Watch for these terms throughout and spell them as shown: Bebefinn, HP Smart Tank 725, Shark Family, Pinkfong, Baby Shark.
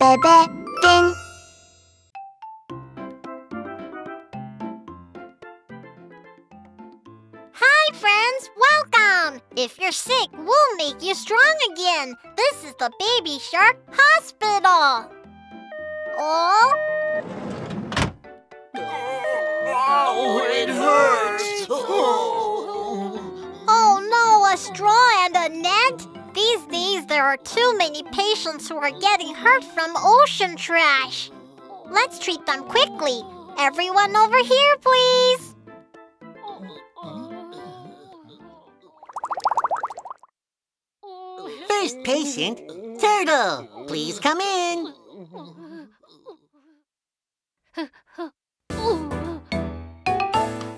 Bebe Fin. Hi friends, welcome! If you're sick, we'll make you strong again. This is the Baby Shark Hospital. Oh, it hurts! Oh no, a straw and a net? These days, there are too many patients who are getting hurt from ocean trash. Let's treat them quickly. Everyone over here, please. First patient, Turtle. Please come in.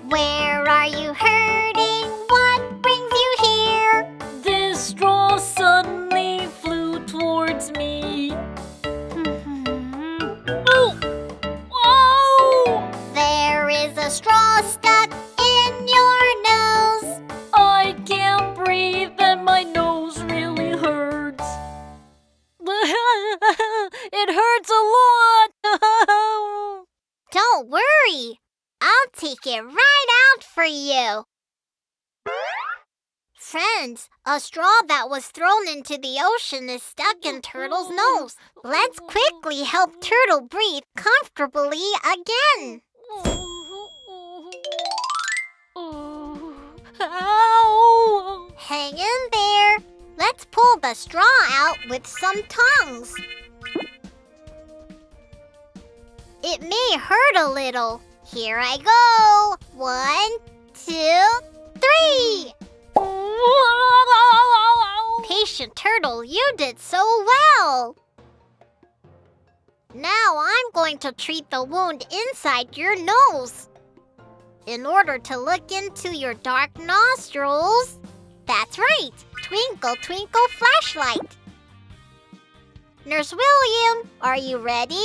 Where are you hurting? What brings you here? This straw suddenly flew towards me. Oh! Oh! There is a straw stuck in your nose. I can't breathe and my nose really hurts. It hurts a lot. Don't worry. I'll take it right out for you. Friends, a straw that was thrown into the ocean is stuck in Turtle's nose. Let's quickly help Turtle breathe comfortably again. Ow. Hang in there. Let's pull the straw out with some tongs. It may hurt a little. Here I go! 1, 2, 3! Patient Turtle, you did so well! Now I'm going to treat the wound inside your nose. In order to look into your dark nostrils... That's right! Twinkle, twinkle, flashlight! Nurse William, are you ready?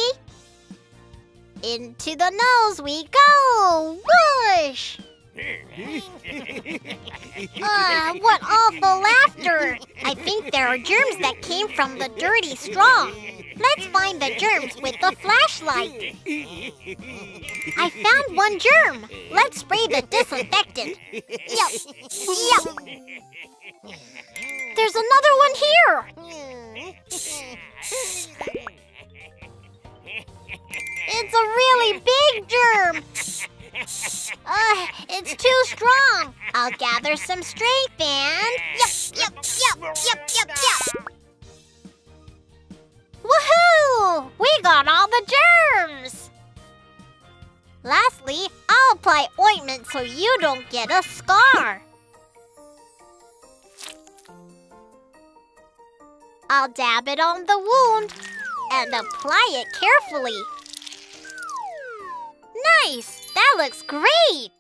Into the nose we go! Whoosh! What awful laughter! I think there are germs that came from the dirty straw. Let's find the germs with the flashlight. I found one germ. Let's spray the disinfectant. Yup! Yup! There's another one here! It's a really big germ! It's too strong! I'll gather some strength and... Yup, yup, yup, yup, yup, yup! Woohoo! We got all the germs! Lastly, I'll apply ointment so you don't get a scar. I'll dab it on the wound and apply it carefully. Nice! That looks great!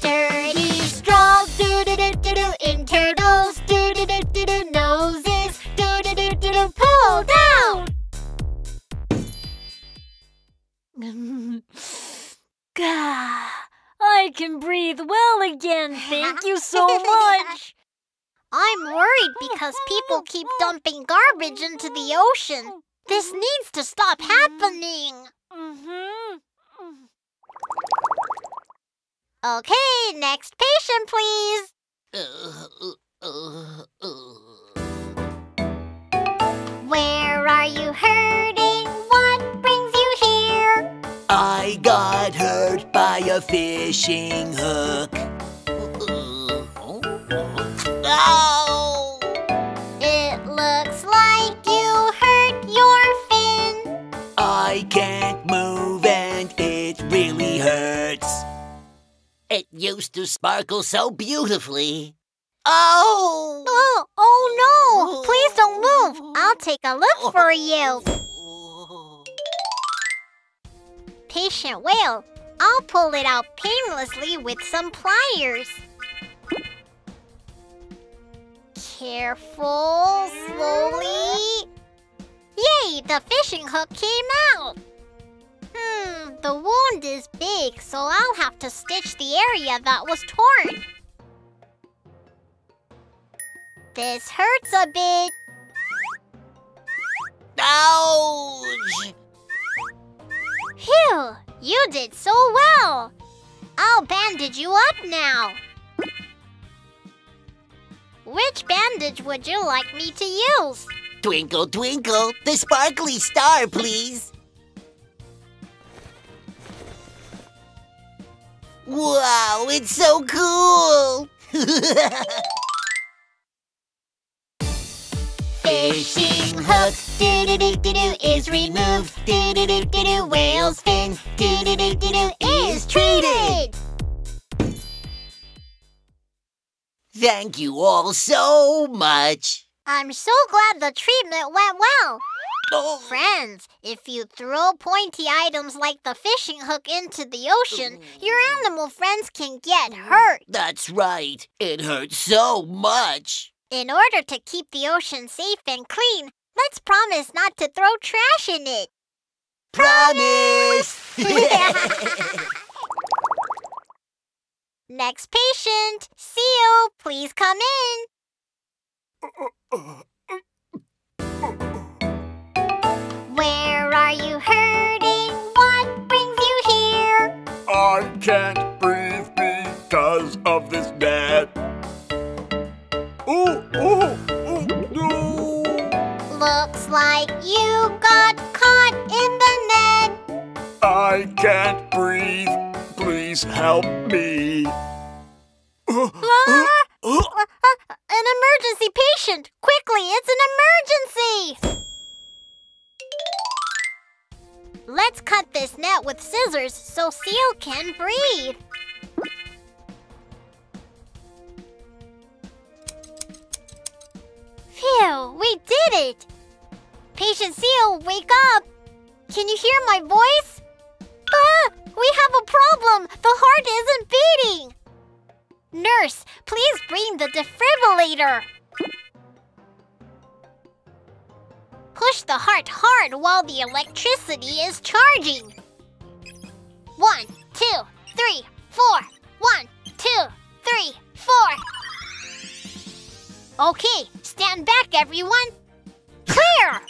Dirty straw, do-do-do-do-do, in turtles, do-do-do-do-do, noses, do-do-do-do-do, pulled out! Gah! I can breathe well again, thank you so much! I'm worried because people keep dumping garbage into the ocean. This needs to stop happening! Okay, next patient, please! Where are you hurting? What brings you here? I got hurt by a fishing hook. Ow! It looks like you hurt your fin. I can't move and it really hurts. It used to sparkle so beautifully. Oh! Oh no! Please don't move! I'll take a look for you. Patient Whale, I'll pull it out painlessly with some pliers. Careful, slowly. Yay, the fishing hook came out. The wound is big, so I'll have to stitch the area that was torn. This hurts a bit. Ouch! Phew! You did so well! I'll bandage you up now. Which bandage would you like me to use? Twinkle, twinkle, the sparkly star, please. Wow, it's so cool! Fishing hook, do-do-do-do-do, is removed. Do-do-do-do-do, whale's fin, do-do-do-do-do, is treated! Thank you all so much! I'm so glad the treatment went well! Oh. Friends, if you throw pointy items like the fishing hook into the ocean, your animal friends can get hurt. That's right. It hurts so much. In order to keep the ocean safe and clean, let's promise not to throw trash in it. Promise! Next patient, Seal, please come in. Where are you hurting? What brings you here? I can't breathe because of this net. Ooh, ooh, ooh, no! Looks like you got caught in the net. I can't breathe. Please help me. An emergency patient! Quickly, it's an emergency! Let's cut this net with scissors so Seal can breathe. Phew, we did it! Patient Seal, wake up! Can you hear my voice? Ah, we have a problem! The heart isn't beating! Nurse, please bring the defibrillator. Push the heart hard while the electricity is charging. 1, 2, 3, 4. 1, 2, 3, 4. Okay, stand back, everyone. Clear!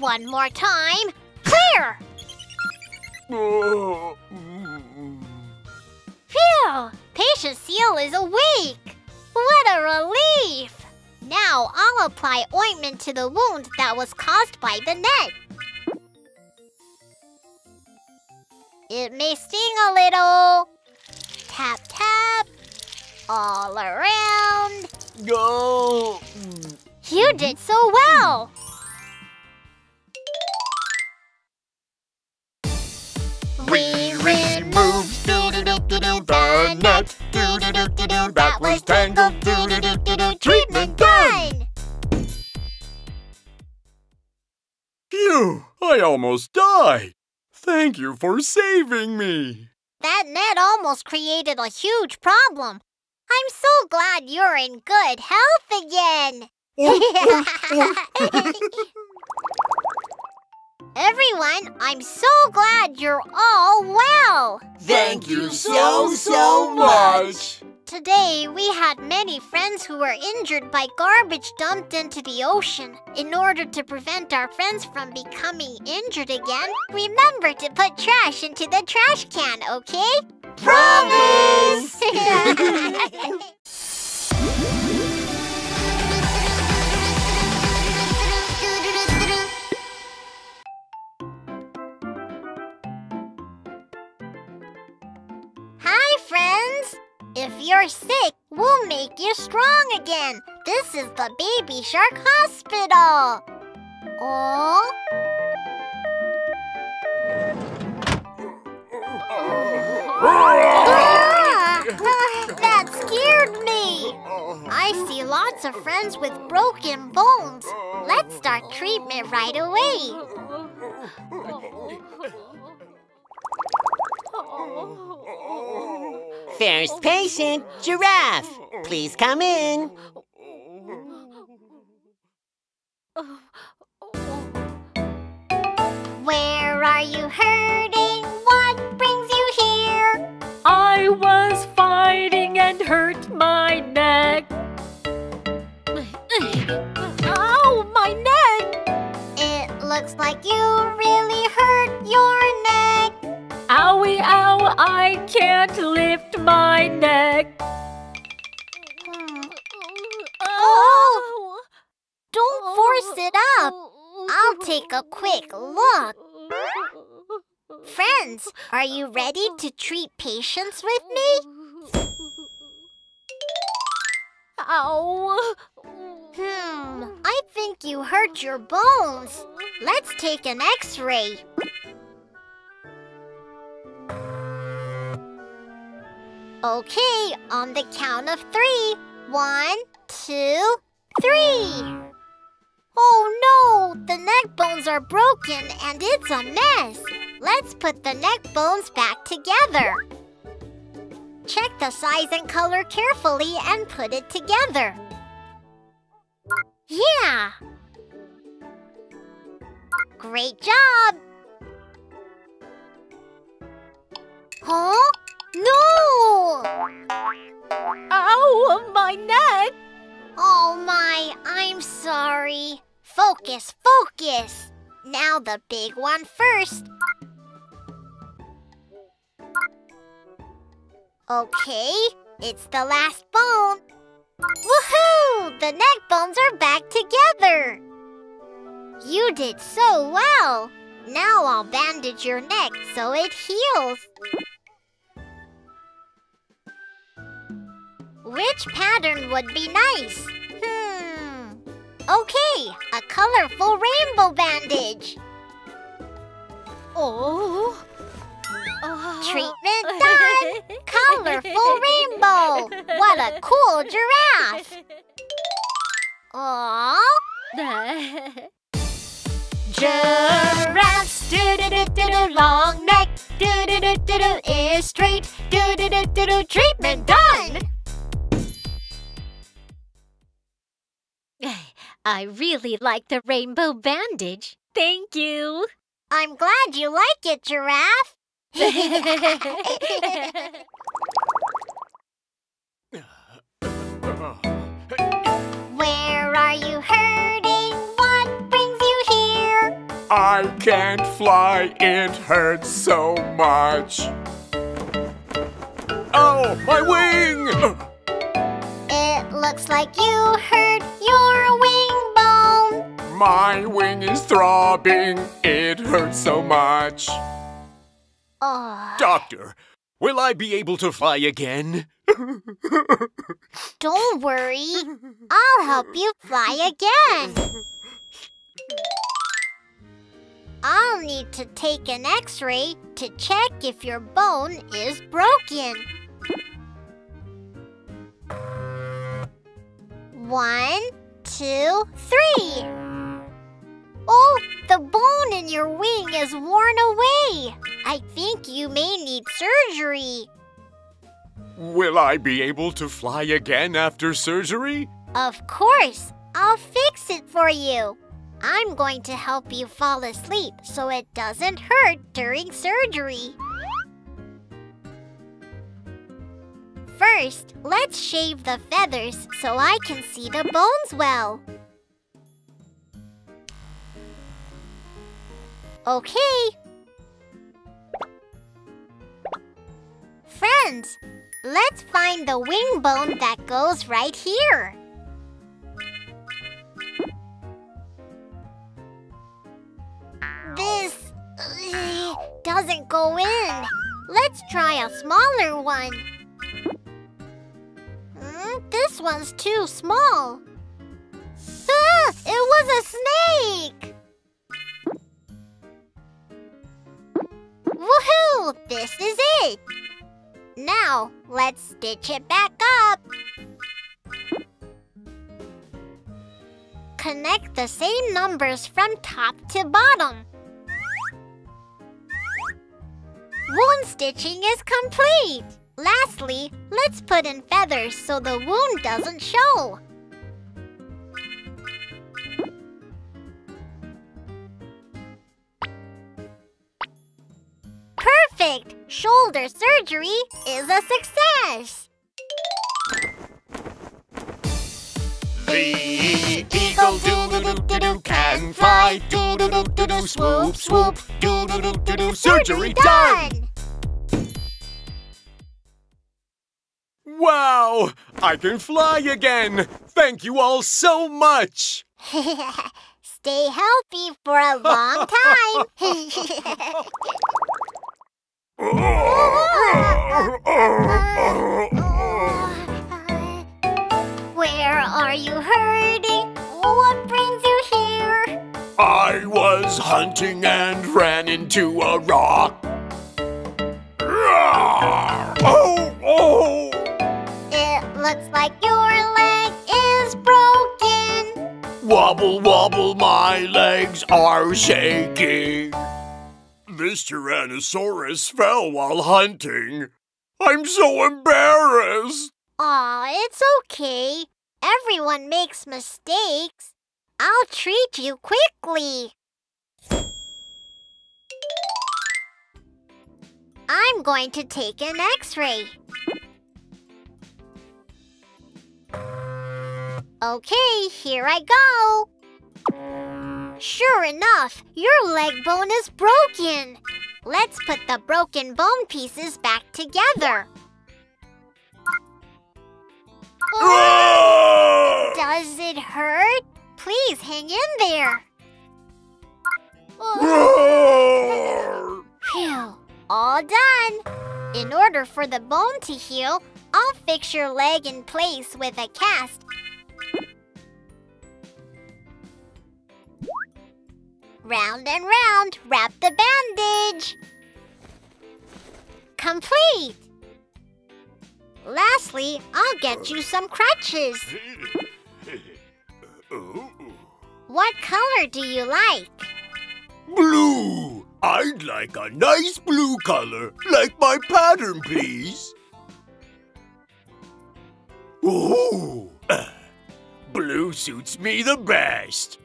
One more time. Clear! Phew! Patient Seal is awake. What a relief! Now, I'll apply ointment to the wound that was caused by the net. It may sting a little. Tap, tap. All around. Go. You did so well. We removed the net. That was tangled. Treatment done! Phew! I almost died! Thank you for saving me! That net almost created a huge problem. I'm so glad you're in good health again! Everyone, I'm so glad you're all well! Thank you so much! Today, we had many friends who were injured by garbage dumped into the ocean. In order to prevent our friends from becoming injured again, remember to put trash into the trash can, okay? Promise! Hi, friends! If you're sick, we'll make you strong again. This is the Baby Shark Hospital. Oh. That scared me. I see lots of friends with broken bones. Let's start treatment right away. First patient, Giraffe. Please come in. Where are you hurting? What brings you here? I was fighting and hurt my neck. Looks like you really hurt your neck. Owie, ow, I can't lift my neck. Oh! Don't force it up. I'll take a quick look. Friends, are you ready to treat patients with me? Ow. I think you hurt your bones. Let's take an X-ray. Okay, on the count of 3. 1, 2, 3. Oh no, the neck bones are broken and it's a mess. Let's put the neck bones back together. Check the size and color carefully and put it together. Yeah! Great job! Huh? No! Ow, my neck! Oh my, I'm sorry. Focus, focus! Now the big one first. Okay, it's the last bone. Woohoo! The neck bones are back together. You did so well. Now I'll bandage your neck so it heals. Which pattern would be nice? Okay, a colorful rainbow bandage. Oh. Treatment done! Colorful rainbow! What a cool giraffe! Aww! Giraffes do-do-do-do-do long neck, do-do-do-do-do is straight, do-do-do-do-do treatment done! I really like the rainbow bandage. Thank you! I'm glad you like it, Giraffe! Where are you hurting? What brings you here? I can't fly, it hurts so much. Oh, my wing! It looks like you hurt your wing bone. My wing is throbbing, it hurts so much. Doctor, will I be able to fly again? Don't worry. I'll help you fly again. I'll need to take an X-ray to check if your bone is broken. 1, 2, 3. Oh, the bone in your wing is worn away. I think you may need surgery. Will I be able to fly again after surgery? Of course. I'll fix it for you. I'm going to help you fall asleep so it doesn't hurt during surgery. First, let's shave the feathers so I can see the bones well. Okay. Friends, let's find the wing bone that goes right here. This doesn't go in. Let's try a smaller one. This one's too small. Ah, it was a snake! Woohoo! This is it! Now, let's stitch it back up. Connect the same numbers from top to bottom. Wound stitching is complete! Lastly, let's put in feathers so the wound doesn't show. Perfect! Shoulder surgery is a success! The eagle wiggle, do-do-do-do-do, can fly, do-do-do-do-do, swoop, swoop, do-do-do-do-do, surgery done! Wow! I can fly again! Thank you all so much! Stay healthy for a long time! Where are you hurting? What brings you here? I was hunting and ran into a rock. Oh! Oh! It looks like your leg is broken. Wobble, wobble, my legs are shaking. This Tyrannosaurus fell while hunting. I'm so embarrassed. Aw, it's okay. Everyone makes mistakes. I'll treat you quickly. I'm going to take an X-ray. Okay, here I go. Sure enough, your leg bone is broken. Let's put the broken bone pieces back together. Oh. Does it hurt? Please hang in there. Oh. Phew, all done. In order for the bone to heal, I'll fix your leg in place with a cast. Round and round, wrap the bandage. Complete. Lastly, I'll get you some crutches. What color do you like? Blue. I'd like a nice blue color, like my pattern, please. Ooh, blue suits me the best.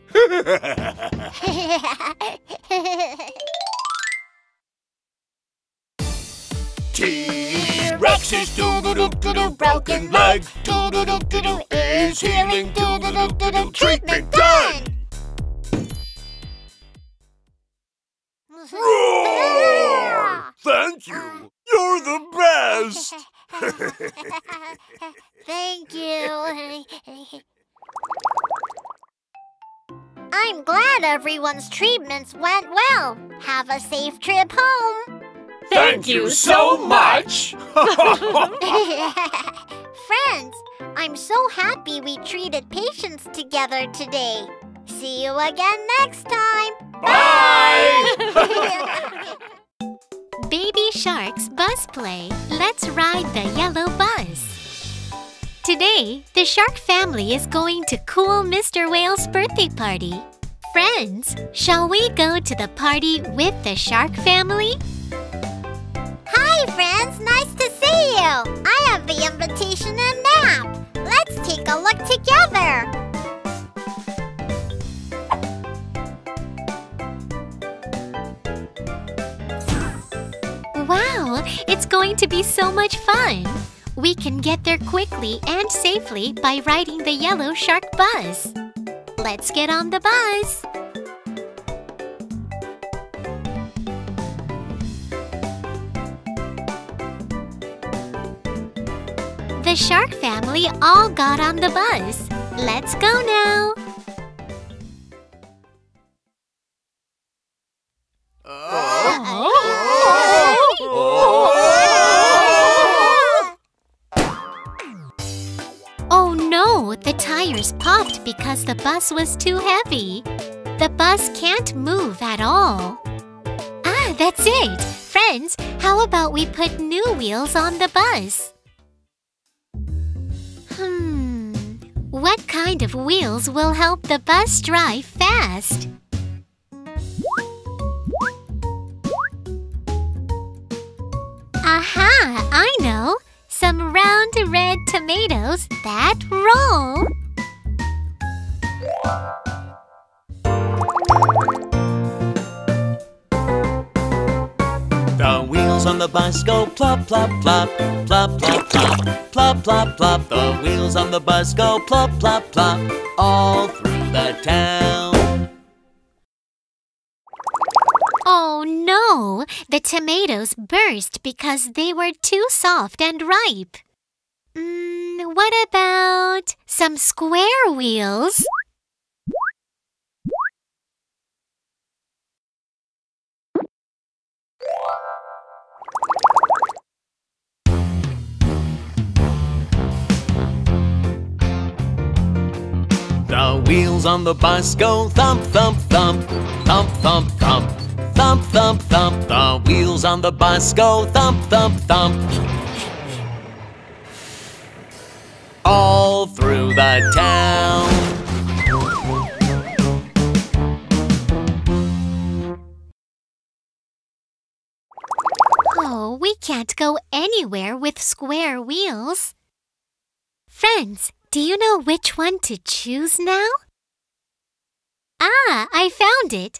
T-Rex's do-do-do-do-do, broken leg, do-do-do-do-do, is healing, do-do-do-do-do, treatment done! Roar! Thank you! You're the best! Thank you. I'm glad everyone's treatments went well. Have a safe trip home. Thank you so much. Friends, I'm so happy we treated patients together today. See you again next time. Bye! Baby Shark's Bus Play. Let's ride the yellow bus. Today, the shark family is going to cool Mr. Whale's birthday party. Friends, shall we go to the party with the shark family? Hi friends, nice to see you! I have the invitation and map. Let's take a look together. Wow, it's going to be so much fun! We can get there quickly and safely by riding the yellow shark bus. Let's get on the bus. The shark family all got on the bus. Let's go now. The tires popped because the bus was too heavy. The bus can't move at all. Ah, that's it! Friends, how about we put new wheels on the bus? What kind of wheels will help the bus drive fast? Aha! I know! Some round red tomatoes that roll. The wheels on the bus go plop, plop, plop, plop, plop, plop, plop, plop, plop. The wheels on the bus go plop, plop, plop, all through from the town. Oh no! The tomatoes burst because they were too soft and ripe. What about some square wheels? The wheels on the bus go thump, thump, thump, thump, thump, thump, thump, thump, thump. The wheels on the bus go thump, thump, thump, all through the town. We can't go anywhere with square wheels. Friends, do you know which one to choose now? Ah, I found it!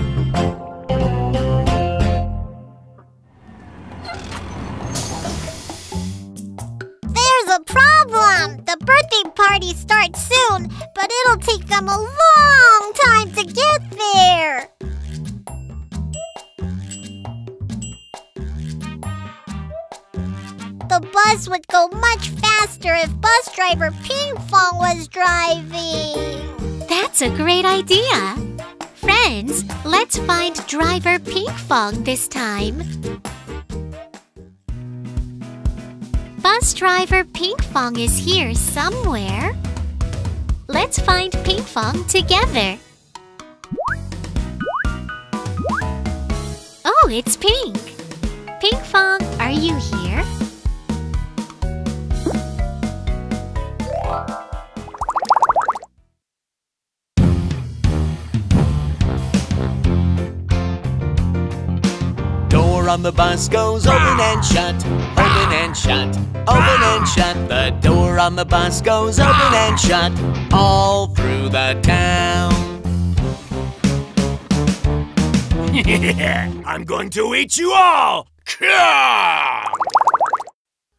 There's a problem! The birthday party starts soon, but it'll take them a long time to get there. The bus would go much faster if bus driver Pinkfong was driving. That's a great idea. Friends, let's find driver Pinkfong this time. Bus driver Pinkfong is here somewhere. Let's find Pinkfong together. Oh, it's Pink. Pinkfong, are you here? Door on the bus goes open and shut, open and shut, open and shut. The door on the bus goes open and shut, all through the town. I'm going to eat you all!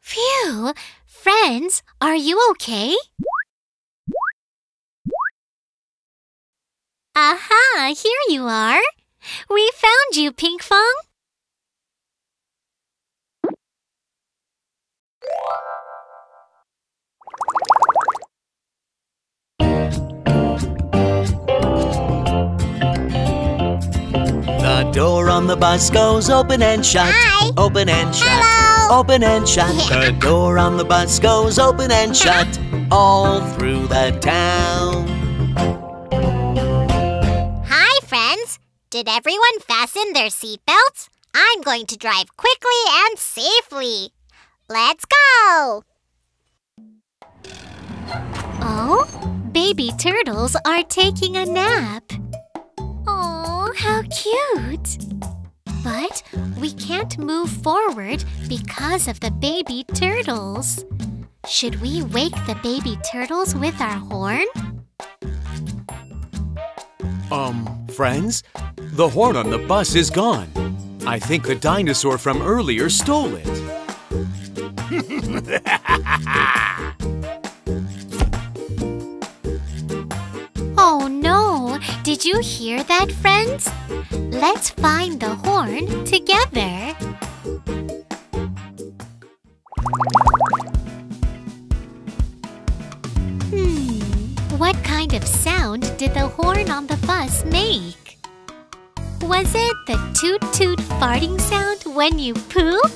Phew! Friends, are you okay? Aha! Here you are! We found you, Pinkfong! The door on the bus goes open and shut. Hi. Open and shut. Hello. Open and shut. Yeah. The door on the bus goes open and shut, all through the town. Hi, friends. Did everyone fasten their seatbelts? I'm going to drive quickly and safely. Let's go! Oh, baby turtles are taking a nap. Oh, how cute! But we can't move forward because of the baby turtles. Should we wake the baby turtles with our horn? Friends, the horn on the bus is gone. I think the dinosaur from earlier stole it. Oh no! Did you hear that, friends? Let's find the horn together. What kind of sound did the horn on the bus make? Was it the toot-toot farting sound when you poop?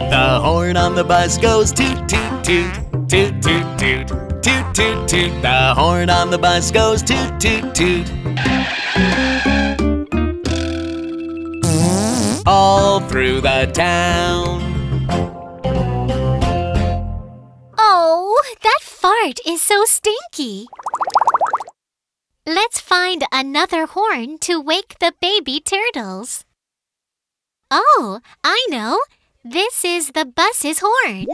The horn on the bus goes toot toot toot, toot toot toot, toot toot toot. The horn on the bus goes toot toot toot, all through through the town. Oh, that fart is so stinky. Let's find another horn to wake the baby turtles. Oh, I know. This is the bus's horn.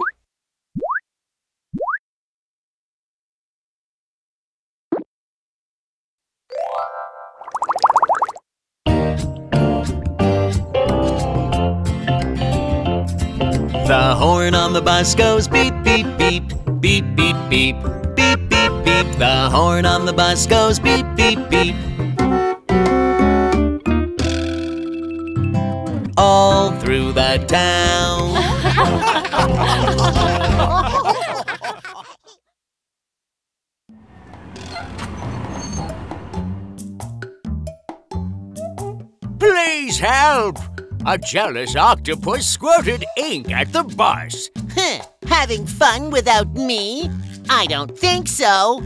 The horn on the bus goes beep, beep, beep, beep, beep, beep, beep, beep, beep. The horn on the bus goes beep, beep, beep. All through the town. Please help! A jealous octopus squirted ink at the bus. Huh, having fun without me? I don't think so.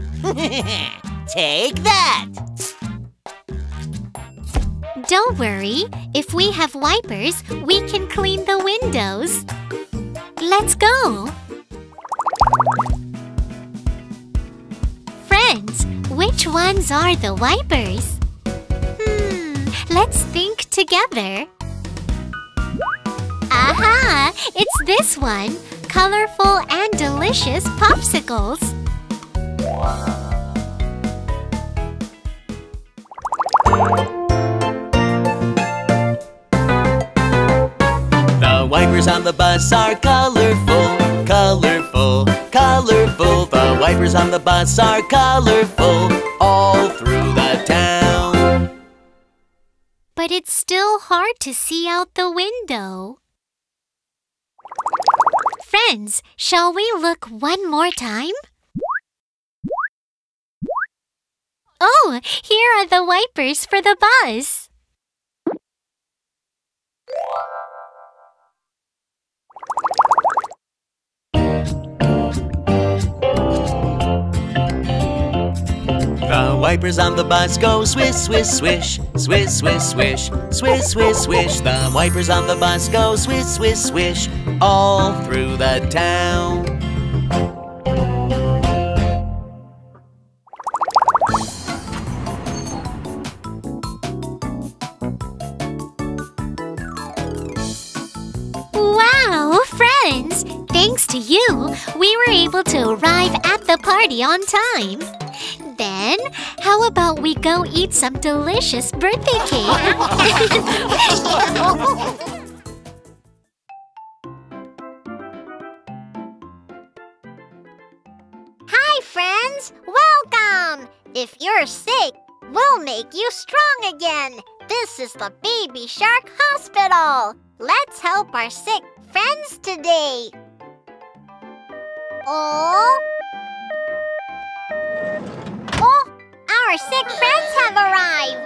Take that! Don't worry. If we have wipers, we can clean the windows. Let's go! Friends, which ones are the wipers? Let's think together. Aha! It's this one! Colorful and delicious popsicles! The wipers on the bus are colorful, colorful, colorful. The wipers on the bus are colorful all through the town. But it's still hard to see out the window. Friends, shall we look one more time? Oh, here are the wipers for the bus. The wipers on the bus go swish, swish, swish, swish, swish, swish, swish, swish, swish. The wipers on the bus go swish, swish, swish, all through the town. Wow, friends! Thanks to you, we were able to arrive at the party on time. Then, how about we go eat some delicious birthday cake? Hi, friends! Welcome! If you're sick, we'll make you strong again. This is the Baby Shark Hospital. Let's help our sick friends today. Oh... our sick friends have arrived!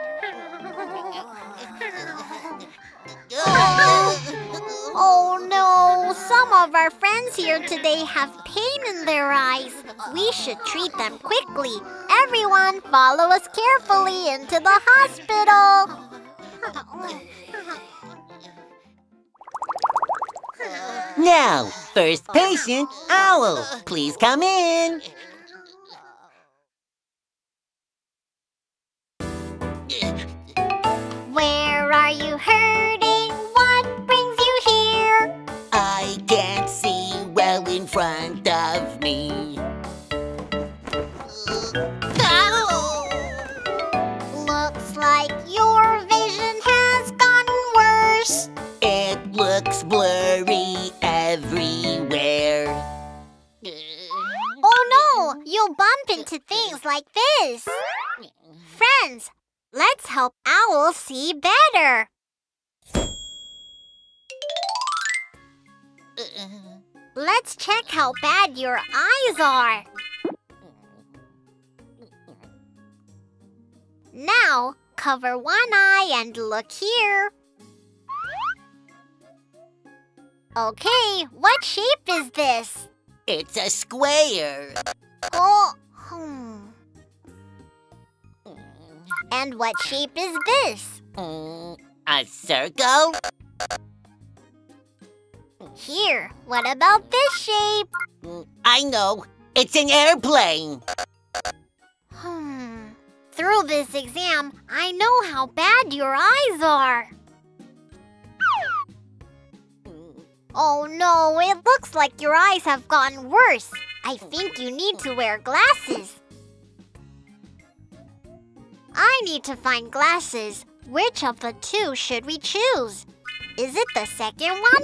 Oh no! Some of our friends here today have pain in their eyes. We should treat them quickly. Everyone, follow us carefully into the hospital! Now, first patient, Owl. Please come in. Where are you hurting? What brings you here? I can't see well in front of me. Looks like your vision has gotten worse. It looks blurry everywhere. Oh no! You'll bump into things like this. Friends! Let's help Owl see better. Let's check how bad your eyes are. Now, cover one eye and look here. Okay, what shape is this? It's a square. Oh, And what shape is this? A circle? Here, what about this shape? I know. It's an airplane. Through this exam, I know how bad your eyes are. Oh no, it looks like your eyes have gotten worse. I think you need to wear glasses. I need to find glasses. Which of the two should we choose? Is it the second one?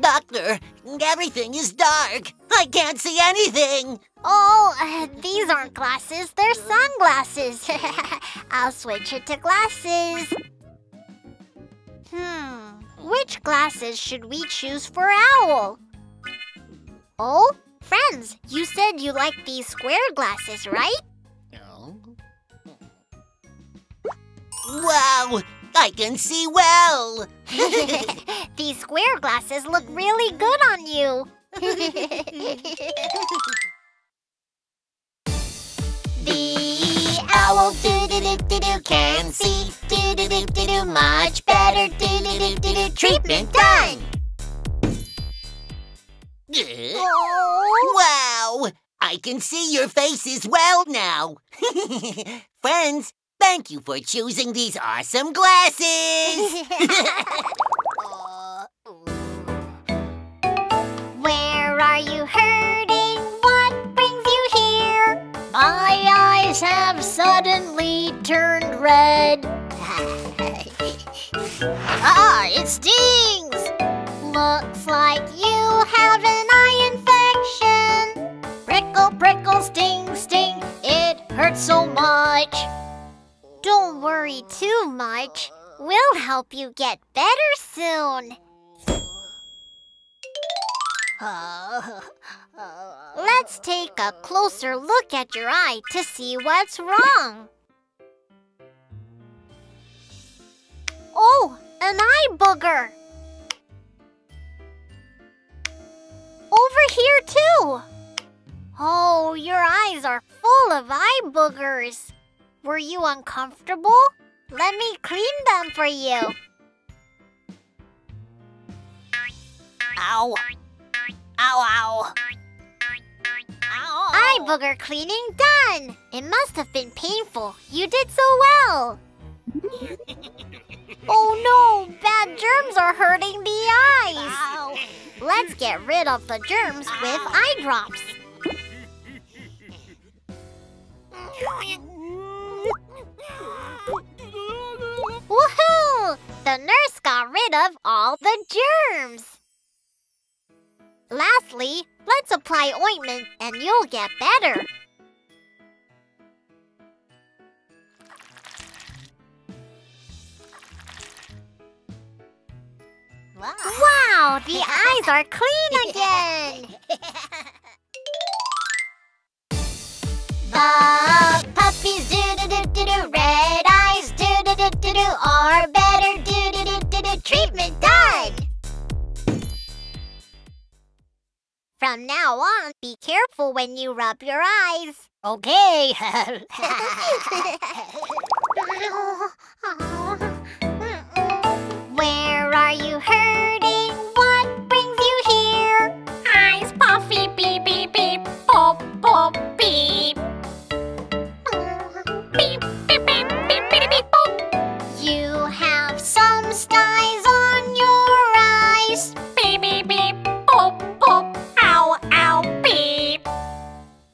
Doctor, everything is dark. I can't see anything. Oh, these aren't glasses. They're sunglasses. I'll switch it to glasses. Which glasses should we choose for Owl? Oh, friends, you said you like these square glasses, right? No. Wow, I can see well. These square glasses look really good on you. The owl doo-doo-doo-doo-doo can see doo-doo-doo-doo-doo much better doo-doo-doo-doo-doo treatment done. Oh. Wow! I can see your faces well now. Friends, thank you for choosing these awesome glasses. Where are you hurting? What brings you here? My eyes have suddenly turned red. It stings! Looks like you have an eye infection. Prickle, prickle, sting, sting. It hurts so much. Don't worry too much. We'll help you get better soon. Let's take a closer look at your eye to see what's wrong. Oh, an eye booger! Over here too! Oh, your eyes are full of eye boogers. Were you uncomfortable? Let me clean them for you. Ow! Ow, ow. Ow. Eye booger cleaning done! It must have been painful. You did so well! Oh no! Bad germs are hurting the eyes! Ow. Let's get rid of the germs with eye drops. Woohoo! The nurse got rid of all the germs! Lastly, let's apply ointment and you'll get better. Wow, the eyes are clean again! The puppies do-do-do-do-do, red eyes do-do-do-do-do, are better do-do-do-do-do, treatment done! From now on, be careful when you rub your eyes. Okay. Where are you hurting? What brings you here? Eyes puffy, beep, beep, beep, pop, pop, beep. Beep, beep, beep, beep, beep, beep, pop. You have some styes on your eyes. Beep, beep, beep, pop, pop. Ow, ow, beep!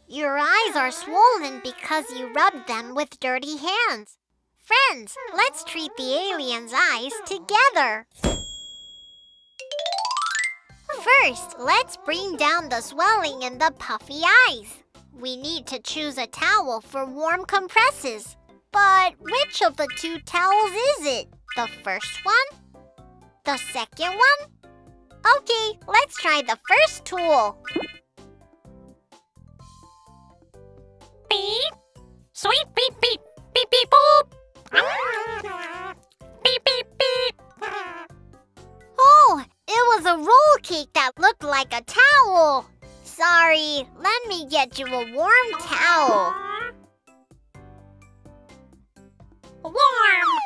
Your eyes are swollen because you rubbed them with dirty hands. Friends, let's treat the alien's eyes together. First, let's bring down the swelling in the puffy eyes. We need to choose a towel for warm compresses. But which of the two towels is it? The first one? The second one? Okay, let's try the first tool. Beep. Sweet beep beep. Beep beep boop. Beep beep beep. Oh, it was a roll cake that looked like a towel. Sorry, let me get you a warm towel. Warm.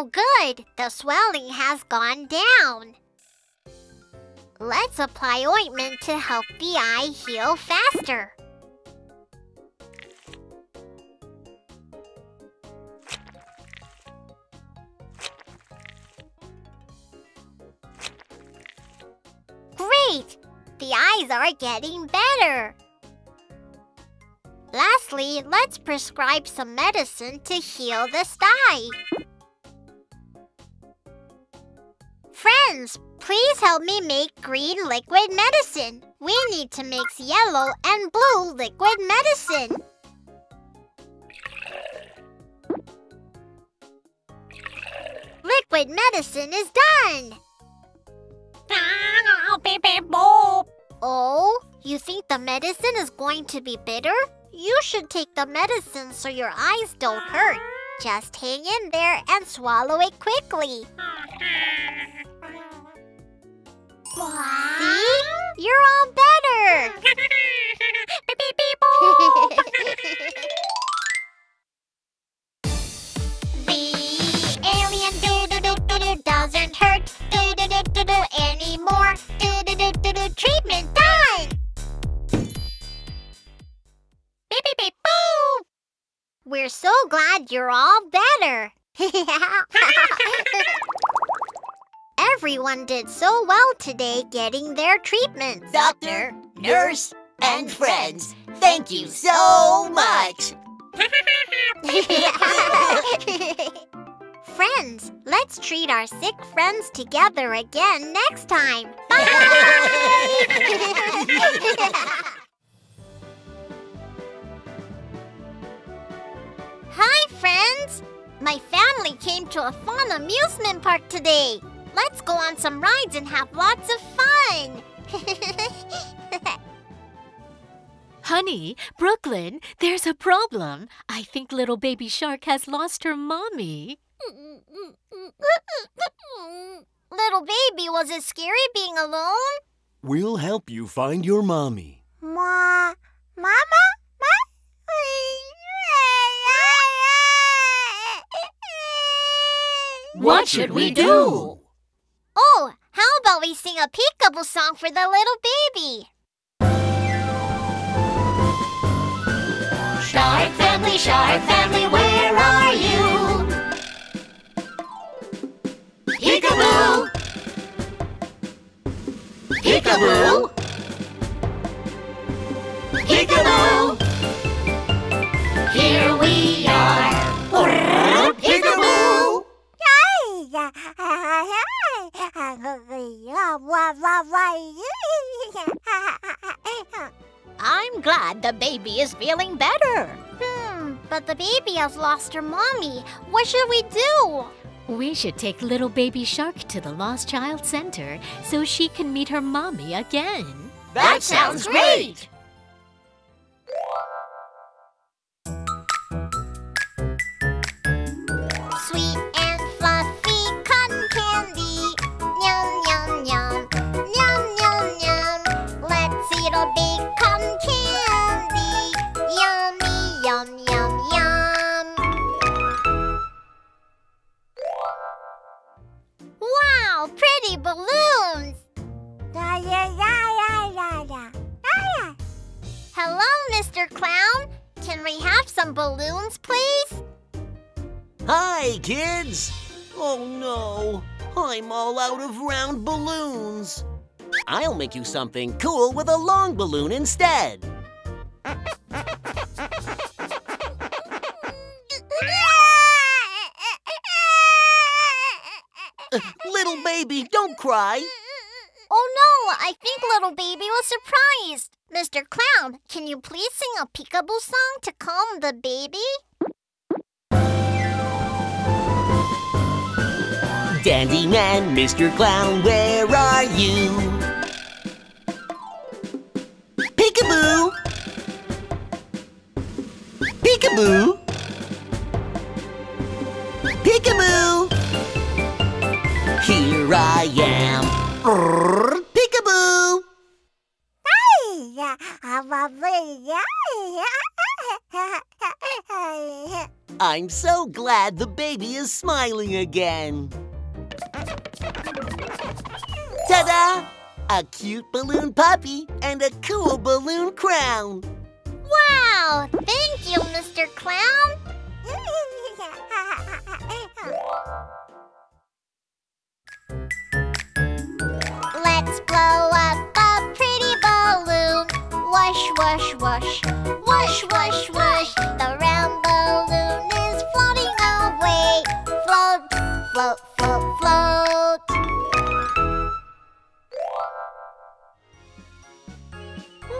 Oh good, the swelling has gone down. Let's apply ointment to help the eye heal faster. Great! The eyes are getting better. Lastly, let's prescribe some medicine to heal the eye. Friends, please help me make green liquid medicine. We need to mix yellow and blue liquid medicine. Liquid medicine is done! Oh, you think the medicine is going to be bitter? You should take the medicine so your eyes don't hurt. Just hang in there and swallow it quickly. See? You're all better! The alien doo-doo-doo-doo-doo doesn't hurt doo-doo-doo-doo-doo anymore. Doo-doo-doo-doo-doo treatment done! Beep-beep-beep-boo! We're so glad you're all better! Everyone did so well today getting their treatments. Doctor, nurse, and friends, thank you so much! Friends, let's treat our sick friends together again next time. Bye! Hi, friends! My family came to a fun amusement park today. Let's go on some rides and have lots of fun! Honey, Brooklyn, there's a problem. I think little Baby Shark has lost her mommy. Little baby, was it scary being alone? We'll help you find your mommy. Mama? What should we do? Oh, how about we sing a peekaboo song for the little baby? Shark family, where are you? Peekaboo! Peekaboo! Peekaboo! Here we are! Peekaboo! I'm glad the baby is feeling better. But the baby has lost her mommy. What should we do? We should take little Baby Shark to the Lost Child Center so she can meet her mommy again. That sounds great! Hello, Mr. Clown. Can we have some balloons, please? Hi, kids. Oh, no. I'm all out of round balloons. I'll make you something cool with a long balloon instead. Little baby, don't cry. Oh, no, I think little baby was surprised. Mr. Clown, can you please sing a peekaboo song to calm the baby? Dandy man, Mr. Clown, where are you? Peekaboo! Peekaboo! Peekaboo! Here I am. Peekaboo! I'm so glad the baby is smiling again. Ta-da! A cute balloon puppy and a cool balloon crown. Wow! Thank you, Mr. Clown. Let's blow up a pretty balloon. Whoosh, whoosh, whoosh. Whoosh, whoosh, whoosh. The round balloon is floating away. Float, float, float, float.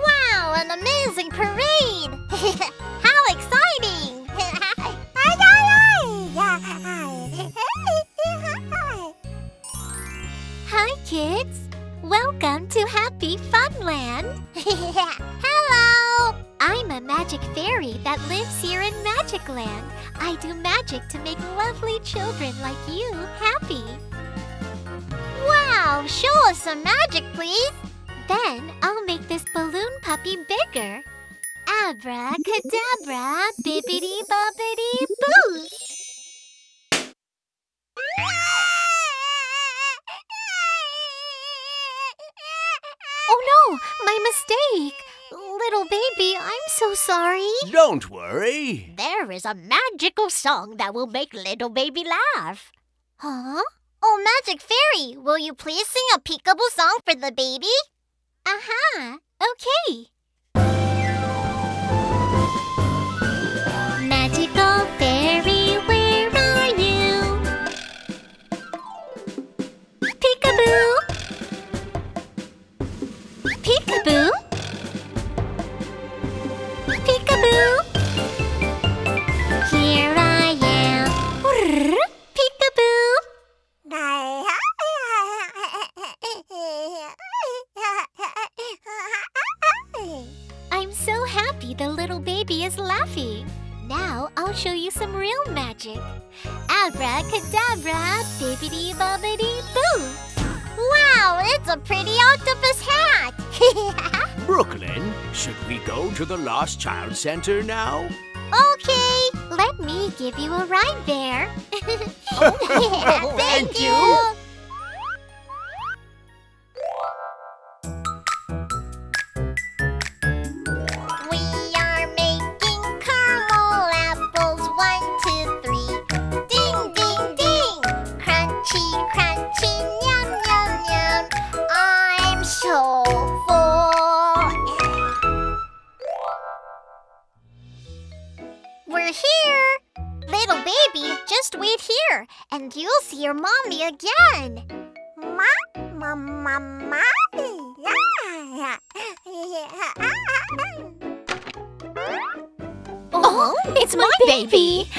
Wow, an amazing parade! How exciting! Hi, kids! Welcome to Happy Funland! Hello! I'm a magic fairy that lives here in Magicland. I do magic to make lovely children like you happy. Wow! Show us some magic, please! Then I'll make this balloon puppy bigger. Abracadabra, bibbidi-bobbidi-boo! Oh no! My mistake! Little baby, I'm so sorry. Don't worry. There is a magical song that will make little baby laugh. Huh? Oh, Magic Fairy, will you please sing a peekaboo song for the baby? Aha! Okay! Magical fairy, where are you? Peekaboo! Peekaboo! Peekaboo! Here I am! Peekaboo! I'm so happy the little baby is laughing. Now I'll show you some real magic. Abracadabra, bibbidi-bobbidi-boo! Wow, it's a pretty octopus hat! Brooklyn, should we go to the Lost Child Center now? Okay, let me give you a ride there. Thank you! And you'll see your mommy again. Oh, it's my baby.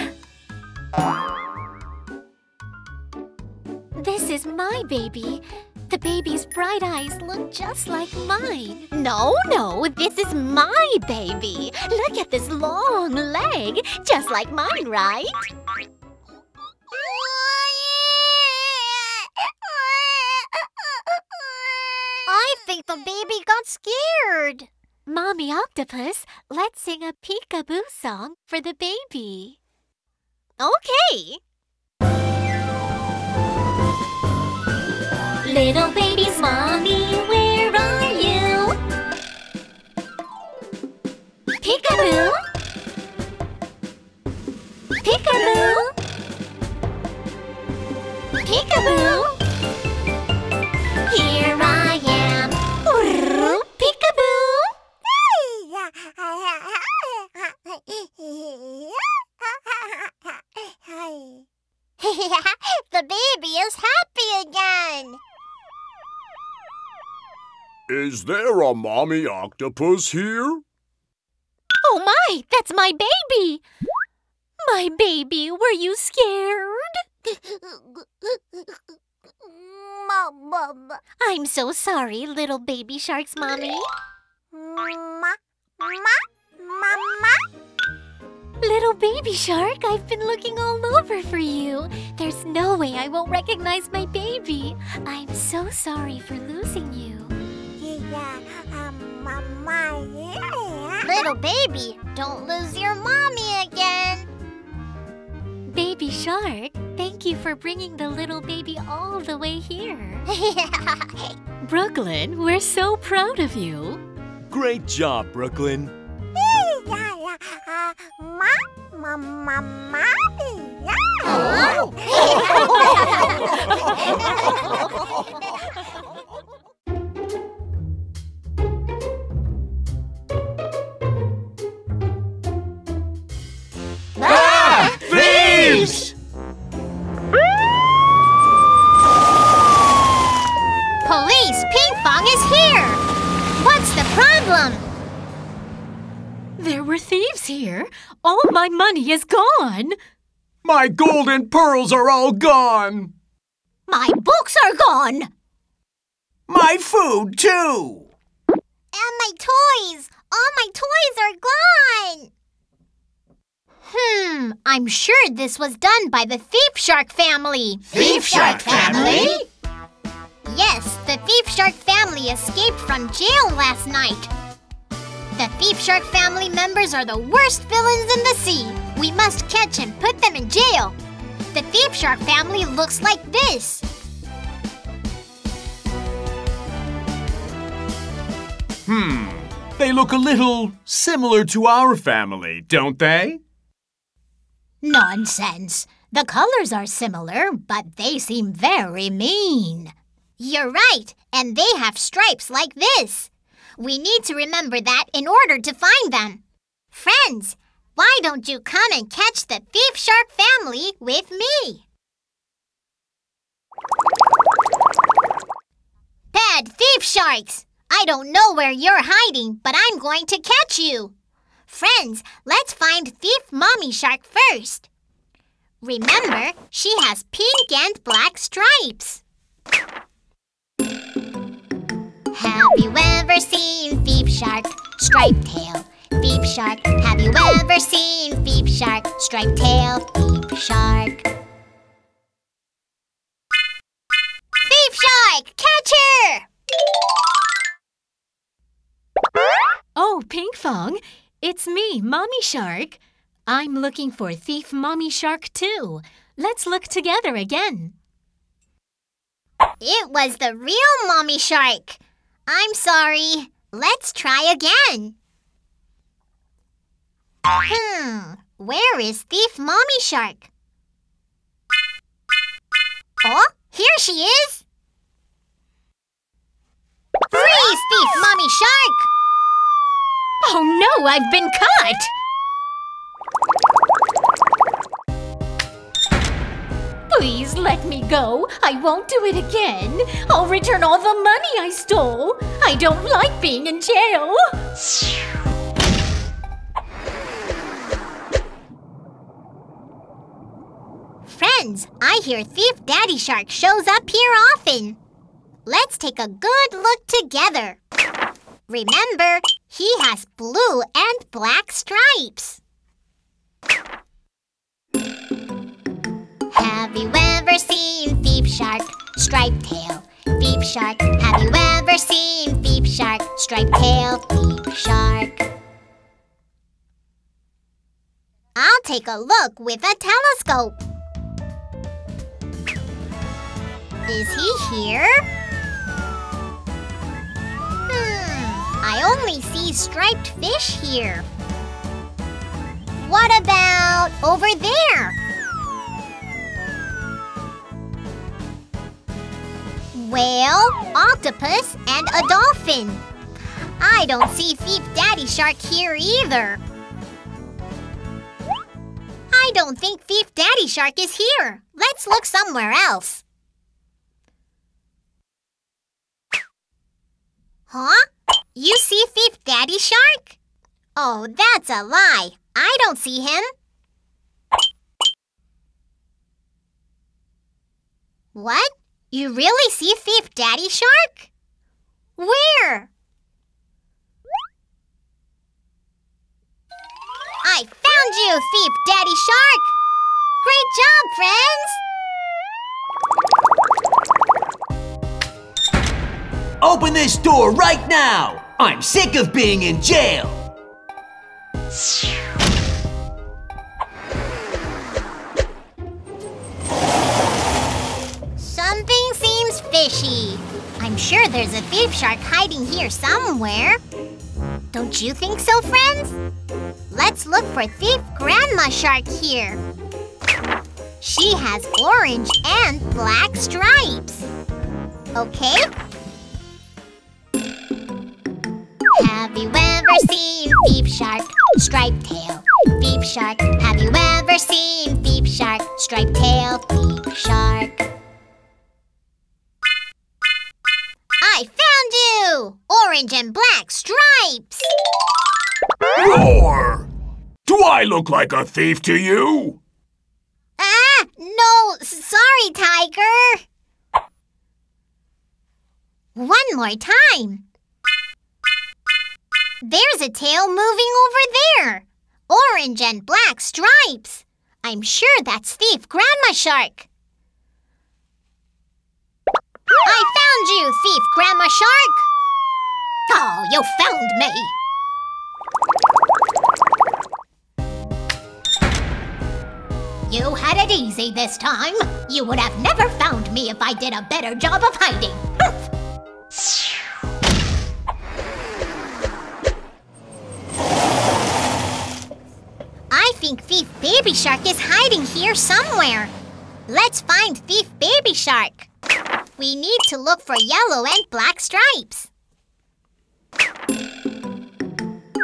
This is my baby. The baby's bright eyes look just like mine. No, this is my baby. Look at this long leg, just like mine, right? I think the baby got scared. Mommy Octopus, let's sing a peekaboo song for the baby. Okay. Little baby's mommy, where are you? Peekaboo! Peekaboo! Peekaboo! Here I am! Peekaboo! The baby is happy again! Is there a mommy octopus here? Oh my! That's my baby! My baby, were you scared? I'm so sorry, little baby shark's mommy. Little baby shark, I've been looking all over for you. There's no way I won't recognize my baby. I'm so sorry for losing you. Little baby, don't lose your mommy again. Baby Shark, thank you for bringing the little baby all the way here. Brooklyn, we're so proud of you. Great job, Brooklyn. Thieves! Police, Pinkfong is here! What's the problem? There were thieves here. All my money is gone. My gold and pearls are all gone. My books are gone. My food, too. And my toys. All my toys are gone. I'm sure this was done by the Thief Shark family. Thief Shark family? Yes, the Thief Shark family escaped from jail last night. The Thief Shark family members are the worst villains in the sea. We must catch and put them in jail. The Thief Shark family looks like this. They look a little similar to our family, don't they? Nonsense! The colors are similar, but they seem very mean. You're right, and they have stripes like this. We need to remember that in order to find them. Friends, why don't you come and catch the Thief Shark family with me? Bad thief sharks! I don't know where you're hiding, but I'm going to catch you. Friends, let's find Thief Mommy Shark first. Remember, she has pink and black stripes. Have you ever seen Thief Shark, striped tail? Thief Shark, have you ever seen Thief Shark, striped tail? Thief Shark. Thief Shark, catch her! Oh, Pinkfong. It's me, Mommy Shark. I'm looking for Thief Mommy Shark, too. Let's look together again. It was the real Mommy Shark. I'm sorry. Let's try again. Where is Thief Mommy Shark? Oh, here she is. Freeze, Thief Mommy Shark! Oh no, I've been caught! Please let me go. I won't do it again. I'll return all the money I stole. I don't like being in jail. Friends, I hear Thief Daddy Shark shows up here often. Let's take a good look together. Remember, he has blue and black stripes. Have you ever seen Thief Shark, striped tail? Thief Shark, have you ever seen Thief Shark, striped tail? Thief Shark. I'll take a look with a telescope. Is he here? I only see striped fish here. What about over there? Whale, octopus, and a dolphin. I don't see Thief Daddy Shark here either. I don't think Thief Daddy Shark is here. Let's look somewhere else. Huh? You see Thief Daddy Shark? Oh, that's a lie. I don't see him. What? You really see Thief Daddy Shark? Where? I found you, Thief Daddy Shark! Great job, friends! Open this door right now! I'm sick of being in jail! sure there's a thief shark hiding here somewhere. Don't you think so, friends? Let's look for Thief Grandma Shark here. She has orange and black stripes. Okay. Have you ever seen Thief Shark, Striped Tail? Thief Shark, have you ever seen Thief Shark, Striped Tail, Thief Shark? I found you! Orange and black stripes! Roar! Do I look like a thief to you? Ah, no, sorry, Tiger. One more time. There's a tail moving over there. Orange and black stripes. I'm sure that's Thief Grandma Shark. I found you, Thief Grandma Shark. Oh, you found me. You had it easy this time. You would have never found me if I did a better job of hiding. I think Thief Baby Shark is hiding here somewhere. Let's find Thief Baby Shark. We need to look for yellow and black stripes.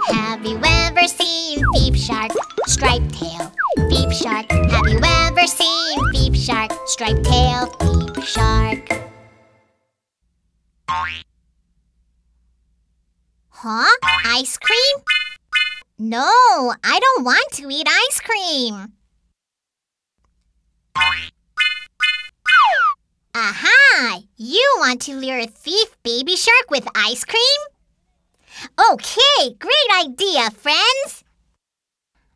Have you ever seen Thief Shark, Striped Tail? Thief Shark, have you ever seen Thief Shark, Striped Tail, Thief Shark? Huh? Ice cream? No, I don't want to eat ice cream. Aha! You want to lure Thief Baby Shark with ice cream? Okay, great idea, friends!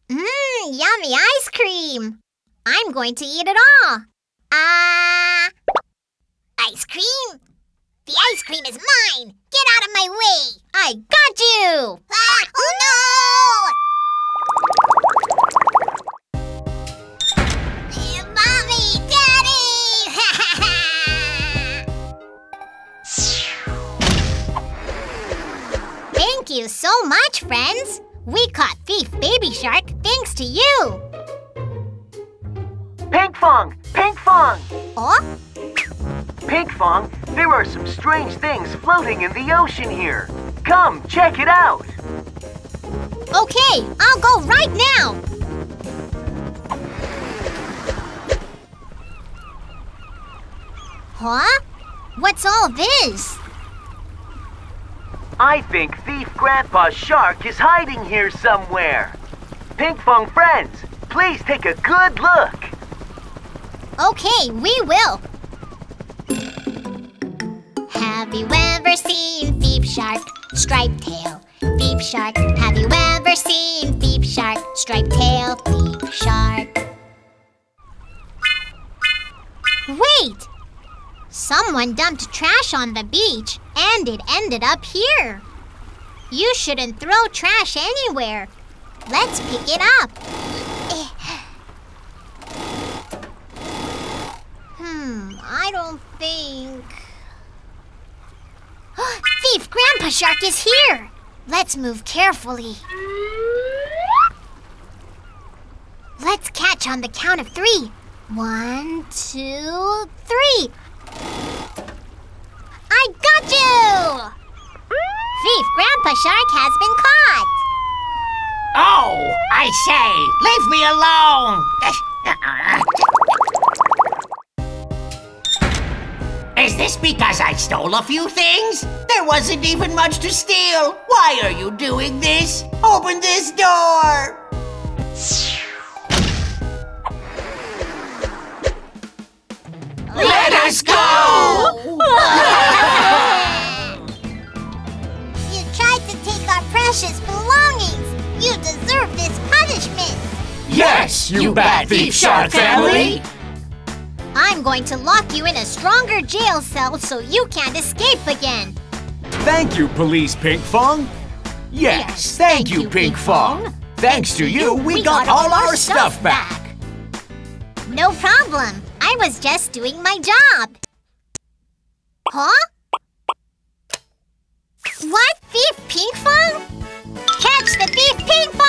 Yummy ice cream! I'm going to eat it all! Ice cream? The ice cream is mine! Get out of my way! I got you! Ah, oh no! Mommy! Daddy! Thank you so much, friends! We caught Thief Baby Shark thanks to you! Pinkfong! Pinkfong! Oh? Pinkfong, there are some strange things floating in the ocean here. Come, check it out! Okay, I'll go right now! Huh? What's all this? I think Thief Grandpa Shark is hiding here somewhere. Pinkfong friends, please take a good look. Okay, we will. Have you ever seen Thief Shark, Striped Tail? Thief Shark, have you ever seen Thief Shark, Striped Tail, Thief Shark? Wait! Someone dumped trash on the beach, and it ended up here. You shouldn't throw trash anywhere. Let's pick it up. I don't think... Thief Grandpa Shark is here! Let's move carefully. Let's catch on the count of 3. 1, 2, 3. I got you! Thief Grandpa Shark has been caught! Oh, I say, leave me alone! Is this because I stole a few things? There wasn't even much to steal! Why are you doing this? Open this door! Let us go! You tried to take our precious belongings. You deserve this punishment. Yes, you bad Thief Shark family. I'm going to lock you in a stronger jail cell so you can't escape again. Thank you, Police Pinkfong. Yes, thank you, Pinkfong. Thanks to you, we got all our stuff back. No problem. I was just doing my job. Huh? What? Beef Pinkfong? Catch the Beef Pinkfong!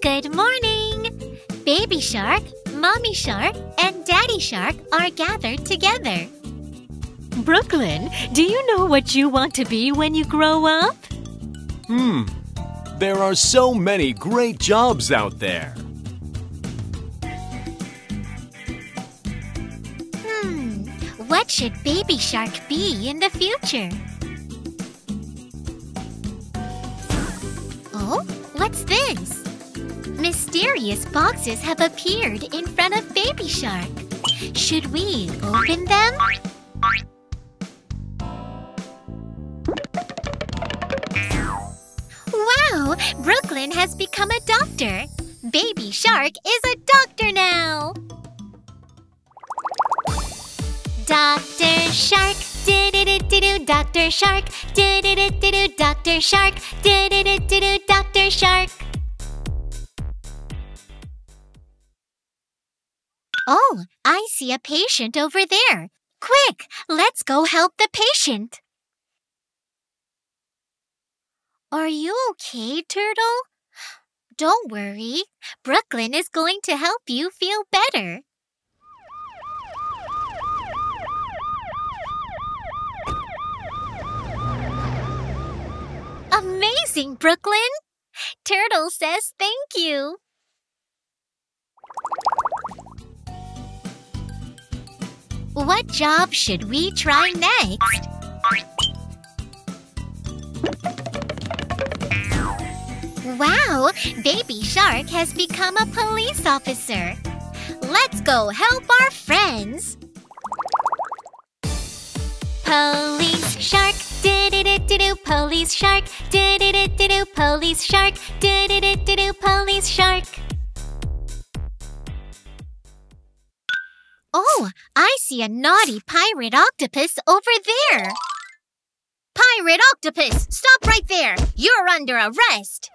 Good morning! Baby Shark, Mommy Shark, and Daddy Shark are gathered together. Brooklyn, do you know what you want to be when you grow up? There are so many great jobs out there. What should Baby Shark be in the future? Oh, what's this? Mysterious boxes have appeared in front of Baby Shark. Should we open them? Wow! Brooklyn has become a doctor. Baby Shark is a doctor now! Dr. Shark, do-do-do-do-do, Dr. Shark, do-do-do-do-do, Dr. Shark, do-do-do-do-do, Dr. Shark. Oh, I see a patient over there. Quick, let's go help the patient. Are you okay, Turtle? Don't worry. Brooklyn is going to help you feel better. Amazing, Brooklyn! Turtle says thank you. What job should we try next? Wow! Baby Shark has become a police officer. Let's go help our friends. Police Shark, do-do-do-do-do, Police Shark, do-do-do-do-do, Police Shark, do-do-do-do-do, Police Shark. Oh, I see a naughty pirate octopus over there. Pirate octopus, stop right there. You're under arrest.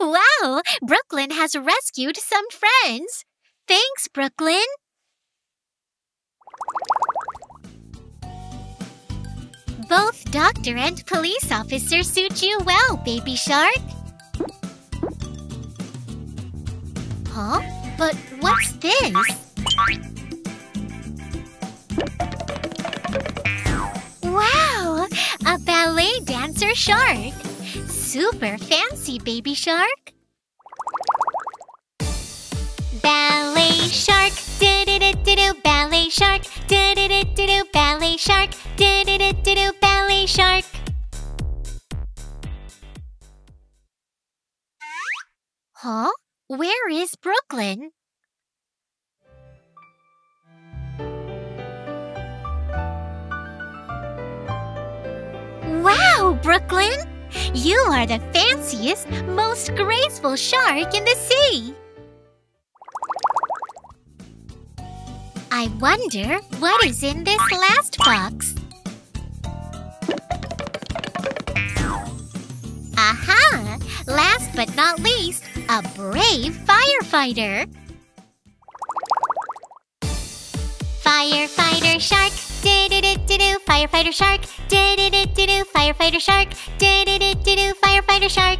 Wow, Brooklyn has rescued some friends. Thanks, Brooklyn. Both doctor and police officer suit you well, Baby Shark. Huh? But what's this? Wow! A ballet dancer shark! Super fancy, Baby Shark! Ballet shark! Do-do-do-do-do! Ballet shark! Do-do-do-do-do! Ballet shark! Do-do-do-do-do! Ballet shark! Huh? Where is Brooklyn? Wow, Brooklyn! You are the fanciest, most graceful shark in the sea! I wonder what is in this last box? Aha! Last but not least, a brave firefighter! Firefighter shark, do-do-do-do-do, firefighter shark, do-do-do-do-do, firefighter shark, do-do-do-do-do, firefighter shark.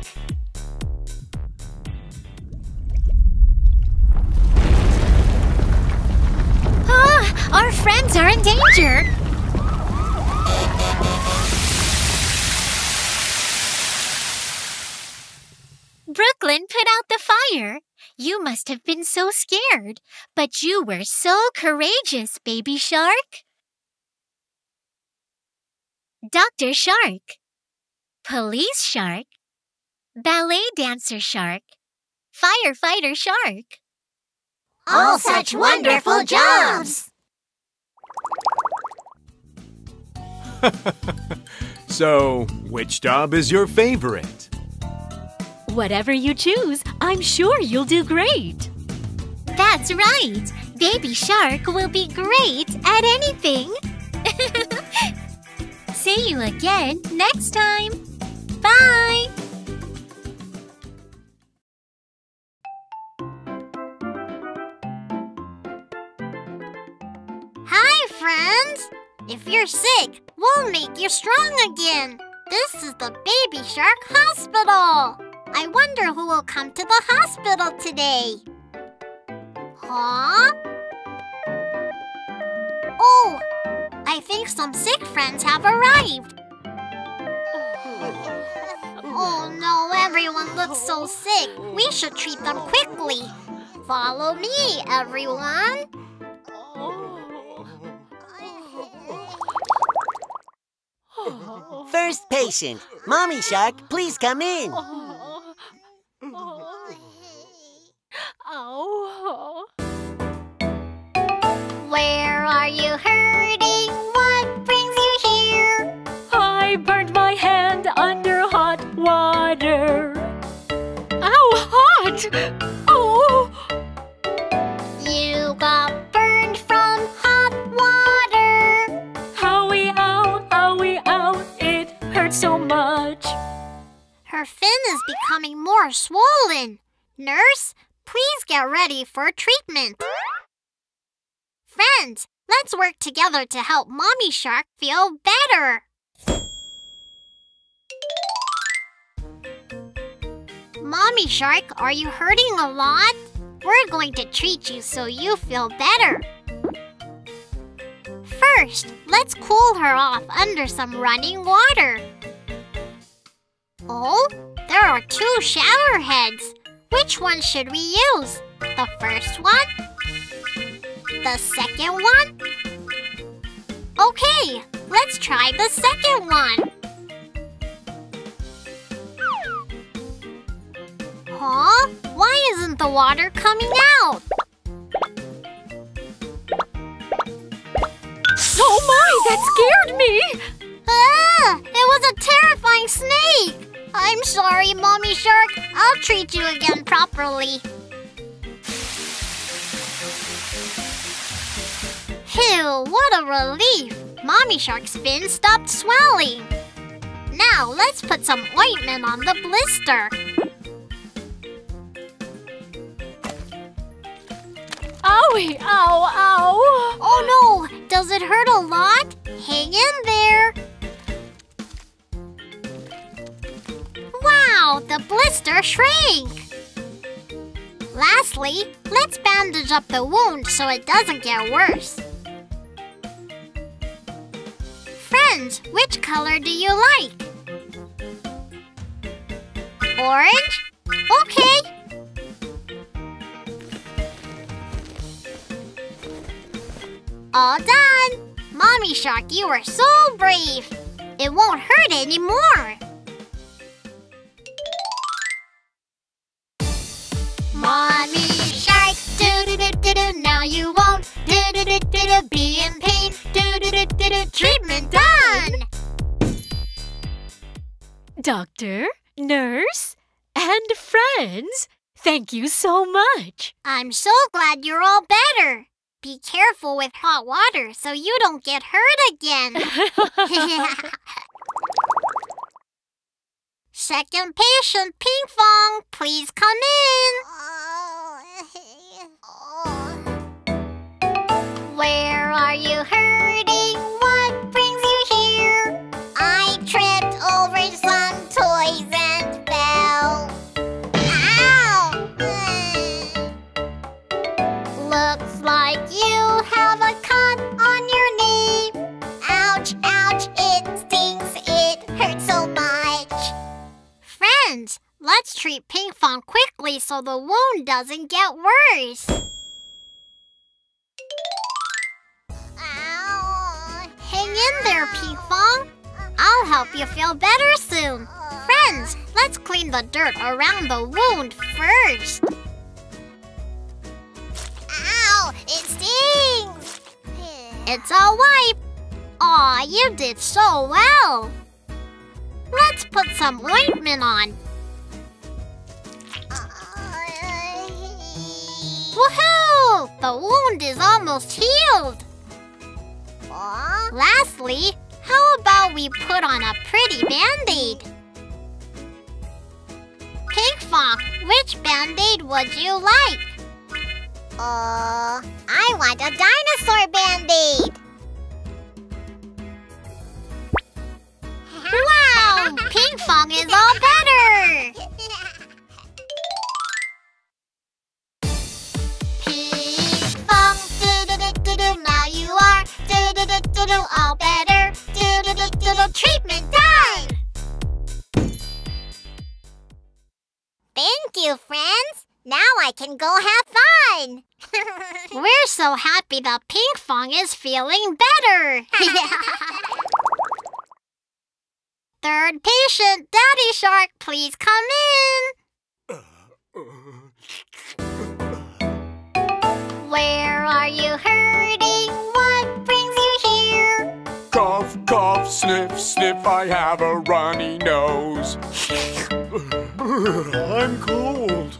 Ah! Our friends are in danger! Brooklyn put out the fire. You must have been so scared, but you were so courageous, Baby Shark. Dr. Shark, Police Shark, Ballet Dancer Shark, Firefighter Shark. All such wonderful jobs! So, which job is your favorite? Whatever you choose, I'm sure you'll do great. That's right. Baby Shark will be great at anything. See you again next time. Bye. Hi, friends. If you're sick, we'll make you strong again. This is the Baby Shark Hospital. I wonder who will come to the hospital today. Huh? Oh, I think some sick friends have arrived. Oh no, everyone looks so sick. We should treat them quickly. Follow me, everyone. First patient, Mommy Shark, please come in. Oh. Where are you hurting? What brings you here? I burned my hand under hot water. Ow, hot! Oh! You got burned from hot water. Owie, ow, it hurts so much. Her fin is becoming more swollen. Nurse, please get ready for treatment. Friends, let's work together to help Mommy Shark feel better. Mommy Shark, are you hurting a lot? We're going to treat you so you feel better. First, let's cool her off under some running water. Oh, there are 2 shower heads. Which one should we use? The first one? The second one? Okay, let's try the second one. Huh? Why isn't the water coming out? Oh my, that scared me! Ah, it was a terrifying snake! I'm sorry, Mommy Shark. I'll treat you again properly. Phew, what a relief. Mommy Shark's fin stopped swelling. Now let's put some ointment on the blister. Owie, ow, ow. Oh no, does it hurt a lot? Hang in there. Wow, the blister shrank! Lastly, let's bandage up the wound so it doesn't get worse. Friends, which color do you like? Orange? Okay! All done! Mommy Shark, you were so brave! It won't hurt anymore! Mommy Shark, do-do-do-do-do, now you won't do-do-do-do-do, be in pain, do-do-do-do-do, treatment done! Doctor, nurse, and friends, thank you so much! I'm so glad you're all better! Be careful with hot water so you don't get hurt again! Second patient, Pinkfong, please come in. Where are you hurting? What brings you here? I tripped over some toys and fell. Ow! Looks like you have a cut on your knee. Ouch, ouch, it stings, it hurts so much. Friends, let's treat Pinkfong quickly so the wound doesn't get worse. Ow. Hang in there, Pinkfong. I'll help you feel better soon. Friends, let's clean the dirt around the wound first. Ow! It stings! It's all wiped. Aw, you did so well! Let's put some ointment on. Woohoo! The wound is almost healed! Lastly, how about we put on a pretty band-aid? Pinkfong, which band-aid would you like? I want a dinosaur band-aid! Wow! Pinkfong is all better! Pinkfong, do-do-do-do-do, now you are do-do-do-do-do, all better. Do-do-do-do-do, treatment time! Thank you, friends! Now I can go have fun! We're so happy that Pinkfong is feeling better! Third patient, Daddy Shark, please come in! Where are you hurting? What brings you here? Cough, cough, sniff, sniff, I have a runny nose. I'm cold.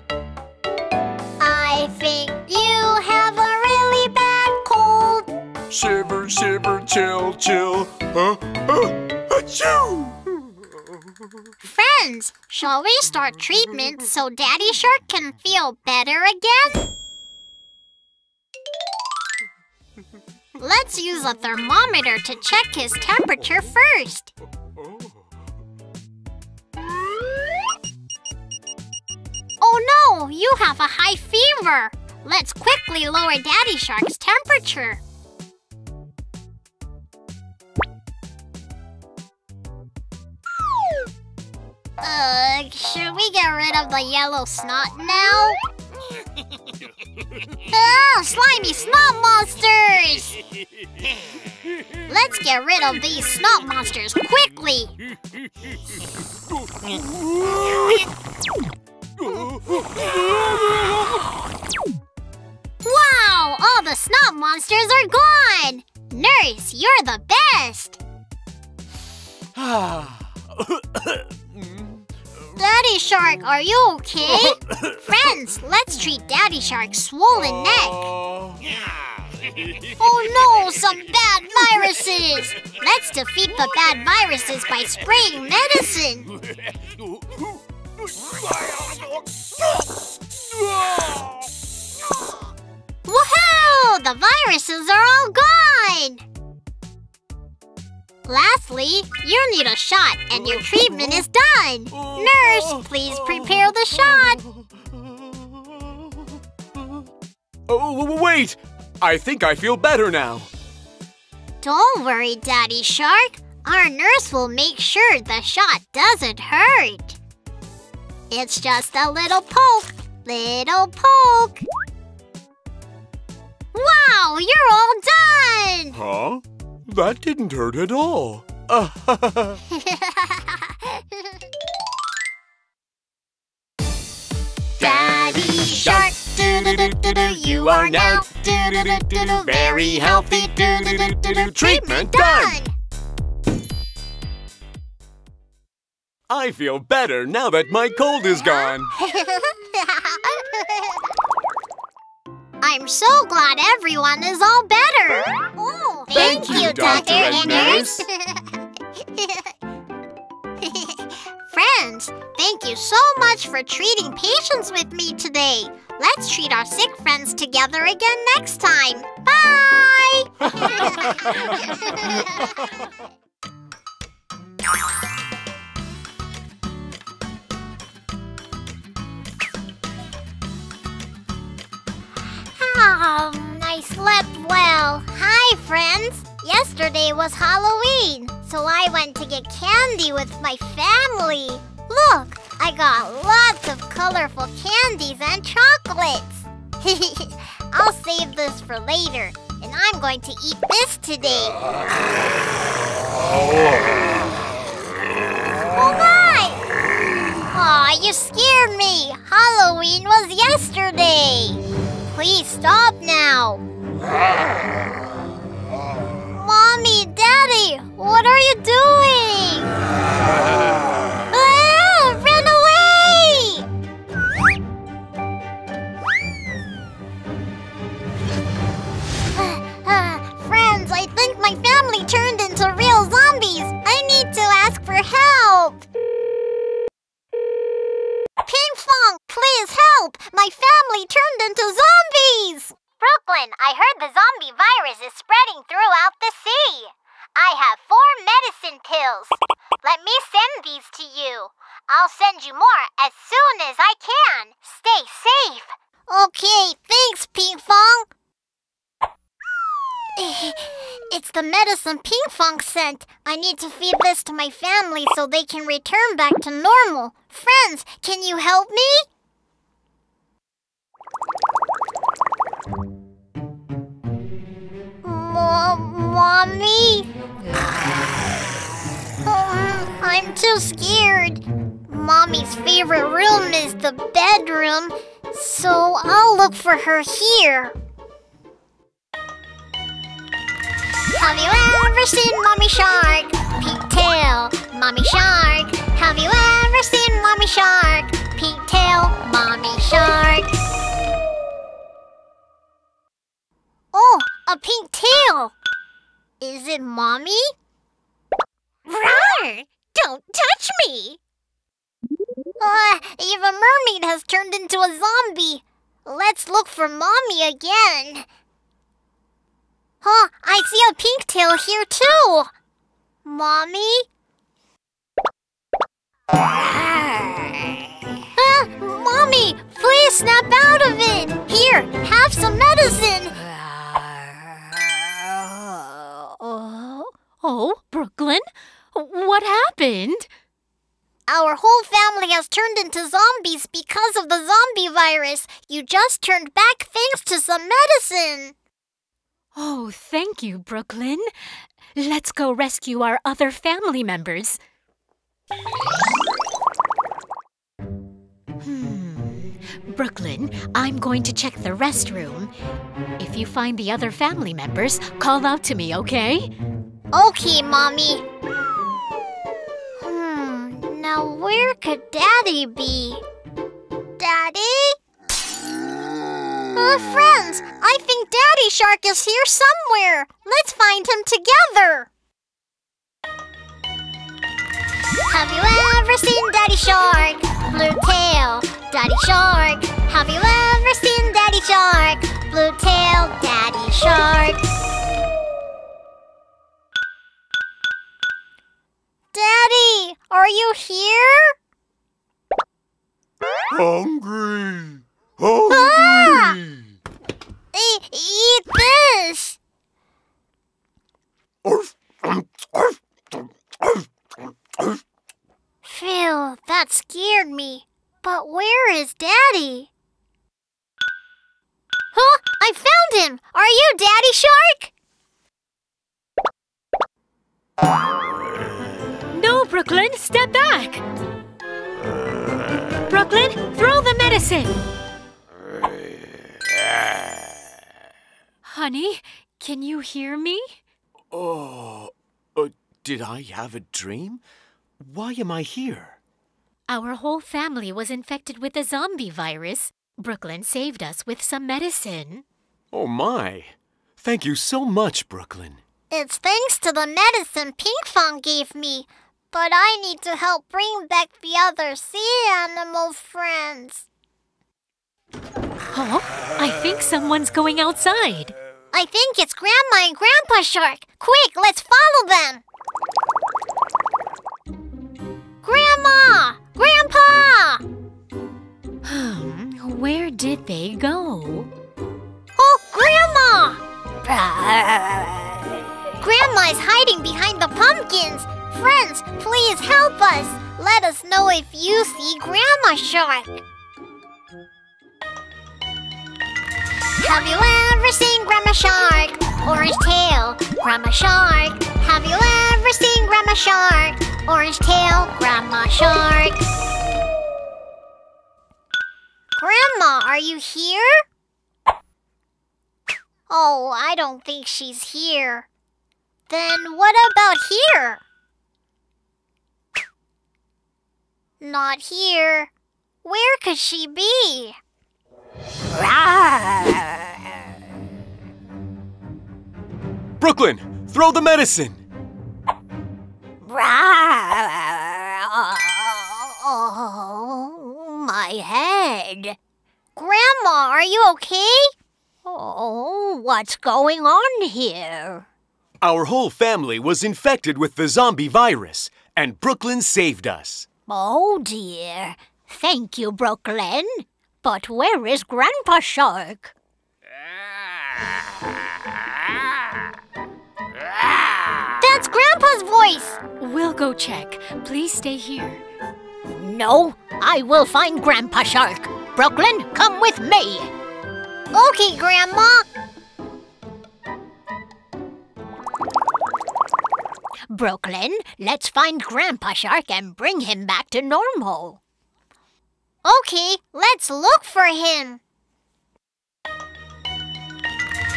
I think you have a really bad cold. Shiver, shiver, chill, chill. Achoo! Friends, shall we start treatment so Daddy Shark can feel better again? Let's use a thermometer to check his temperature first. Oh no, you have a high fever. Let's quickly lower Daddy Shark's temperature. Should we get rid of the yellow snot now? Ugh, slimy snot monsters! Let's get rid of these snot monsters quickly! Wow! All the snot monsters are gone! Nurse, you're the best! Daddy Shark, are you okay? Friends, let's treat Daddy Shark's swollen neck. Oh no, some bad viruses! Let's defeat the bad viruses by spraying medicine. Woohoo! The viruses are all gone! Lastly, you need a shot and your treatment is done! Nurse, please prepare the shot! Oh, wait! I think I feel better now! Don't worry, Daddy Shark. Our nurse will make sure the shot doesn't hurt. It's just a little poke, little poke. Wow, you're all done! Huh? That didn't hurt at all. Daddy Shark, do-do-do-do-do, you are now do-do-do-do-do, very healthy, do-do-do-do-do, treatment done! I feel better now that my cold is gone. I'm so glad everyone is all better. Oh. Thank you, Doctor and Nurse! Friends, thank you so much for treating patients with me today. Let's treat our sick friends together again next time. Bye! I slept well. Hi, friends! Yesterday was Halloween, so I went to get candy with my family. Look, I got lots of colorful candies and chocolates. I'll save this for later, and I'm going to eat this today. Oh my! Aw, you scared me! Halloween was yesterday! Please stop now! Mom, Mommy, Daddy, what are you doing? Ah, run away! Friends, I think my family turned into real zombies. I need to ask for help. Pinkfong, please help! My family turned into zombies! Brooklyn, I heard the zombie virus is spreading throughout the sea. I have 4 medicine pills. Let me send these to you. I'll send you more as soon as I can. Stay safe. Okay, thanks, Pinkfong. It's the medicine Pinkfong sent. I need to feed this to my family so they can return back to normal. Friends, can you help me? Mommy? I'm too scared. Mommy's favorite room is the bedroom, so I'll look for her here. Have you ever seen Mommy Shark? Pink tail, Mommy Shark. Have you ever seen Mommy Shark? Pink tail, Mommy Shark. Oh, a pink tail. Is it Mommy? Roar! Don't touch me! Eva Mermaid has turned into a zombie. Let's look for Mommy again. Huh, I see a pink tail here too. Mommy? Mommy, please snap out of it. Here, have some medicine. Oh, Brooklyn, what happened? Our whole family has turned into zombies because of the zombie virus. You just turned back thanks to some medicine. Oh, thank you, Brooklyn. Let's go rescue our other family members. Brooklyn, I'm going to check the restroom. If you find the other family members, call out to me, okay? Okay, Mommy. Now where could Daddy be? Daddy? Friends, I think Daddy Shark is here somewhere. Let's find him together. Have you ever seen Daddy Shark? Blue tail, Daddy Shark. Have you ever seen Daddy Shark? Blue tail, Daddy Shark. Daddy, are you here? Hungry! Hungry! Ah! Eat this! Phew, that scared me. But where is Daddy? Huh? I found him! Are you Daddy Shark? No, Brooklyn, step back! Brooklyn, throw the medicine! Honey, can you hear me? Oh, did I have a dream? Why am I here? Our whole family was infected with the zombie virus. Brooklyn saved us with some medicine. Oh my! Thank you so much, Brooklyn. It's thanks to the medicine Pinkfong gave me. But I need to help bring back the other sea animal friends. Oh, I think someone's going outside. I think it's Grandma and Grandpa Shark. Quick, let's follow them. Grandma! Grandpa! Where did they go? Oh, Grandma! Grandma is hiding behind the pumpkins. Friends, please help us. Let us know if you see Grandma Shark. Have you ever seen Grandma Shark? Orange tail, Grandma Shark. Have you ever seen Grandma Shark? Orange tail, Grandma Shark. Grandma, are you here? Oh, I don't think she's here. Then what about here? Not here. Where could she be? Brooklyn, throw the medicine! Oh, my head. Grandma, are you okay? Oh, what's going on here? Our whole family was infected with the zombie virus, and Brooklyn saved us. Oh, dear. Thank you, Brooklyn. But where is Grandpa Shark? That's Grandpa's voice! We'll go check. Please stay here. No, I will find Grandpa Shark. Brooklyn, come with me. Okay, Grandma. Brooklyn, let's find Grandpa Shark and bring him back to normal. Okay, let's look for him.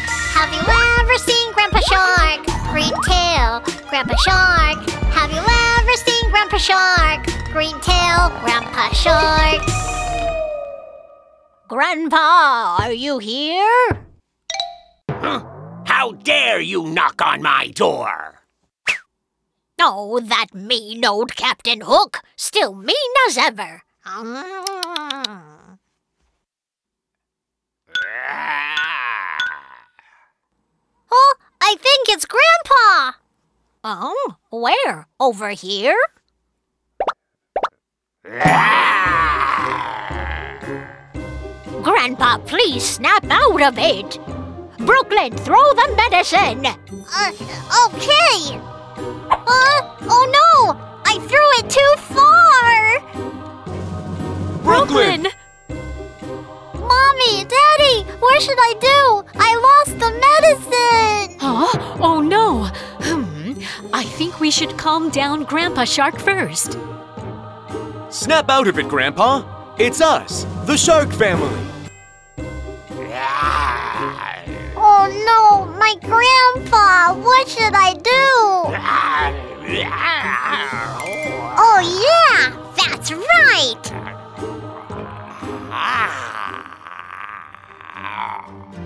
Have you ever seen Grandpa Shark? Green tail, Grandpa Shark. Have you ever seen Grandpa Shark? Green tail, Grandpa Shark. Grandpa, are you here? Huh? How dare you knock on my door? Oh, that mean old Captain Hook. Still mean as ever. Oh, I think it's Grandpa! Oh, where? Over here? Grandpa, please snap out of it! Brooklyn, throw the medicine! Okay! Oh no! I threw it too far! Brooklyn! Mommy, Daddy, what should I do? I lost the medicine! Huh? Oh no! I think we should calm down Grandpa Shark first. Snap out of it, Grandpa! It's us, the Shark family! Oh no, my Grandpa! What should I do? Oh yeah! That's right!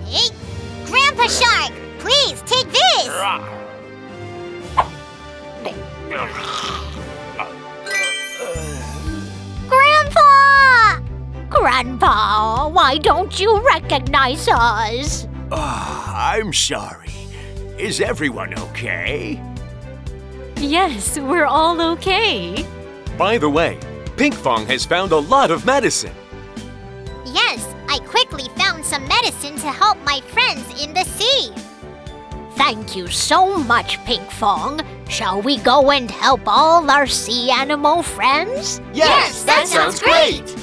Hey, Grandpa Shark, please take this! Grandpa! Grandpa, why don't you recognize us? I'm sorry. Is everyone okay? Yes, we're all okay. By the way, Pinkfong has found a lot of medicine. Yes, I quickly found some medicine to help my friends in the sea. Thank you so much, Pinkfong. Shall we go and help all our sea animal friends? Yes, that sounds great!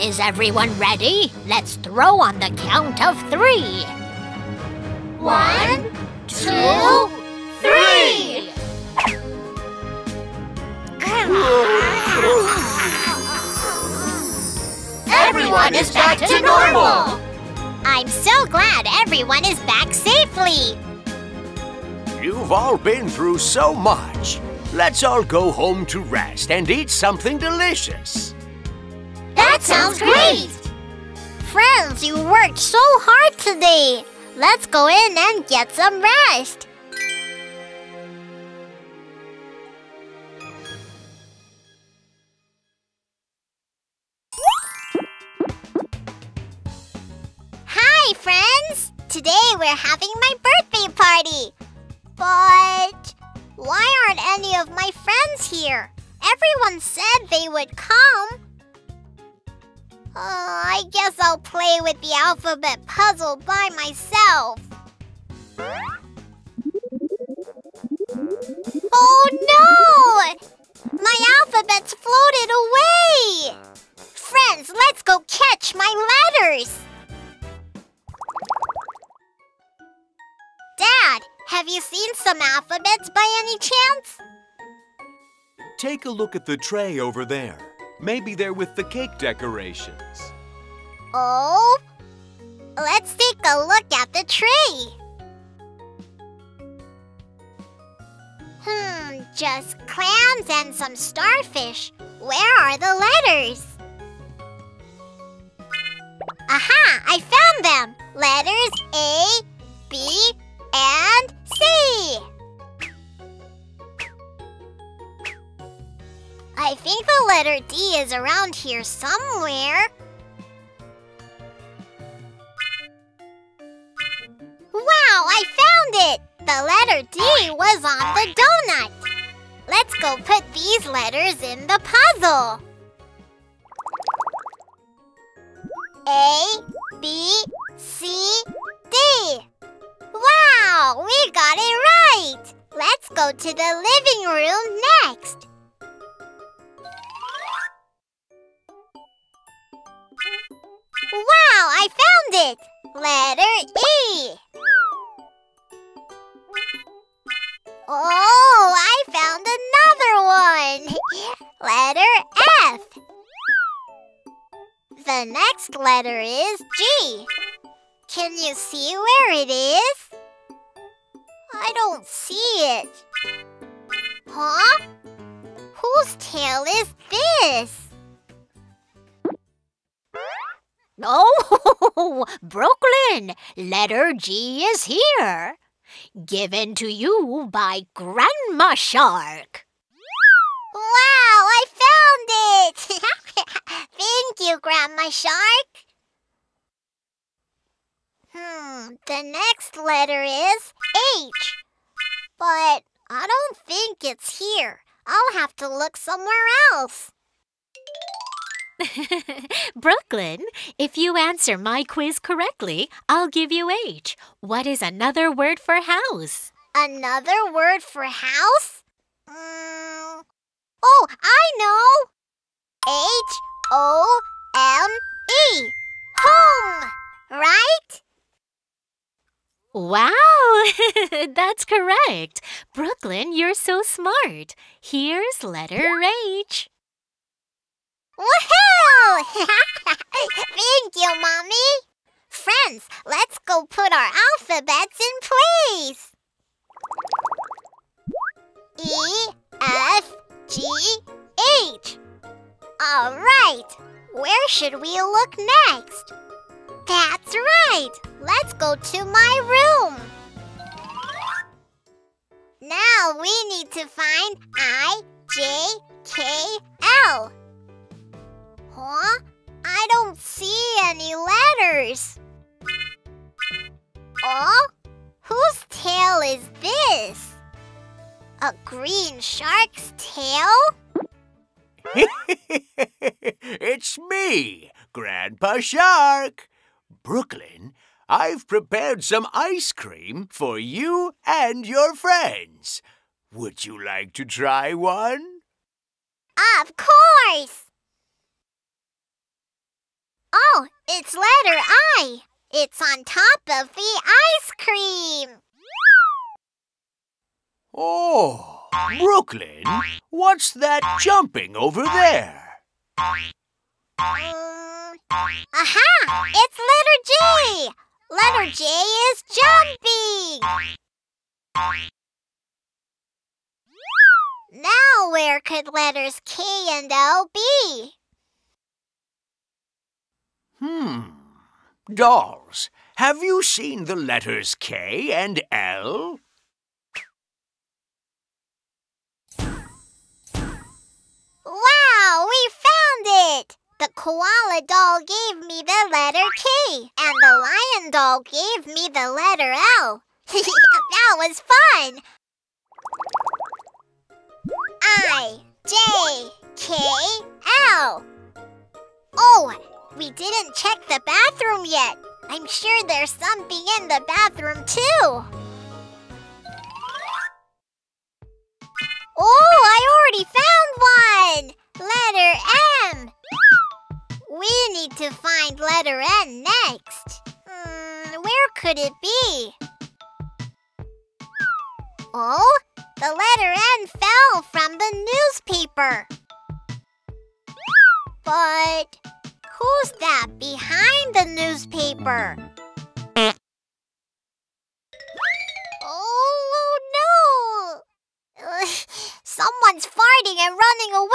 Is everyone ready? Let's throw on the count of 3. 1, 2, 3! Everyone is back to normal! I'm so glad everyone is back safely! You've all been through so much. Let's all go home to rest and eat something delicious. That sounds great! Friends, you worked so hard today. Let's go in and get some rest. Hi, friends! Today we're having my birthday party. But why aren't any of my friends here? Everyone said they would come. Oh, I guess I'll play with the alphabet puzzle by myself. Oh no! My alphabet's floated away! Friends, let's go catch my letters! Dad, have you seen some alphabets by any chance? Take a look at the tray over there. Maybe they're with the cake decorations. Oh, let's take a look at the tree. Just clams and some starfish. Where are the letters? Aha! I found them! Letters A, B, and C! I think the letter D is around here somewhere. Wow! I found it! The letter D was on the donut! Let's go put these letters in the puzzle. A, B, C, D. Wow, we got it right. Let's go to the living room next. Wow, I found it. Letter E. Oh, I found another one! Letter F. The next letter is G. Can you see where it is? I don't see it. Huh? Whose tail is this? Oh, Brooklyn! Letter G is here. Given to you by Grandma Shark. Wow, I found it! Thank you, Grandma Shark. The next letter is H. But I don't think it's here. I'll have to look somewhere else. Brooklyn, if you answer my quiz correctly, I'll give you H. What is another word for house? Another word for house? Oh, I know! H-O-M-E. Home! Right? Wow! That's correct. Brooklyn, you're so smart. Here's letter H. Woohoo! Thank you, Mommy! Friends, let's go put our alphabets in place! E, F, G, H. Alright, where should we look next? That's right! Let's go to my room! Now we need to find I, J, K, L. Huh? I don't see any letters. Oh? Whose tail is this? A green shark's tail? It's me, Grandpa Shark. Brooklyn, I've prepared some ice cream for you and your friends. Would you like to try one? Of course! Oh, it's letter I. It's on top of the ice cream. Oh, Brooklyn, what's that jumping over there? Aha! It's letter J. Letter J is jumping. Now where could letters K and L be? Dolls, have you seen the letters K and L? Wow, we found it! The koala doll gave me the letter K, and the lion doll gave me the letter L. That was fun! I, J, K, L. Oh! We didn't check the bathroom yet. I'm sure there's something in the bathroom, too. Oh, I already found one! Letter M. We need to find letter N next. Where could it be? Oh, the letter N fell from the newspaper. But who's that behind the newspaper? Oh, no! Someone's farting and running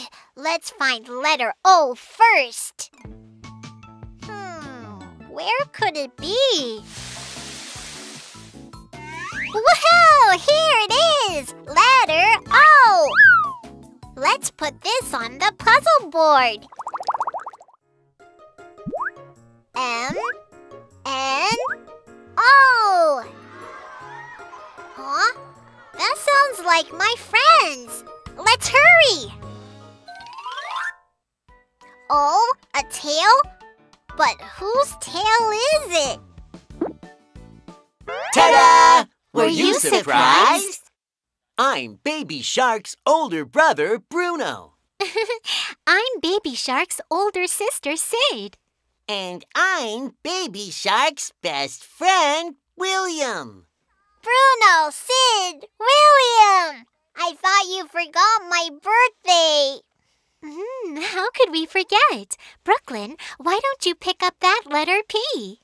away! Let's find letter O first. Where could it be? Woohoo! Here it is! Letter O! Let's put this on the puzzle board. M-N-O! Huh? That sounds like my friends. Let's hurry! O, a tail? But whose tail is it? Ta-da! Were you surprised? I'm Baby Shark's older brother, Bruno. I'm Baby Shark's older sister, Sid. And I'm Baby Shark's best friend, William. Bruno, Sid, William! I thought you forgot my birthday. How could we forget? Brooklyn, why don't you pick up that letter P?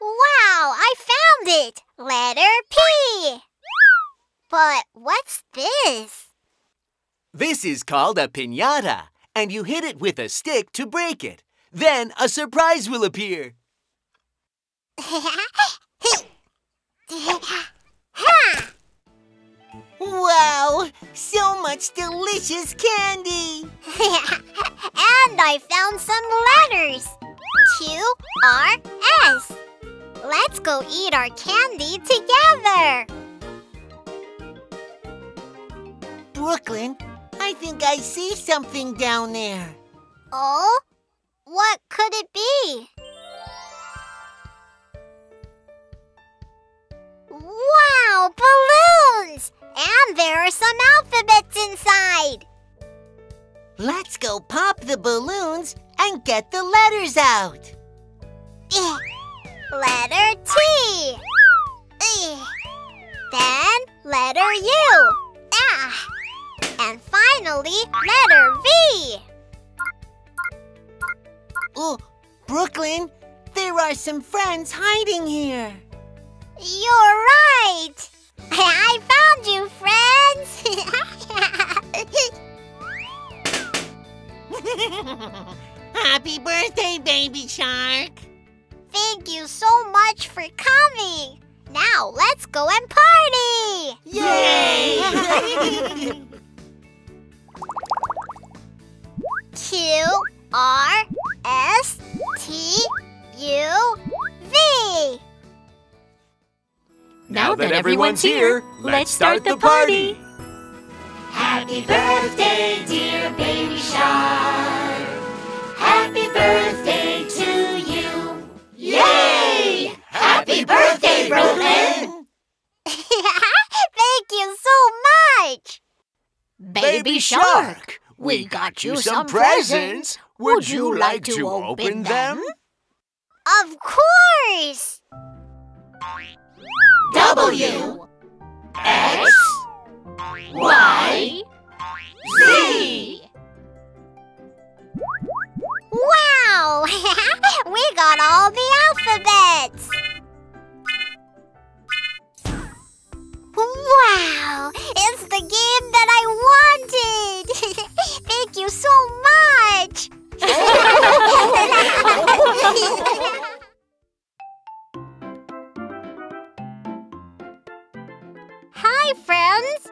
Wow, I found it! Letter P! But what's this? This is called a piñata, and you hit it with a stick to break it. Then a surprise will appear. Ha! Wow, so much delicious candy! And I found some letters! Q-R-S! Let's go eat our candy together! Brooklyn, I think I see something down there. Oh? What could it be? Wow, balloons! And there are some alphabets inside. Let's go pop the balloons and get the letters out. Letter T. Then letter U. And finally, letter V. Oh, Brooklyn, there are some friends hiding here. You're right. I found you, friends! Happy birthday, Baby Shark! Thank you so much for coming! Now let's go and party! Yay! Q-R-S-T-U-V. Now that everyone's here, let's start the party! Happy birthday, dear Baby Shark! Happy birthday to you! Yay! Happy birthday, Brooklyn! Thank you so much! Baby Shark, we got you some presents. Would you like to open them? Of course! W, X, Y, Z. Wow! We got all the alphabets! Wow! It's the game that I wanted! Thank you so much! Hi, friends!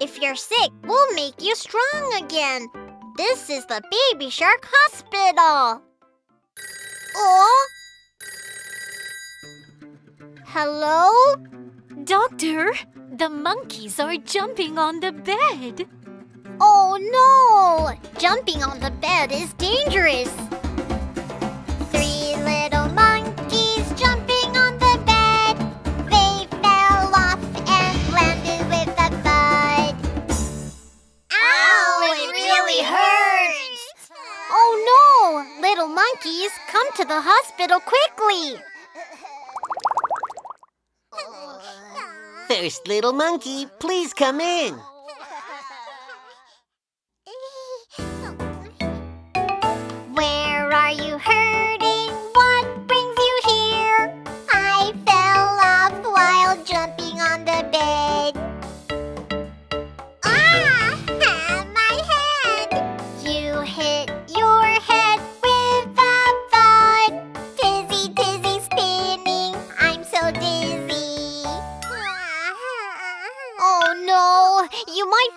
If you're sick, we'll make you strong again. This is the Baby Shark Hospital. Oh? Hello? Doctor, the monkeys are jumping on the bed. Oh, no! Jumping on the bed is dangerous. Three little monkeys jumping on the bed. They fell off. Little monkeys, come to the hospital quickly! First little monkey, please come in.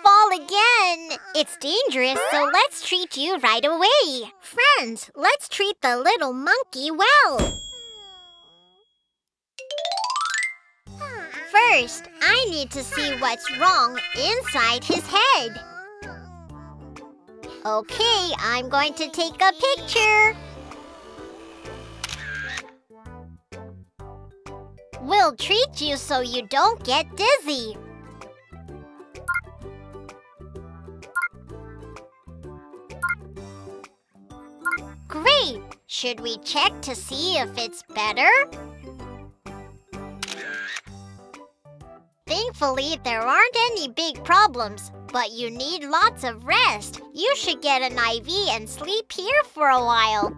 fall again. It's dangerous, so let's treat you right away. Friends, let's treat the little monkey well. First, I need to see what's wrong inside his head. Okay, I'm going to take a picture. We'll treat you so you don't get dizzy. Great! Should we check to see if it's better? Thankfully, there aren't any big problems, but you need lots of rest. You should get an IV and sleep here for a while.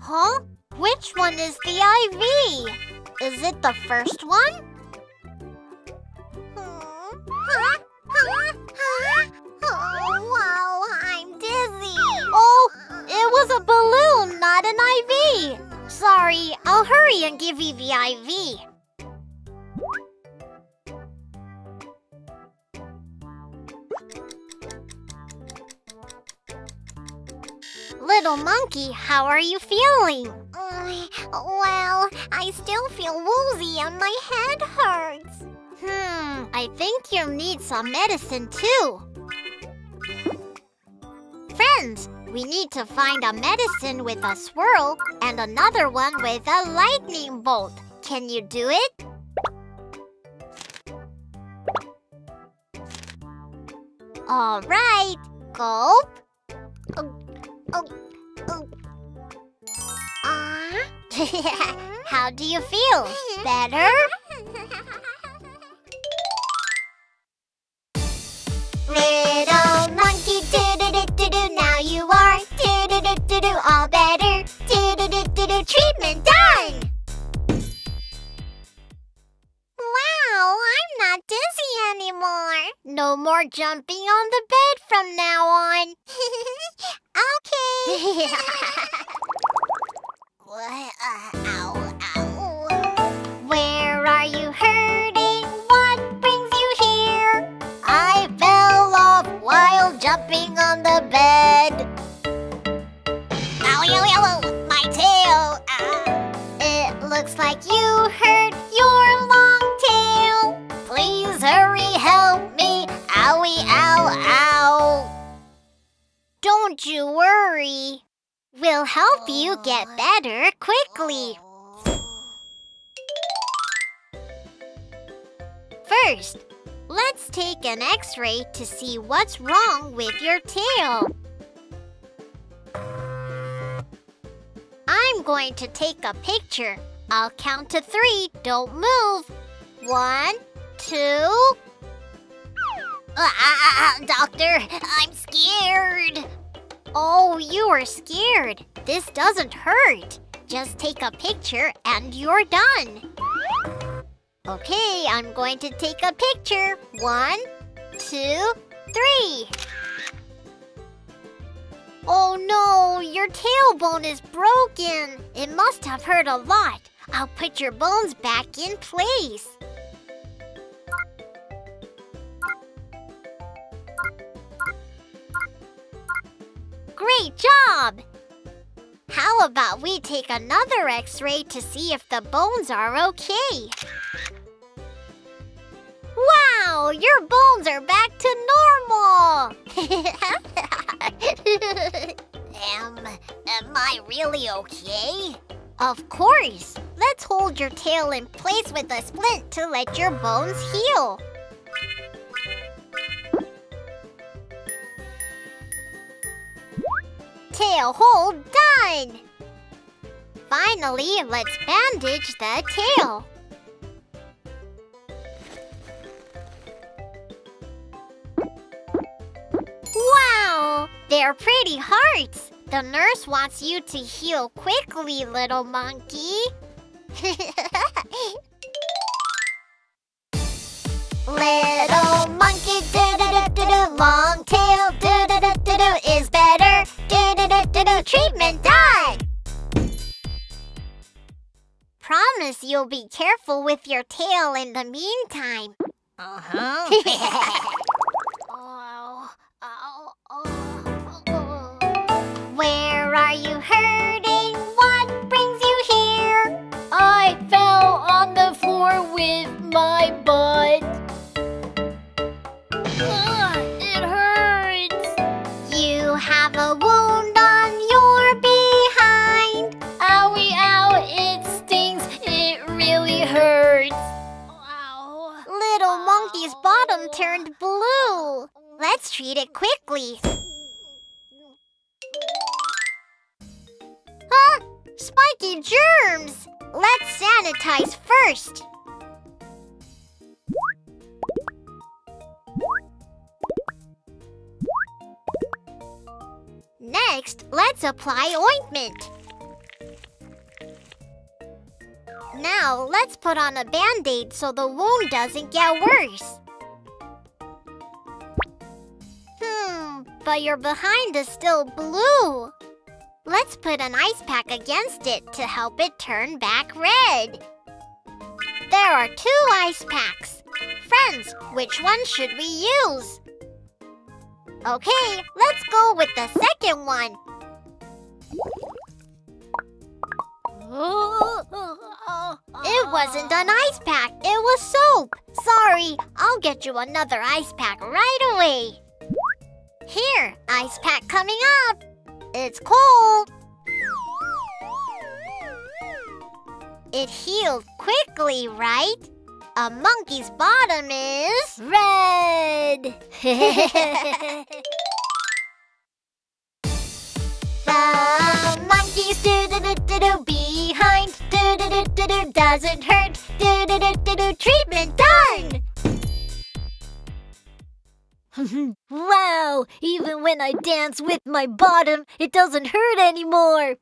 Huh? Which one is the IV? Is it the first one? Oh, I'm dizzy. Oh, it was a balloon, not an IV. Sorry, I'll hurry and give you the IV. Little monkey, how are you feeling? Well, I still feel woozy and my head hurts. I think you'll need some medicine too. Friends, we need to find a medicine with a swirl and another one with a lightning bolt. Can you do it? All right, gulp. How do you feel? Better? Little monkey, do-do-do-do-do, now you are do-do-do-do-do, all better, do-do-do-do-do, treatment done! Wow, I'm not dizzy anymore. No more jumping on the bed from now on. Okay. Where are you hurting? What brings you here? I fell off while jumping on the bed. Ow, ow, ow, ow, my tail. It looks like you hurt your long tail. Please hurry, help me. Owie, ow, ow. Don't you worry. We'll help you get better quickly. First, let's take an X-ray to see what's wrong with your tail. I'm going to take a picture. I'll count to 3, don't move. 1, 2... Doctor, I'm scared. Oh, you were scared. This doesn't hurt. Just take a picture and you're done. Okay, I'm going to take a picture. 1, 2, 3. Oh no, your tailbone is broken. It must have hurt a lot. I'll put your bones back in place. Great job! How about we take another X-ray to see if the bones are okay? Wow! Your bones are back to normal! Am I really okay? Of course! Let's hold your tail in place with a splint to let your bones heal. Tail hold done! Finally, let's bandage the tail. Wow! They're pretty hearts! The nurse wants you to heal quickly, little monkey. Little monkey, do-do-do-do-do, long tail, do-do-do-do-do, is better. Do-do-do-do-do, treatment done! Promise you'll be careful with your tail in the meantime. Uh-huh. Where are you hurting? What brings you here? I fell on the floor with my butt. It hurts. You have a wound on your behind. Owie, ow, it stings. It really hurts. Ow. Little monkey's bottom turned blue. Let's treat it quickly. Huh? Spiky germs! Let's sanitize first. Next, let's apply ointment. Now, let's put on a band-aid so the wound doesn't get worse. But your behind is still blue. Let's put an ice pack against it to help it turn back red. There are two ice packs. Friends, which one should we use? Okay, let's go with the second one. It wasn't an ice pack, it was soap. Sorry, I'll get you another ice pack right away. Here, ice pack coming up. It's cold. It healed quickly, right? A monkey's bottom is red. The monkey's do-do-do-do-do behind. Do-do-do-do-do doesn't hurt. Do-do-do-do-do treatment done. Wow! Even when I dance with my bottom, it doesn't hurt anymore!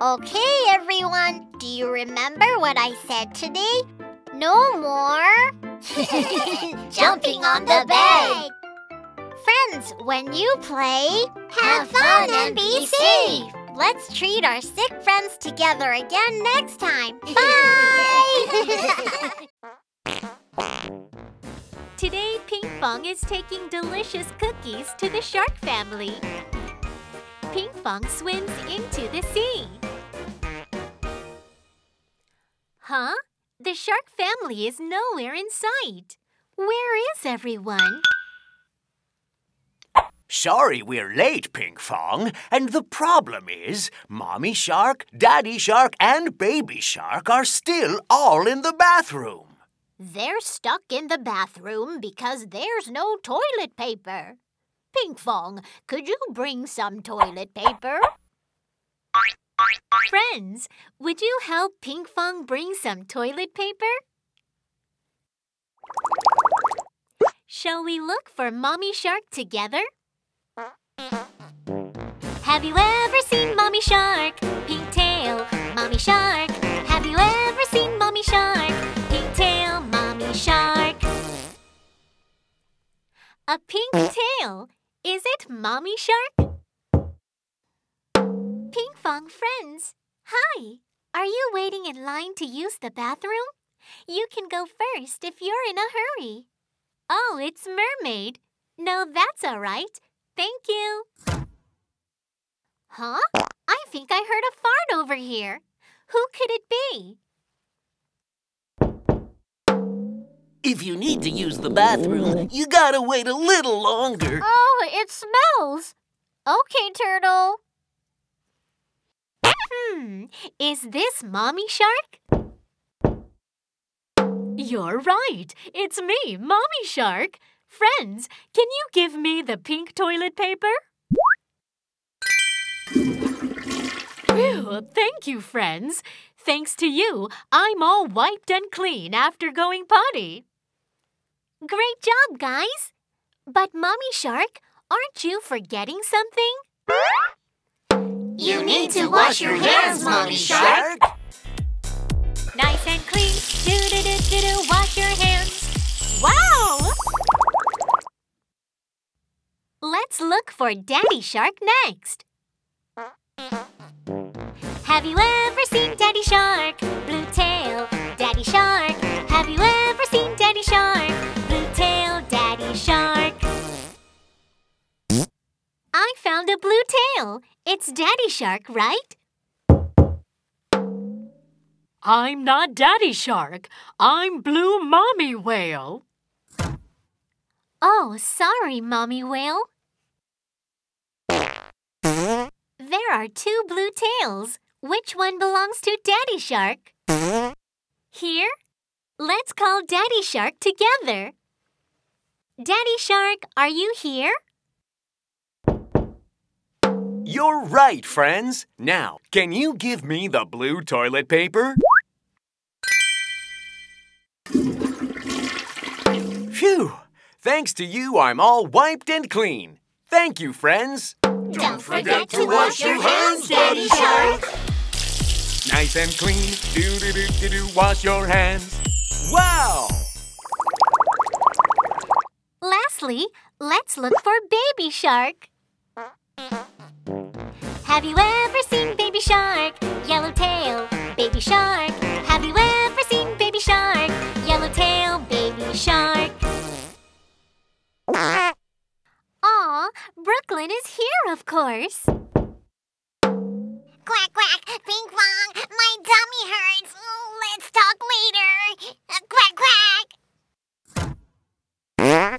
Okay, everyone. Do you remember what I said today? No more... jumping on the bed! Friends, when you play... Have fun and be safe! Let's treat our sick friends together again next time. Bye! Today, Pinkfong is taking delicious cookies to the shark family. Pinkfong swims into the sea. Huh? The shark family is nowhere in sight. Where is everyone? Sorry we're late, Pinkfong, and the problem is Mommy Shark, Daddy Shark, and Baby Shark are still all in the bathroom. They're stuck in the bathroom because there's no toilet paper. Pinkfong, could you bring some toilet paper? Friends, would you help Pinkfong bring some toilet paper? Shall we look for Mommy Shark together? Have you ever seen Mommy Shark? Pink tail, Mommy Shark. Have you ever seen Mommy Shark? Pink tail, Mommy Shark. A pink tail. Is it Mommy Shark? Pinkfong friends, hi. Are you waiting in line to use the bathroom? You can go first if you're in a hurry. Oh, it's Mermaid. No, that's all right. Thank you. Huh? I think I heard a fart over here. Who could it be? If you need to use the bathroom, you gotta wait a little longer. Oh, it smells. Okay, turtle. Is this Mommy Shark? You're right. It's me, Mommy Shark. Friends, can you give me the pink toilet paper? Phew, thank you, friends. Thanks to you, I'm all wiped and clean after going potty. Great job, guys. But, Mommy Shark, aren't you forgetting something? You need to wash your hands, Mommy Shark. Nice and clean. Do-do-do-do-do, wash your hands. Wow! Let's look for Daddy Shark next. Have you ever seen Daddy Shark? Blue tail, Daddy Shark. Have you ever seen Daddy Shark? Blue tail, Daddy Shark. I found a blue tail. It's Daddy Shark, right? I'm not Daddy Shark. I'm Blue Mommy Whale. Oh, sorry, Mommy Whale. There are two blue tails. Which one belongs to Daddy Shark? Here? Let's call Daddy Shark together. Daddy Shark, are you here? You're right, friends. Now, can you give me the blue toilet paper? Phew! Thanks to you, I'm all wiped and clean. Thank you, friends. Don't forget to wash your hands, Daddy Shark. Nice and clean. Do-do-do-do-do. Wash your hands. Wow! Lastly, let's look for Baby Shark. Have you ever seen Baby Shark? Yellow tail, Baby Shark. Have you ever seen Baby Shark? Yellow tail, Baby Shark. Aw, Brooklyn is here, of course. Quack, quack, Pinkfong, my tummy hurts. Let's talk later.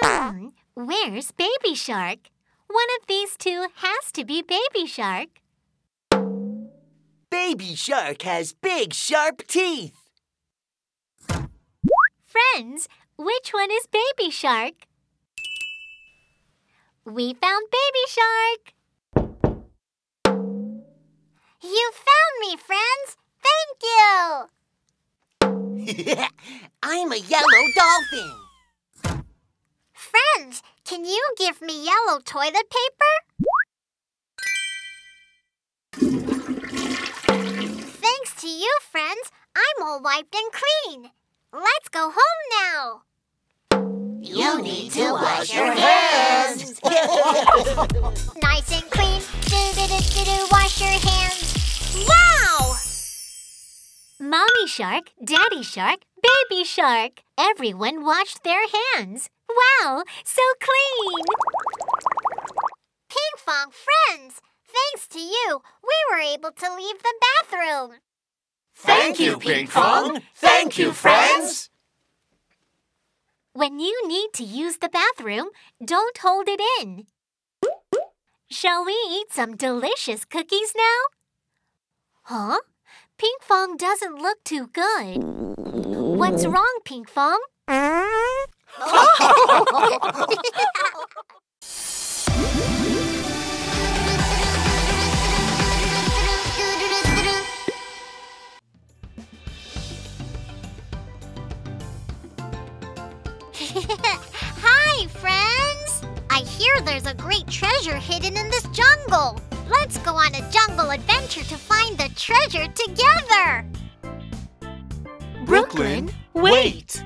Quack, quack. Where's Baby Shark? One of these two has to be Baby Shark. Baby Shark has big, sharp teeth. Friends, which one is Baby Shark? We found Baby Shark! You found me, friends! Thank you! I'm a yellow dolphin! Friends, can you give me yellow toilet paper? Thanks to you, friends, I'm all wiped and clean. Let's go home now! You need to wash your hands! Nice and clean, do-do-do-do-do, wash your hands! Wow! Mommy Shark, Daddy Shark, Baby Shark. Everyone washed their hands. Wow, so clean! Pinkfong friends, thanks to you, we were able to leave the bathroom. Thank you, Pinkfong! Thank you, friends! When you need to use the bathroom, don't hold it in. Shall we eat some delicious cookies now? Huh? Pinkfong doesn't look too good. What's wrong, Pinkfong? Hi, friends! I hear there's a great treasure hidden in this jungle. Let's go on a jungle adventure to find the treasure together! Brooklyn, wait!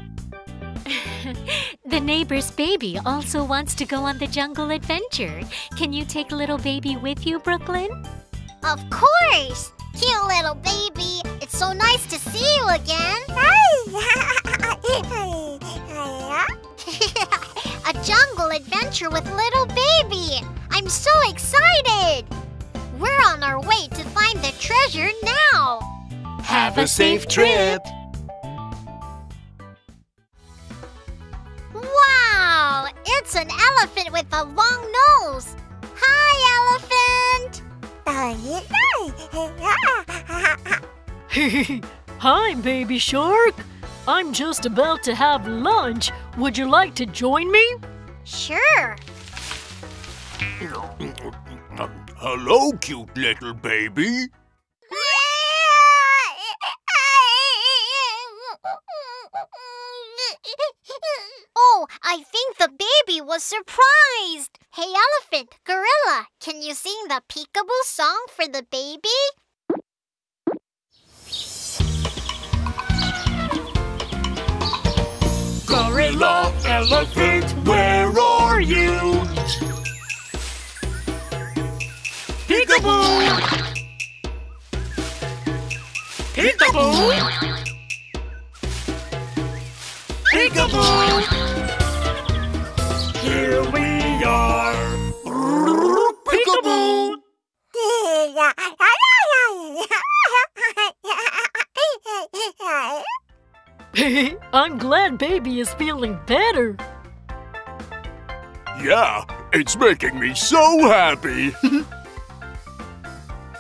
The neighbor's baby also wants to go on the jungle adventure. Can you take little baby with you, Brooklyn? Of course! Cute little baby! It's so nice to see you again! Hi! A jungle adventure with little baby! I'm so excited! We're on our way to find the treasure now! Have a safe trip! Wow! It's an elephant with a long nose! Hi, elephant! Hi, Baby Shark! I'm just about to have lunch. Would you like to join me? Sure. Hello, cute little baby. Oh, I think the baby was surprised. Hey, elephant, gorilla, can you sing the peekaboo song for the baby? Gorilla, elephant, where are you? Peekaboo! Peekaboo! Peekaboo! Here we are! Peekaboo! I'm glad Baby is feeling better. Yeah, it's making me so happy.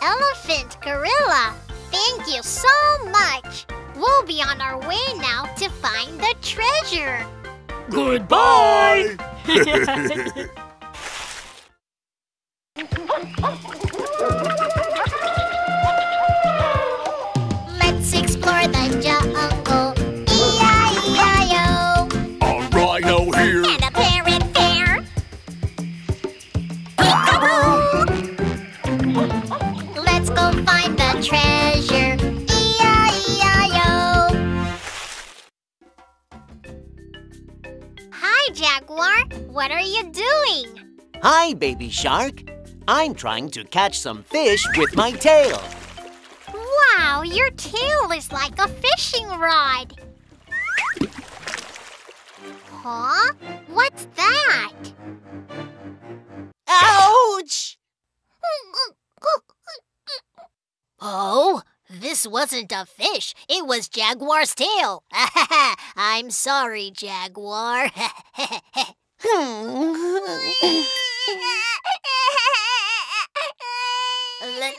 Elephant Gorilla, thank you so much. We'll be on our way now to find the treasure. Goodbye! Let's explore the jungle. E-I-E-I-O. A rhino here. And a parrot there. Peek-a-boo! Let's go find the treasure. Jaguar, what are you doing? Hi, Baby Shark. I'm trying to catch some fish with my tail. Wow, your tail is like a fishing rod. Huh? What's that? Ouch! Oh, this wasn't a fish. It was Jaguar's tail. I'm sorry, Jaguar.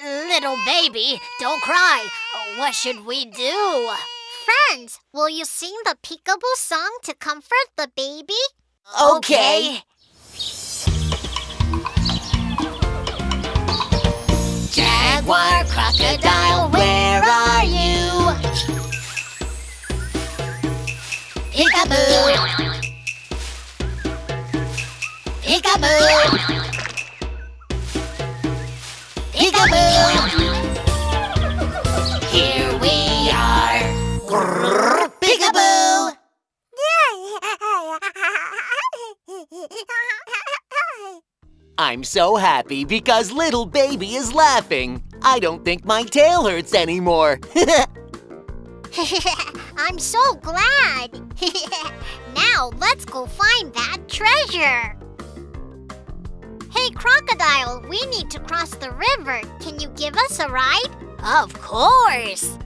Little baby, don't cry. What should we do? Friends, will you sing the Peekaboo song to comfort the baby? Okay. Jaguar, crocodile, where are you? Peekaboo! Peekaboo! Peekaboo! Here we are! Grrr, peekaboo! I'm so happy because little baby is laughing. I don't think my tail hurts anymore. I'm so glad. Now let's go find that treasure. Hey, Crocodile, we need to cross the river. Can you give us a ride? Of course.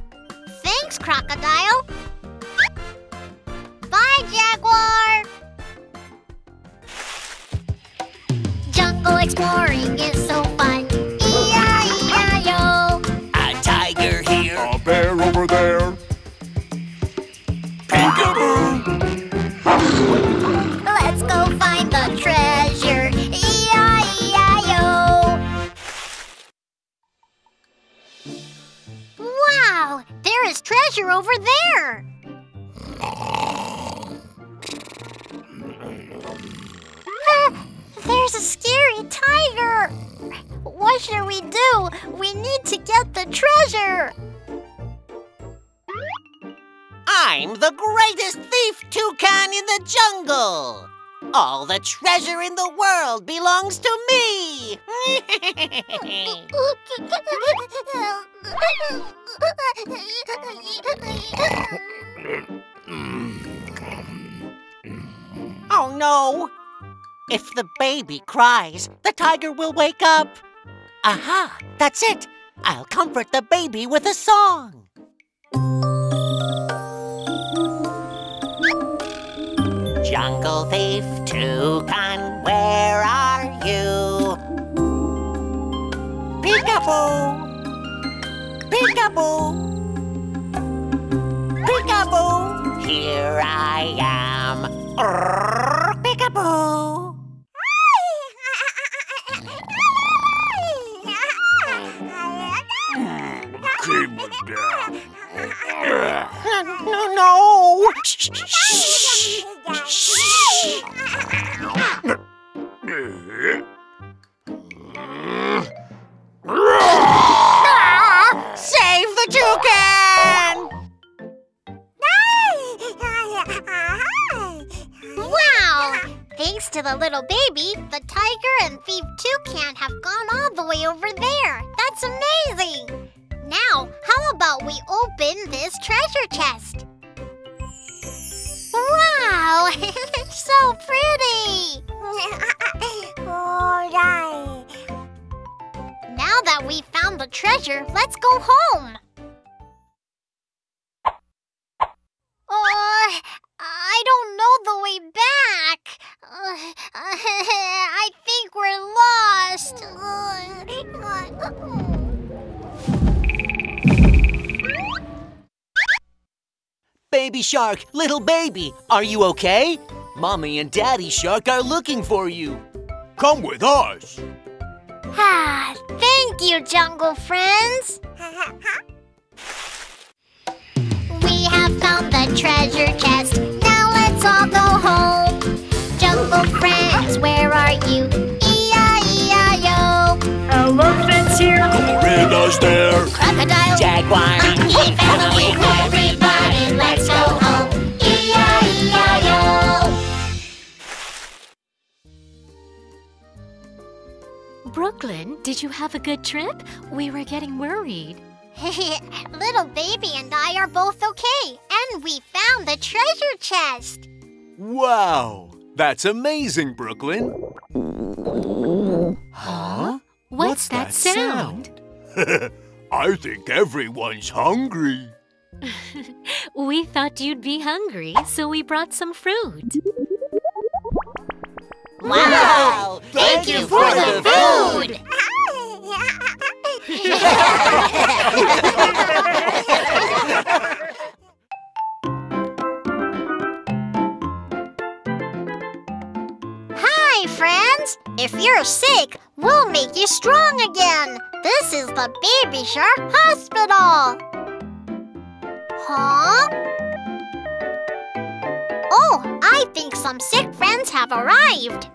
Thanks, Crocodile. Bye, Jaguar. Jungle exploring is so fun. E-I-E-I-O. A tiger here. A bear over there. Peekaboo! Let's go find the treasure. E-I-E-I-O. Wow! There is treasure over there. There's a scary tiger! What should we do? We need to get the treasure! I'm the greatest thief toucan in the jungle! All the treasure in the world belongs to me! Oh no! If the baby cries, the tiger will wake up. Aha! That's it! I'll comfort the baby with a song. Jungle thief toucan, where are you? Peekaboo! Peekaboo! Peekaboo! Here I am. Peekaboo! No! Save the toucan! Wow! Thanks to the little baby, the tiger and thief toucan have gone all the way over there. That's amazing! Now, how about about we open this treasure chest? Wow! It's so pretty! Alright. Now that we found the treasure, let's go home. I don't know the way back. I think we're lost. Baby Shark, little baby, are you okay? Mommy and Daddy Shark are looking for you. Come with us. Ah, thank you, jungle friends. We have found the treasure chest. Now let's all go home. Jungle friends, where are you? E-I-E-I-O. Elephants here. Gorillas there. Crocodile. Jaguar. Monkey family. Everybody, let's go home. E-I-E-I-O. Brooklyn, did you have a good trip? We were getting worried. Little baby and I are both okay, and we found the treasure chest. Wow, that's amazing, Brooklyn. Huh? What's that sound? I think everyone's hungry. We thought you'd be hungry, so we brought some fruit. Wow! Thank you for the food! Hi, friends! If you're sick, we'll make you strong again. This is the Baby Shark Hospital. Huh? Oh, I think some sick friends have arrived.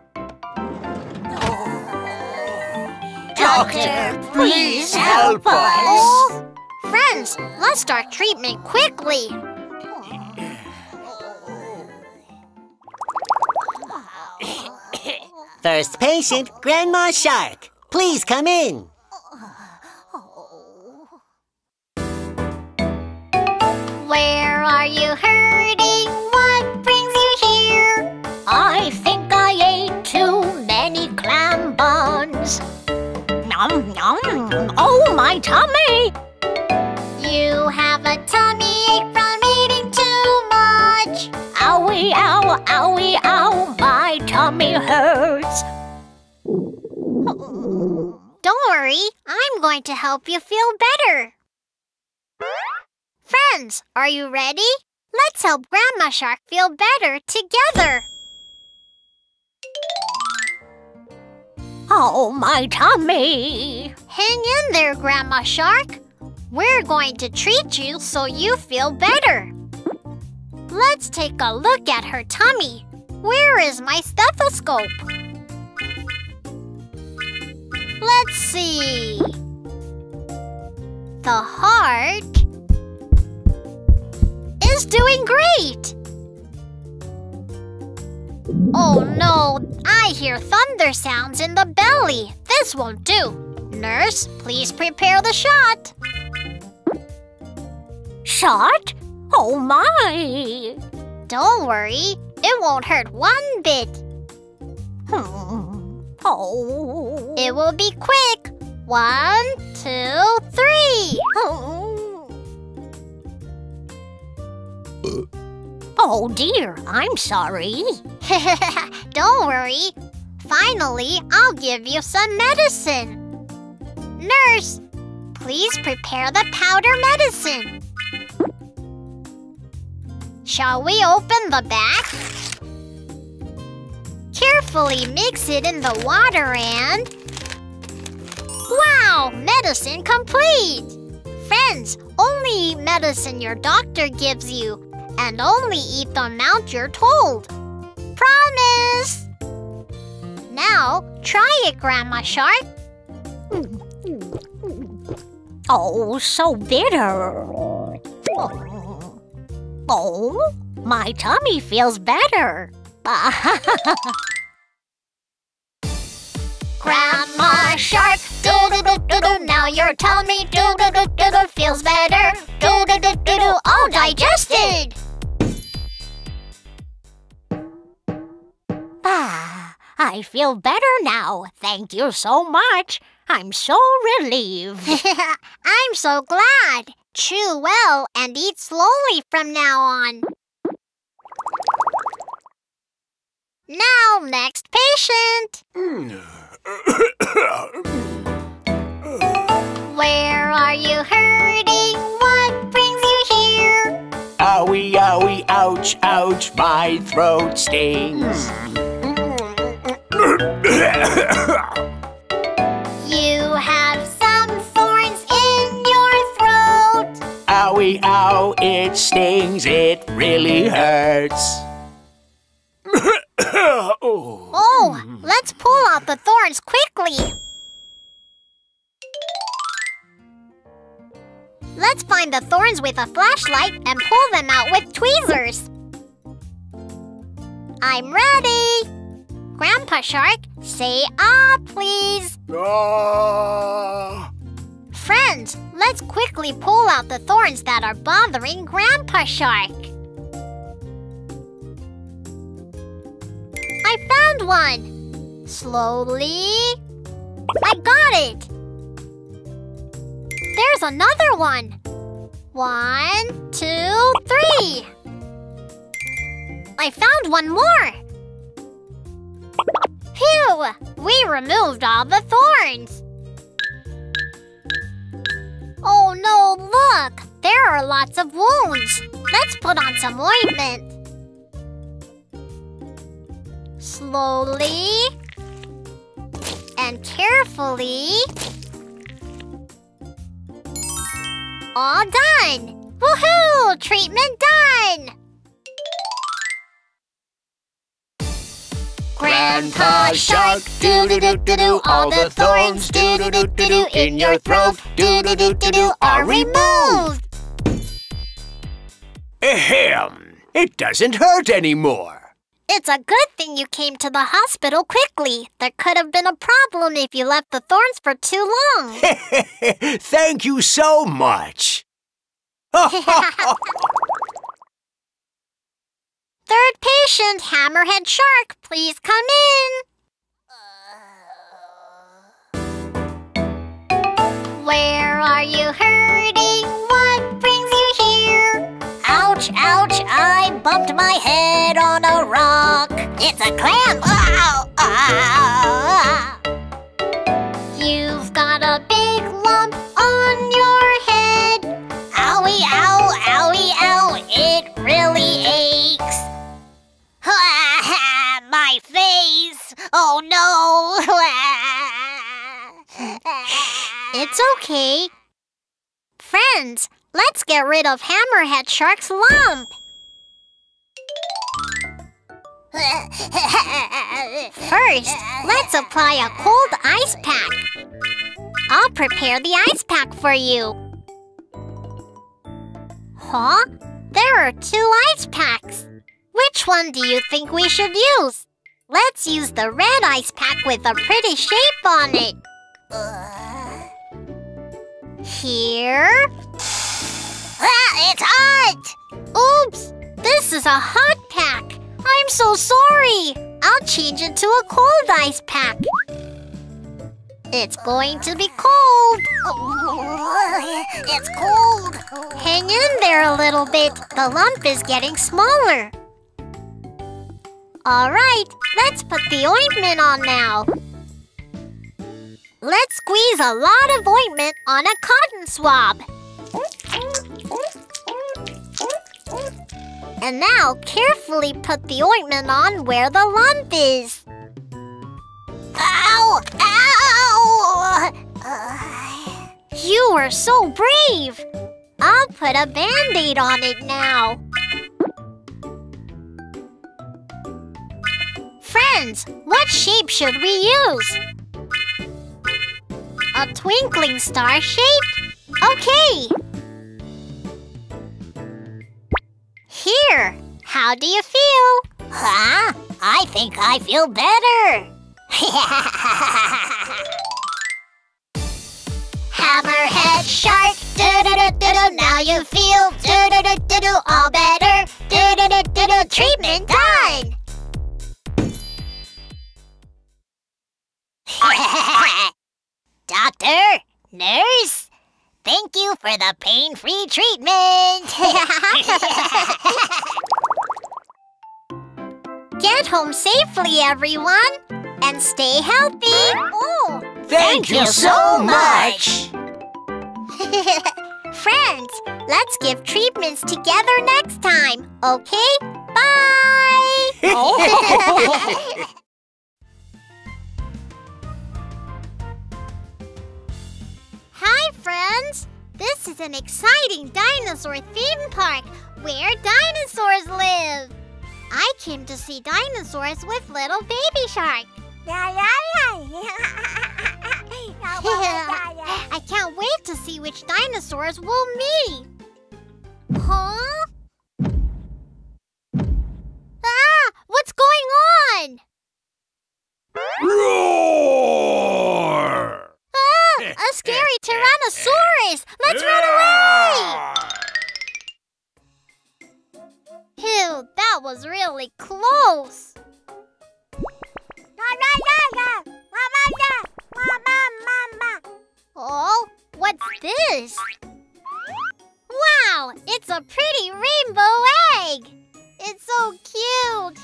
Doctor, please help us! Friends, let's start treatment quickly! First patient, Grandma Shark. Please come in. Where are you hurting? What brings you here? I think I ate too many clam buns. Nom, nom. Oh, my tummy! You have a tummy ache from eating too much. Owie, ow, owie, ow, my tummy hurts. Don't worry, I'm going to help you feel better. Friends, are you ready? Let's help Grandma Shark feel better together. Oh, my tummy! Hang in there, Grandma Shark. We're going to treat you so you feel better. Let's take a look at her tummy. Where is my stethoscope? Let's see. The heart is doing great. Oh no, I hear thunder sounds in the belly. This won't do. Nurse, please prepare the shot. Shot? Oh my! Don't worry, it won't hurt one bit. Oh. It will be quick. 1, 2, 3. Oh. Oh dear, I'm sorry. Don't worry. Finally, I'll give you some medicine. Nurse, please prepare the powder medicine. Shall we open the bag? Carefully mix it in the water and... Wow, medicine complete! Friends, only eat medicine your doctor gives you. And only eat the amount you're told. Promise! Now, try it, Grandma Shark. Oh, so bitter. Oh, my tummy feels better. Grandma Shark, do-do-do-do-do, now your tummy do-do-do-do-do feels better. I feel better now. Thank you so much. I'm so relieved. I'm so glad. Chew well and eat slowly from now on. Now, next patient. Where are you hurting? What brings you here? Owie, owie, ouch, ouch, my throat stings. You have some thorns in your throat. Owie, ow, it stings, it really hurts. Oh, let's pull out the thorns quickly. Let's find the thorns with a flashlight and pull them out with tweezers. I'm ready. Grandpa Shark, say ah, please. Ah. Friends, let's quickly pull out the thorns that are bothering Grandpa Shark. I found one. Slowly. I got it. There's another one. 1, 2, 3. I found one more. Phew! We removed all the thorns. Oh no, look! There are lots of wounds. Let's put on some ointment. Slowly and carefully. All done! Woohoo! Treatment done! Grandpa Shark, do-do-do-do-do, all the thorns, do-do-do-do-do, in your throat, do-do-do-do-do, are removed! Ahem! It doesn't hurt anymore! It's a good thing you came to the hospital quickly. There could have been a problem if you left the thorns for too long. Thank you so much! Third patient, Hammerhead Shark, please come in. Where are you hurting? What brings you here? Ouch, ouch, I bumped my head on a rock. It's a clam. Ow, ow, ow. You've got a big lump on your head. Owie, ow, owie, ow, it really aches. My face! Oh no! It's okay. Friends, let's get rid of Hammerhead Shark's lump. First, let's apply a cold ice pack. I'll prepare the ice pack for you. Huh? There are 2 ice packs. Which one do you think we should use? Let's use the red ice pack with a pretty shape on it. Here. Ah, it's hot! Oops, this is a hot pack. I'm so sorry. I'll change it to a cold ice pack. It's going to be cold. It's cold. Hang in there a little bit. The lump is getting smaller. All right, let's put the ointment on now. Let's squeeze a lot of ointment on a cotton swab. And now carefully put the ointment on where the lump is. Ow! Ow! You were so brave! I'll put a Band-Aid on it now. Friends, what shape should we use? A twinkling star shape? Okay! Here, how do you feel? Huh? I think I feel better! Hammerhead Shark, do-do-do-do-do, now you feel do-do-do-do-do, all better, do-do-do-do-do, treatment done! Doctor, nurse, thank you for the pain-free treatment. Get home safely, everyone, and stay healthy. Ooh. Thank you so much. Friends, let's give treatments together next time, okay? Bye! Oh. Hi, friends! This is an exciting dinosaur theme park where dinosaurs live. I came to see dinosaurs with little Baby Shark. I can't wait to see which dinosaurs we'll meet. Huh? Ah! What's going on? Roar! Ah! A scary Tyrannosaurus! Let's run away! Ew, that was really close. Oh, what's this? Wow, it's a pretty rainbow egg! It's so cute!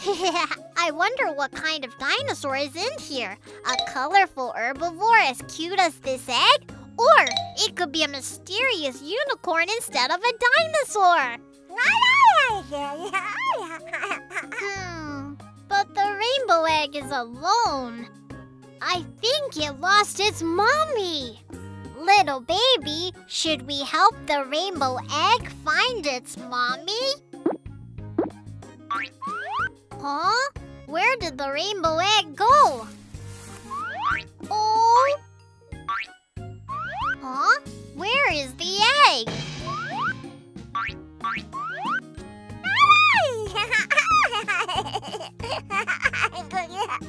I wonder what kind of dinosaur is in here. A colorful herbivore as cute as this egg? Or it could be a mysterious unicorn instead of a dinosaur! But the rainbow egg is alone. I think it lost its mommy. Little baby, should we help the rainbow egg find its mommy? Huh? Where did the rainbow egg go? Oh! Huh? Where is the egg?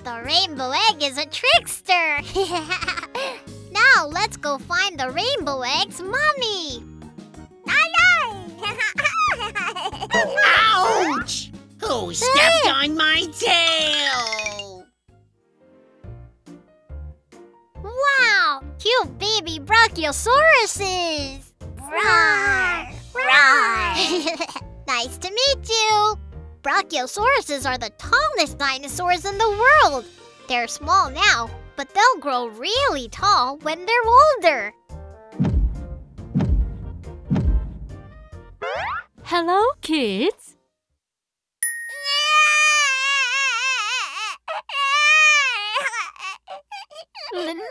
The rainbow egg is a trickster! Now let's go find the rainbow egg's mommy! Ouch! Who stepped on my tail? Wow! Cute baby brachiosauruses! Roar! Roar! Nice to meet you! Brachiosauruses are the tallest dinosaurs in the world. They're small now, but they'll grow really tall when they're older. Hello, kids.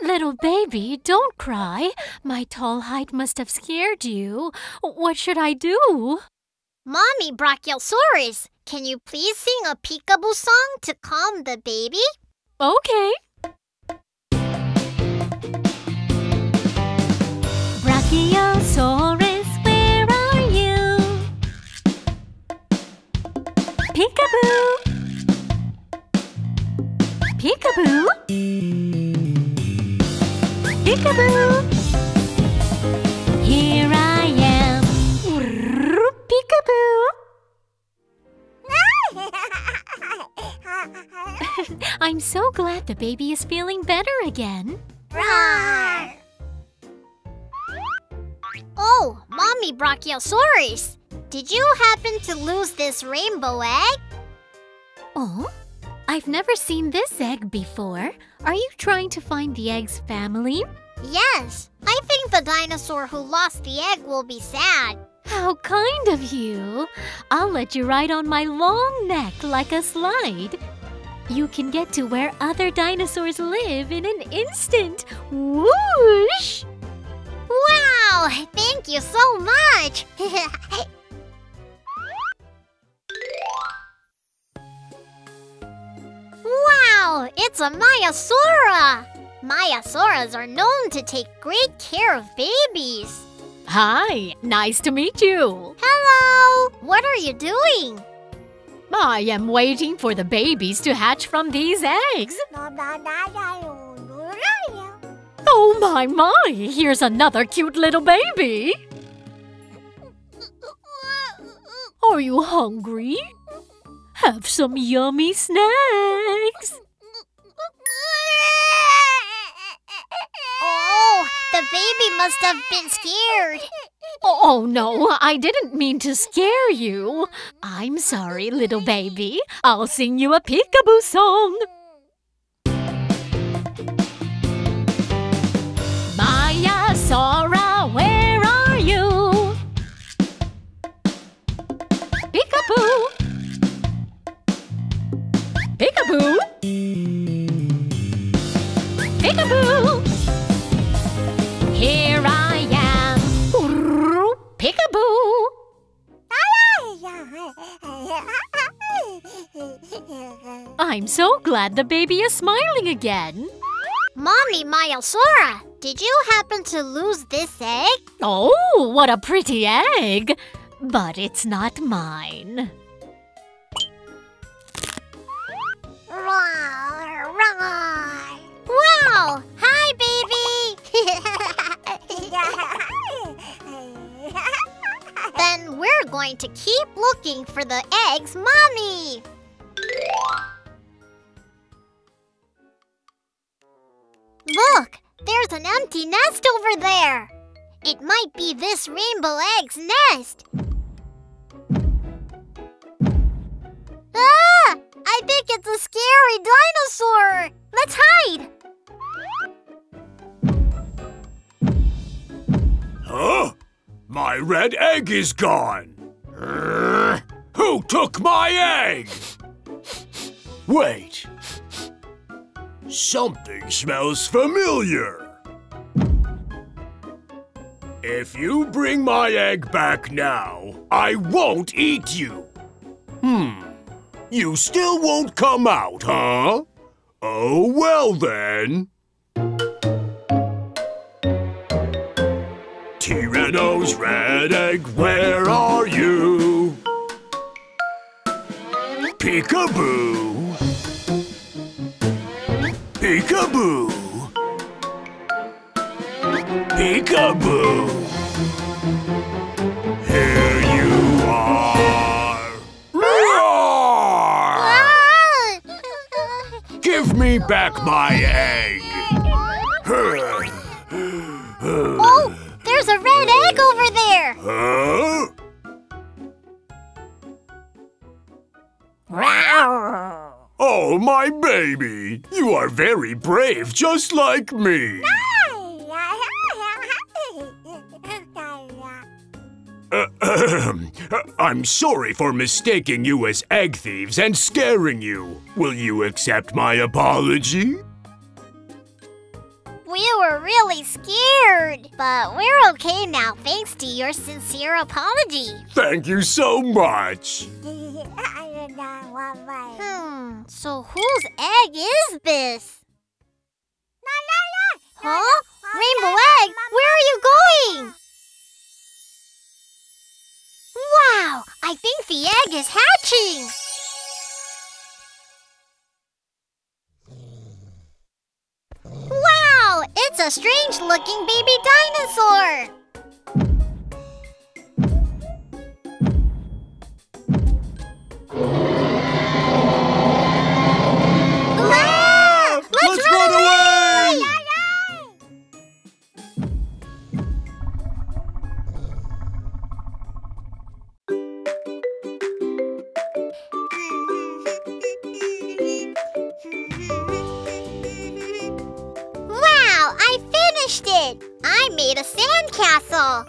Little baby, don't cry. My tall height must have scared you. What should I do? Mommy Brachiosaurus, can you please sing a peekaboo song to calm the baby? Okay. Brachiosaurus, where are you? Peekaboo! Peekaboo! Peekaboo! Here I am. Peekaboo! I'm so glad the baby is feeling better again. Roar! Oh, Mommy Brachiosaurus, did you happen to lose this rainbow egg? Oh, I've never seen this egg before. Are you trying to find the egg's family? Yes, I think the dinosaur who lost the egg will be sad. How kind of you! I'll let you ride on my long neck like a slide. You can get to where other dinosaurs live in an instant. Whoosh! Wow! Thank you so much! Wow! It's a Myasaura! Myasauras are known to take great care of babies. Hi, nice to meet you. Hello, what are you doing? I am waiting for the babies to hatch from these eggs. Oh my, my, here's another cute little baby. Are you hungry? Have some yummy snacks. Oh, the The baby must have been scared. Oh, no, I didn't mean to scare you. I'm sorry, little baby. I'll sing you a peekaboo song. Maya, Sora, where are you? Peekaboo. Peekaboo. Peekaboo. Here I am, peekaboo. I'm so glad the baby is smiling again. Mommy, Maya, Sora, did you happen to lose this egg? Oh, what a pretty egg! But it's not mine. Wow! Hi, baby! Then we're going to keep looking for the eggs, Mommy! Look! There's an empty nest over there! It might be this rainbow egg's nest! Ah! I think it's a scary dinosaur! Let's hide! Huh? My red egg is gone! Who took my egg? Wait! Something smells familiar! If you bring my egg back now, I won't eat you! You still won't come out, huh? Oh, well then! Tyranno's red egg, where are you? Peekaboo! Peekaboo! Peekaboo! Here you are! Roar! Give me back my egg! Oh! There's a red egg over there! Huh? Roar! Oh, my baby! You are very brave, just like me! I'm sorry for mistaking you as egg thieves and scaring you. Will you accept my apology? We were really scared, but we're okay now thanks to your sincere apology. Thank you so much. So whose egg is this? Huh? Rainbow egg? Where are you going? Wow, I think the egg is hatching. Wow, it's a strange-looking baby dinosaur. Let's run away! Wow, I finished it! I made a sandcastle.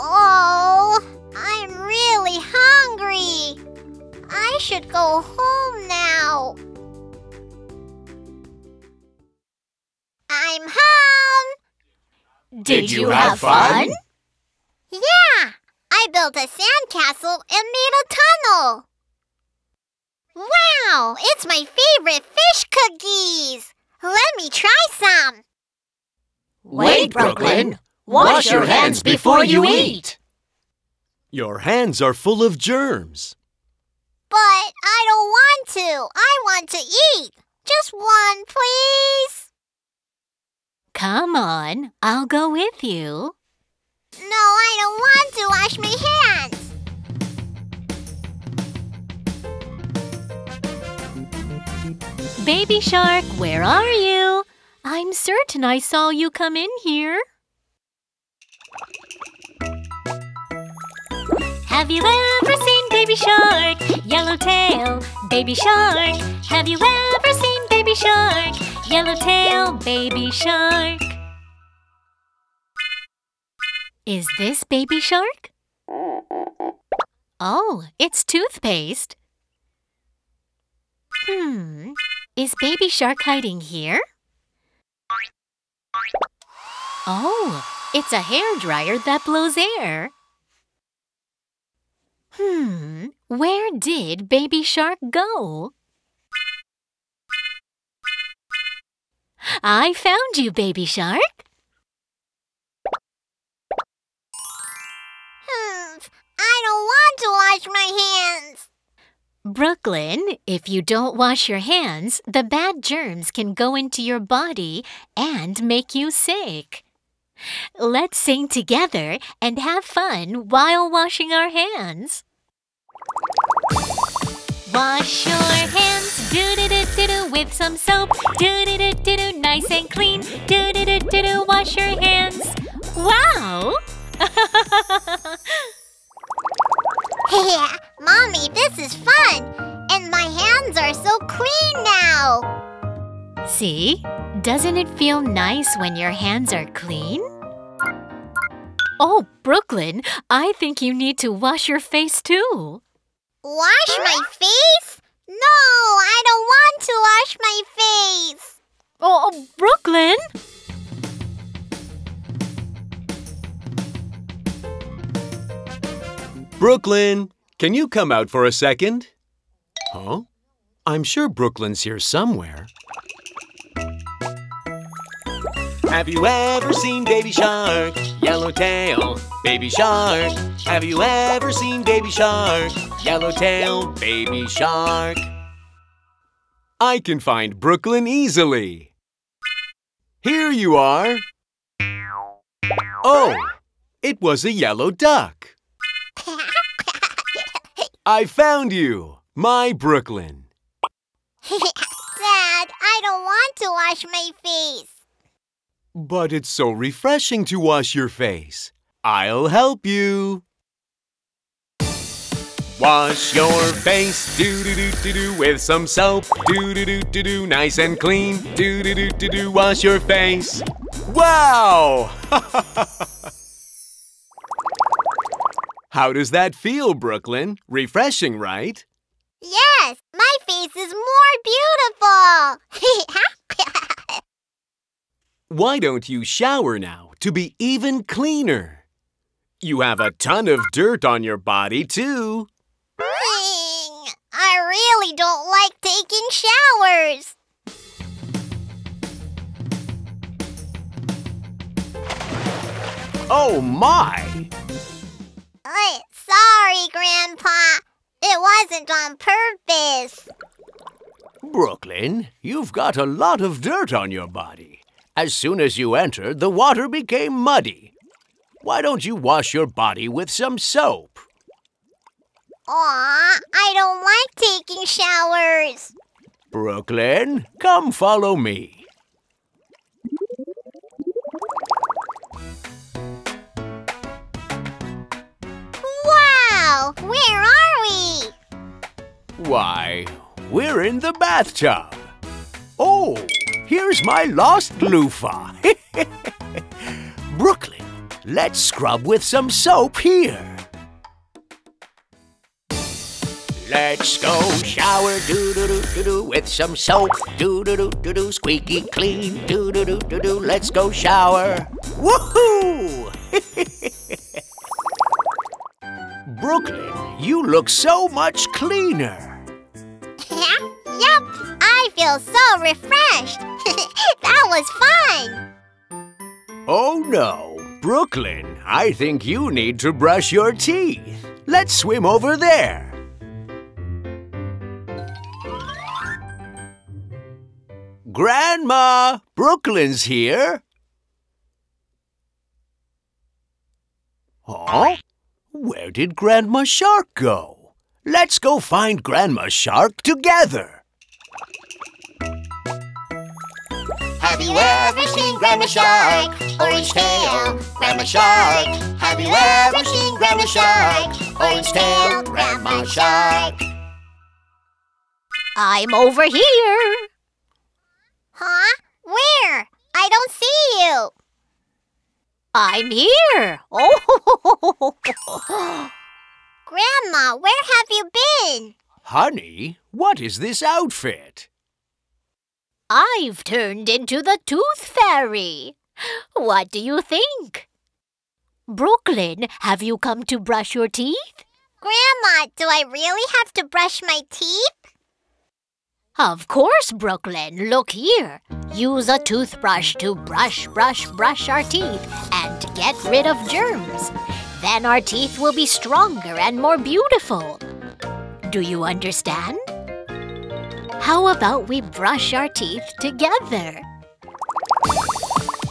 Oh, I'm really hungry. I should go home now. I'm home! Did you have fun? Yeah! I built a sandcastle and made a tunnel! Wow! It's my favorite fish cookies! Let me try some! Wait, Brooklyn! Wash your hands before you eat! Your hands are full of germs. But I don't want to! I want to eat! Just one, please! Come on, I'll go with you. No, I don't want to wash my hands. Baby Shark, where are you? I'm certain I saw you come in here. Have you ever seen Baby Shark? Yellow tail, Baby Shark. Have you ever seen Baby Shark? Yellow tail, Baby Shark. Is this Baby Shark? Oh, it's toothpaste. Is Baby Shark hiding here? Oh, it's a hairdryer that blows air. Where did Baby Shark go? I found you, Baby Shark. I don't want to wash my hands. Brooklyn, if you don't wash your hands, the bad germs can go into your body and make you sick. Let's sing together and have fun while washing our hands. Wash your hands, do-do-do-do-do, with some soap. Do-do-do-do-do, nice and clean. Do-do-do-do-do, wash your hands. Wow! Yeah, Mommy, this is fun! And my hands are so clean now! See? Doesn't it feel nice when your hands are clean? Oh, Brooklyn, I think you need to wash your face too. Wash my face? No, I don't want to wash my face. Oh, Brooklyn! Brooklyn, can you come out for a second? Huh? I'm sure Brooklyn's here somewhere. Have you ever seen Baby Shark? Yellow tail, Baby Shark. Have you ever seen Baby Shark? Yellow tail, Baby Shark. I can find Brooklyn easily. Here you are. Oh, it was a yellow duck. I found you, my Brooklyn. Dad, I don't want to wash my face. But it's so refreshing to wash your face. I'll help you. Wash your face, do-do-do-do-do, with some soap. Do-do-do-do-do, nice and clean. Do-do-do-do-do, wash your face. Wow! How does that feel, Brooklyn? Refreshing, right? Yes, my face is more beautiful. Why don't you shower now to be even cleaner? You have a ton of dirt on your body, too. I really don't like taking showers. Oh, my! Sorry, Grandpa. It wasn't on purpose. Brooklyn, you've got a lot of dirt on your body. As soon as you entered, the water became muddy. Why don't you wash your body with some soap? Aw, I don't like taking showers. Brooklyn, come follow me. Wow! Where are we? Why, we're in the bathtub. Oh, here's my lost loofah. Brooklyn, let's scrub with some soap here. Let's go shower, do-do-do-do-do, with some soap. Do-do-do-do-do, squeaky clean. Do-do-do-do-do, let's go shower. Woohoo! Brooklyn, you look so much cleaner. Yep, I feel so refreshed. That was fun. Oh no, Brooklyn, I think you need to brush your teeth. Let's swim over there. Grandma, Brooklyn's here. Huh? Where did Grandma Shark go? Let's go find Grandma Shark together. Have you ever seen Grandma Shark? Orange tail, Grandma Shark. Have you ever seen Grandma Shark? Orange tail, Grandma Shark. I'm over here. Huh? Where? I don't see you. I'm here. Oh. Grandma, where have you been? Honey, what is this outfit? I've turned into the Tooth Fairy. What do you think? Brooklyn, have you come to brush your teeth? Grandma, do I really have to brush my teeth? Of course, Brooklyn. Look here. Use a toothbrush to brush our teeth and get rid of germs. Then our teeth will be stronger and more beautiful. Do you understand? How about we brush our teeth together?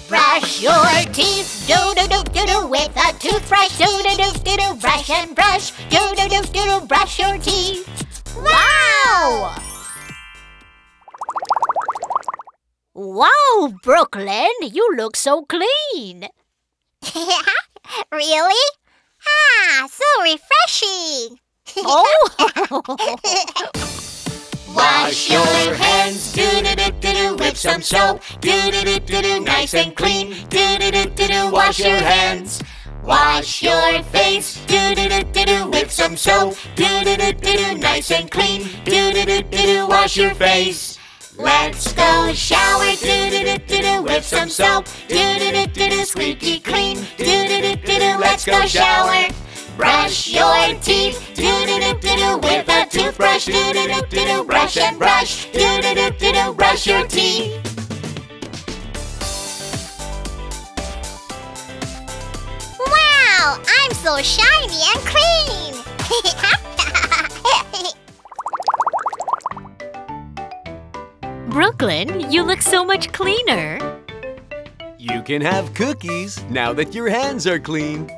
Brush your teeth, do-do-do-do-do, with a toothbrush, do-do-do-do-do, brush and brush, do-do-do-do-do, brush your teeth. Wow! Wow, Brooklyn, you look so clean. Really? Ah, so refreshing! Oh! Wash your hands, do-do-do-do-do, with some soap, do-do-do-do-do, nice and clean, do-do-do-do-do, wash your hands. Wash your face, do-do-do-do-do, with some soap, do-do-do-do-do, nice and clean, do-do-do-do-do, wash your face. Let's go shower, do-do-do-do-do, with some soap, do-do-do-do-do, squeaky clean, do-do-do-do-do, let's go shower. Brush your teeth, do-do-do-do-do, with a toothbrush, do-do-do-do-do, brush and brush, do-do-do-do-do, brush your teeth. Wow, I'm so shiny and clean! Brooklyn, you look so much cleaner. You can have cookies now that your hands are clean.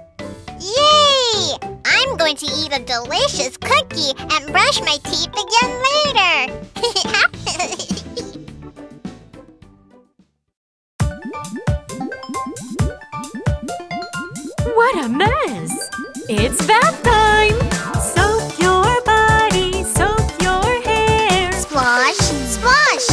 Yay! I'm going to eat a delicious cookie and brush my teeth again later. What a mess! It's bath time! Soak your body, soak your hair. Splash, splash!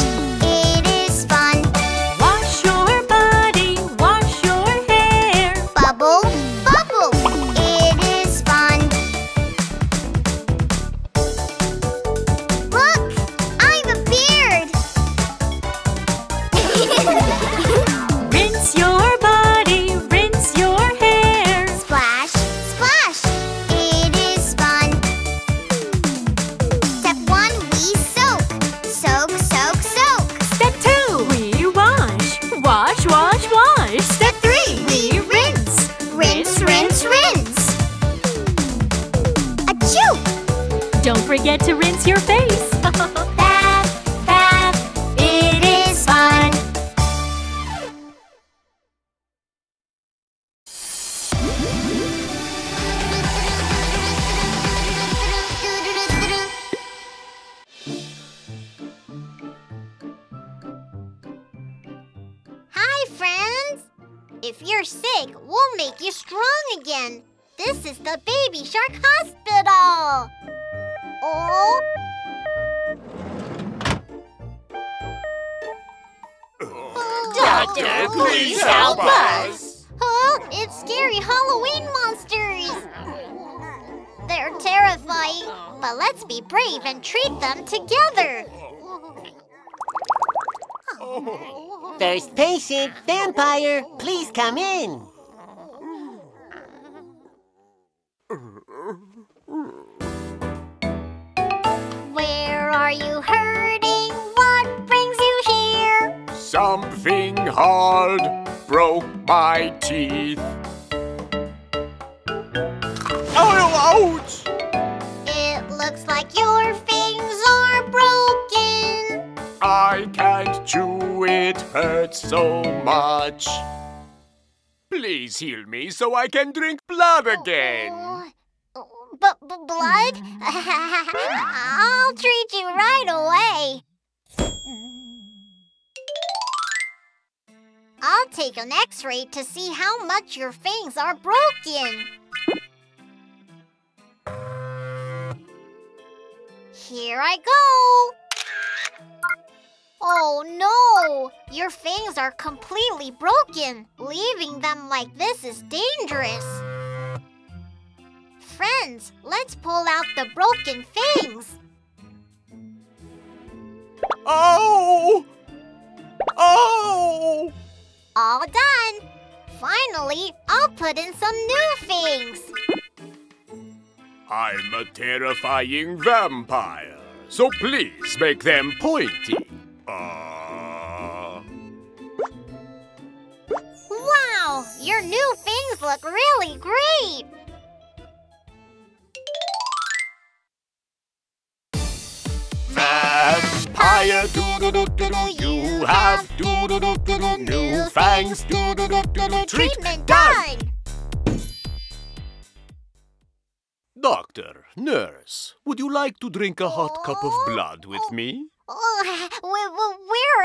Forget to rinse your face. Bath, bath, it is fun. Hi, friends. If you're sick, we'll make you strong again. This is the Baby Shark Hospital. Oh. Doctor, please help us! Huh? It's scary Halloween monsters! They're terrifying, but let's be brave and treat them together! First patient, vampire, please come in! Where are you hurting? What brings you here? Something hard broke my teeth. Oh, ouch! It looks like your fangs are broken. I can't chew, it hurts so much. Please heal me so I can drink blood again. Blood? I'll treat you right away. I'll take an x-ray to see how much your fangs are broken. Here I go! Oh no! Your fangs are completely broken. Leaving them like this is dangerous. Friends, let's pull out the broken fangs. Oh! Oh! All done! Finally, I'll put in some new fangs. I'm a terrifying vampire, so please make them pointy. Wow! Your new fangs look really great! Vampire, do-do-do-do-do, you have do-do-do-do-do, new fangs, do-do-do-do-do, treatment done! Doctor, nurse, would you like to drink a hot cup of blood with me? We're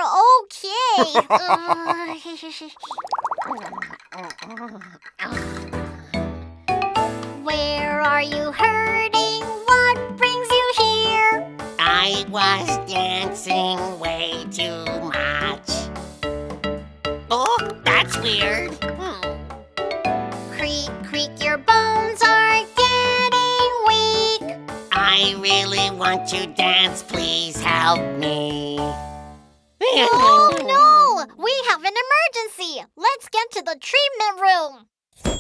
okay. Where are you hurting? What brings you here? I was dancing way too much. Oh, that's weird. Creak, creak, your bones are I really want to dance, please help me. Oh no! We have an emergency! Let's get to the treatment room!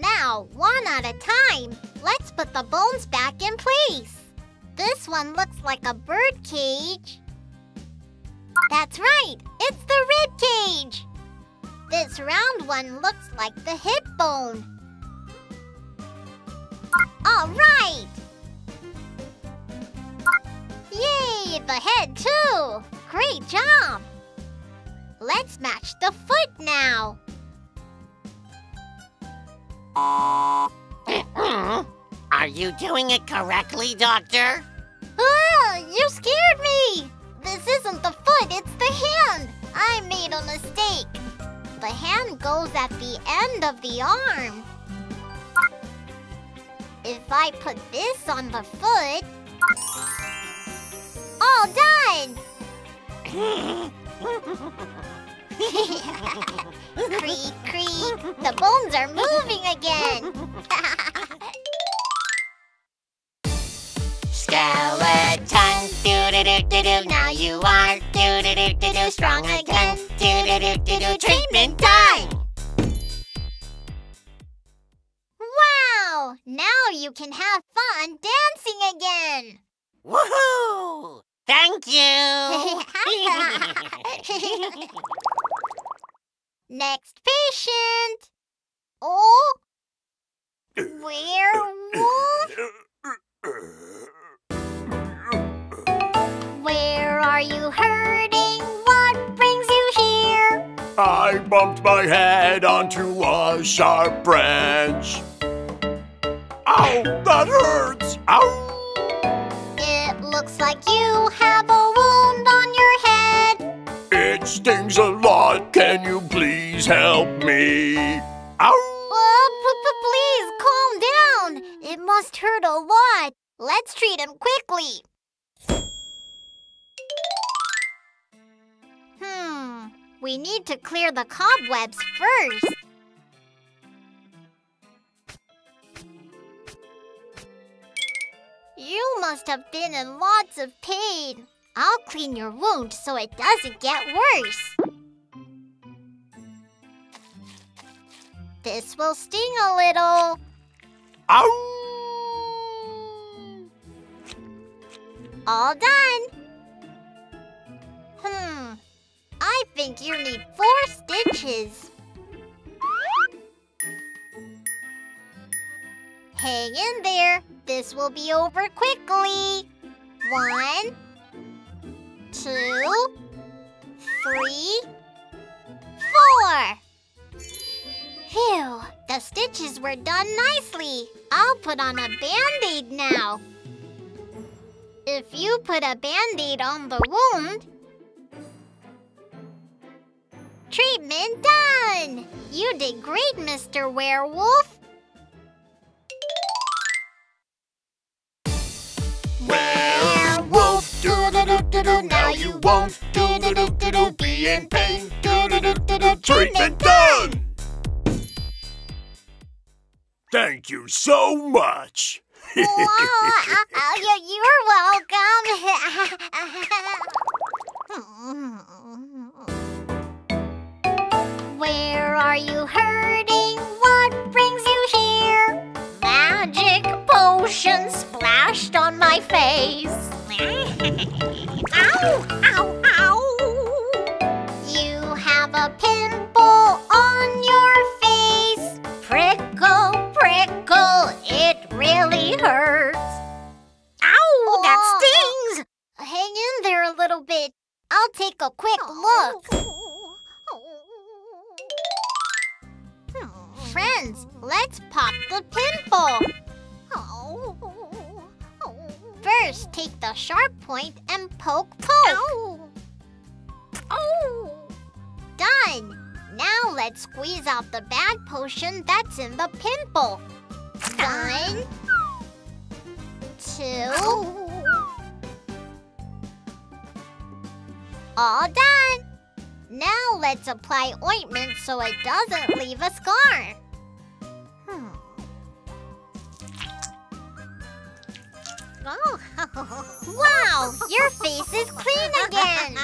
Now, one at a time, let's put the bones back in place. This one looks like a bird cage. That's right, it's the rib cage. This round one looks like the hip bone. All right! Yay! The head, too! Great job! Let's match the foot now. Are you doing it correctly, Doctor? You scared me! This isn't the foot, it's the hand! I made a mistake. The hand goes at the end of the arm. If I put this on the foot... All done! Creak, creak! The bones are moving again! Skeleton, do-do-do-do-do, now you are do-do-do-do-do, strong again, do-do-do-do-do, treatment time! Now you can have fun dancing again! Woohoo! Thank you! Next patient! Oh! Werewolf? Where are you hurting? What brings you here? I bumped my head onto a sharp branch. Ow! That hurts! Ow! It looks like you have a wound on your head. It stings a lot. Can you please help me? Ow! Please calm down. It must hurt a lot. Let's treat him quickly. We need to clear the cobwebs first. You must have been in lots of pain. I'll clean your wound so it doesn't get worse. This will sting a little. Ow! All done. I think you need 4 stitches. Hang in there. This will be over quickly. 1, 2, 3, 4. Phew, the stitches were done nicely. I'll put on a band-aid now. If you put a band-aid on the wound, Treatment done! You did great, Mr. Werewolf! Werewolf, do-do-do-do-do, now you won't, do-do-do-do-do, be in pain, do-do-do-do-do, treatment done! Thank you so much! You're welcome. Where are you hurting? What brings you here? Magic potion splashed on my face. Ow, ow, ow. You have a pimple on your face. Prickle, prickle, it really hurts. Ow, that stings! Hang in there a little bit. I'll take a quick look. Friends, let's pop the pimple. First, take the sharp point and poke. Done! Now let's squeeze out the bad potion that's in the pimple. 1, 2... All done! Now let's apply ointment so it doesn't leave a scar. Wow! Your face is clean again!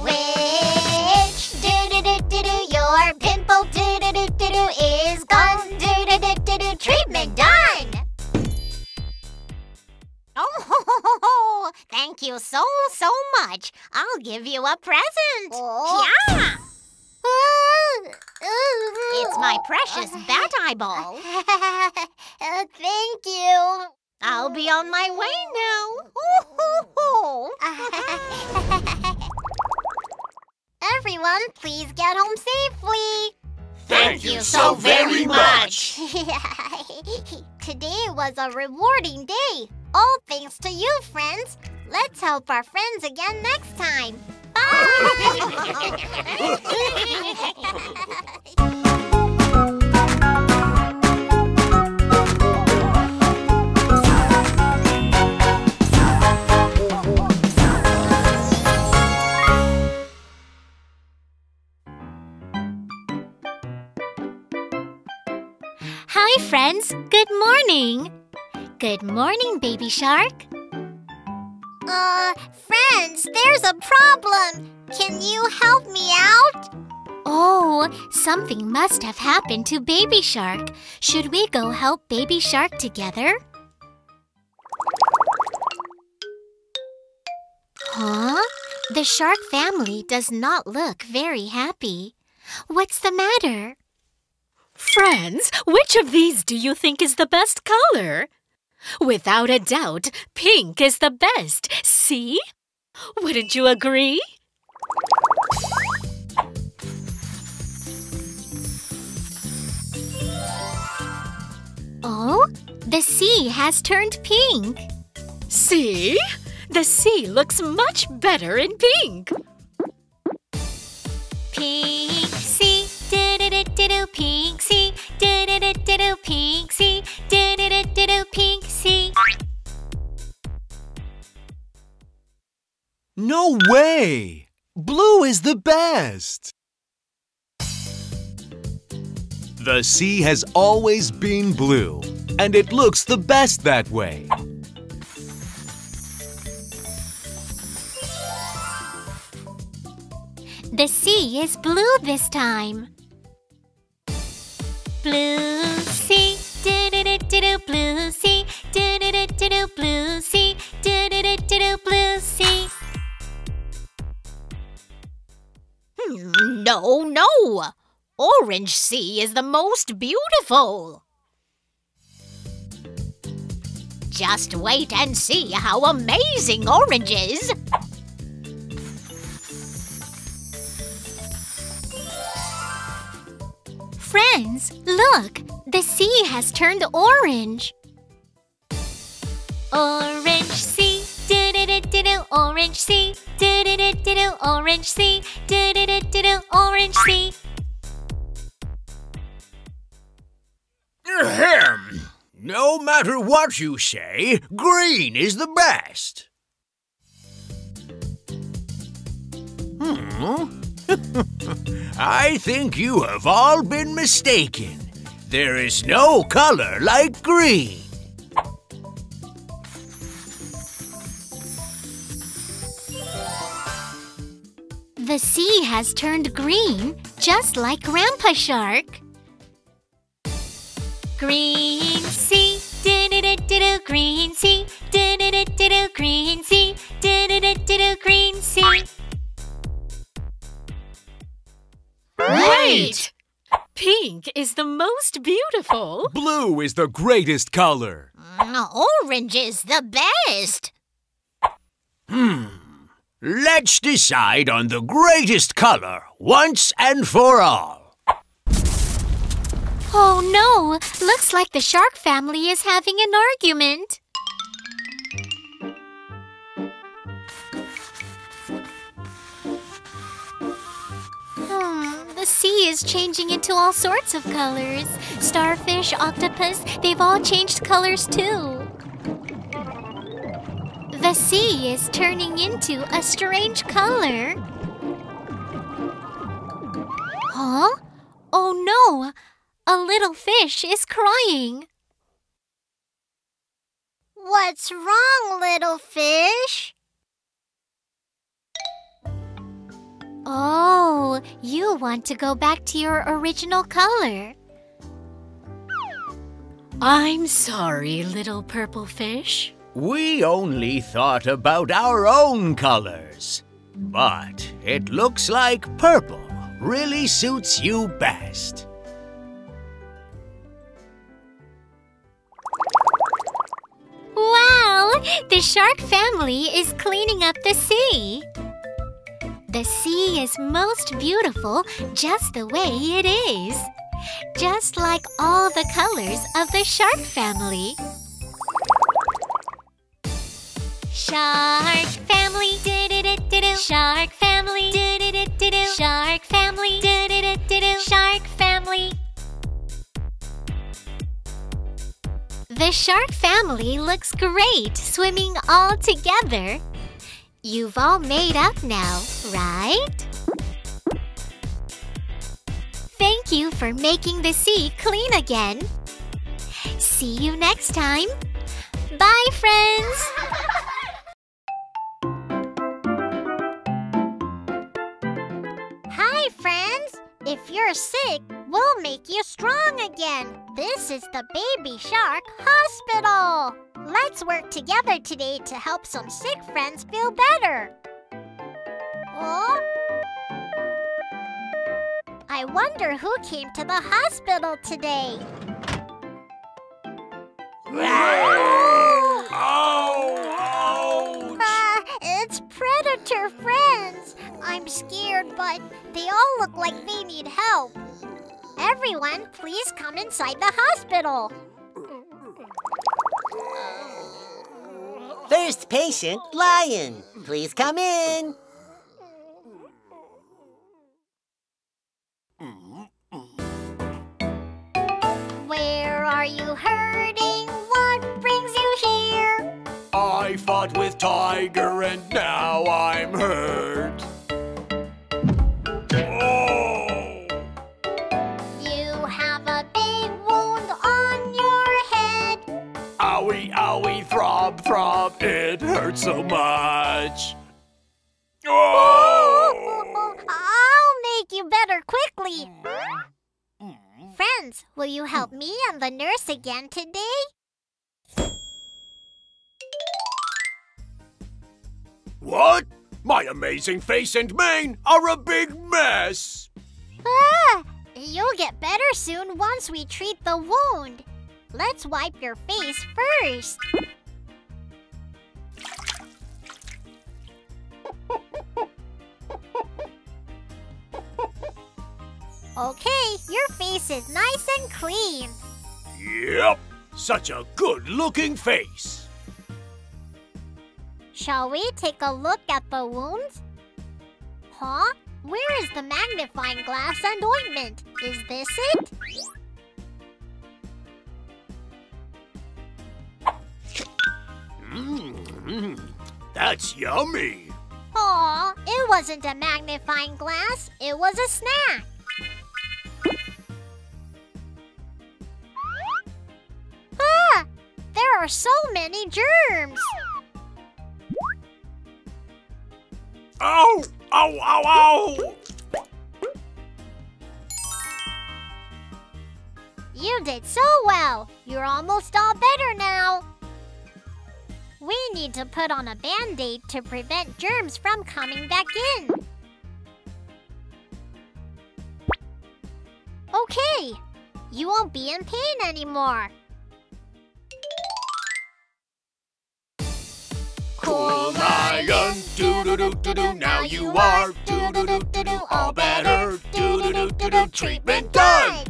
Which do-do-do-do-do, your pimple do-do-do-do-do is gone, do-do-do-do-do, treatment done! Oh, thank you so much. I'll give you a present. Yeah! It's my precious bat eyeball. Thank you. I'll be on my way now. Everyone, please get home safely. Thank you so very much. Today was a rewarding day. All thanks to you, friends. Let's help our friends again next time. Bye! Hi friends, good morning! Good morning, Baby Shark. Friends, there's a problem. Can you help me out? Oh, something must have happened to Baby Shark. Should we go help Baby Shark together? Huh? The shark family does not look very happy. What's the matter? Friends, which of these do you think is the best color? Without a doubt, pink is the best. See? Wouldn't you agree? Oh, the sea has turned pink. See? The sea looks much better in pink. Pink sea, do-do-do-do-do, pink sea, do-do-do-do-do, pink sea, do-do-do-do-do, pink sea. No way! Blue is the best! The sea has always been blue, and it looks the best that way. The sea is blue this time. Blue sea, do-do-do-do-do, blue sea, do-do-do-do-do, blue sea, do-do-do-do-do, blue sea. No! Orange sea is the most beautiful. Just wait and see how amazing orange is. Friends, look! The sea has turned orange. Orange sea, do-do-do-do-do, orange sea. Do do do do do, orange sea. Do do do do do, orange sea. Ahem. No matter what you say, green is the best. I think you have all been mistaken. There is no color like green. The sea has turned green, just like Grandpa Shark. Green sea, do-do-do-do-do, green sea, do-do-do-do-do, green sea, do-do-do-do-do, green sea. Right! Pink is the most beautiful. Blue is the greatest color. Orange is the best. Let's decide on the greatest color once and for all. Oh no! Looks like the shark family is having an argument. The sea is changing into all sorts of colors. Starfish, octopus, they've all changed colors too. The sea is turning into a strange color. Huh? Oh no! A little fish is crying. What's wrong, little fish? Oh, you want to go back to your original color. I'm sorry, little purple fish. We only thought about our own colors. But it looks like purple really suits you best. Wow! The shark family is cleaning up the sea. The sea is most beautiful just the way it is. Just like all the colors of the shark family. Shark family, do-do-do-do-do. Shark family, do-do-do-do-do. Shark family, do-do-do-do-do. Shark family. The shark family looks great swimming all together. You've all made up now, right? Thank you for making the sea clean again. See you next time. Bye, friends! Hi, friends! If you're sick, we'll make you strong again. This is the Baby Shark Hospital. Let's work together today to help some sick friends feel better. Oh? I wonder who came to the hospital today. Oh! Oh! It's Predator friends. I'm scared, but they all look like they need help. Everyone, please come inside the hospital. First patient, Lion. Please come in. Where are you hurting? What brings you here? I fought with Tiger and now I'm hurt. Owie, throb, throb, it hurts so much. Oh! I'll make you better quickly. Friends, will you help me and the nurse again today? What? My amazing face and mane are a big mess. You'll get better soon once we treat the wound. Let's wipe your face first. Okay, your face is nice and clean. Yep, such a good-looking face. Shall we take a look at the wound? Huh? Where is the magnifying glass and ointment? Is this it? That's yummy! Aw, it wasn't a magnifying glass, it was a snack! Ah! There are so many germs! Ow! Ow, ow, ow! You did so well! You're almost all better now! We need to put on a band-aid to prevent germs from coming back in. Okay, you won't be in pain anymore. Cool lion, do-do-do-do-do, now you are, do-do-do-do-do, all better, do-do-do-do-do, treatment done!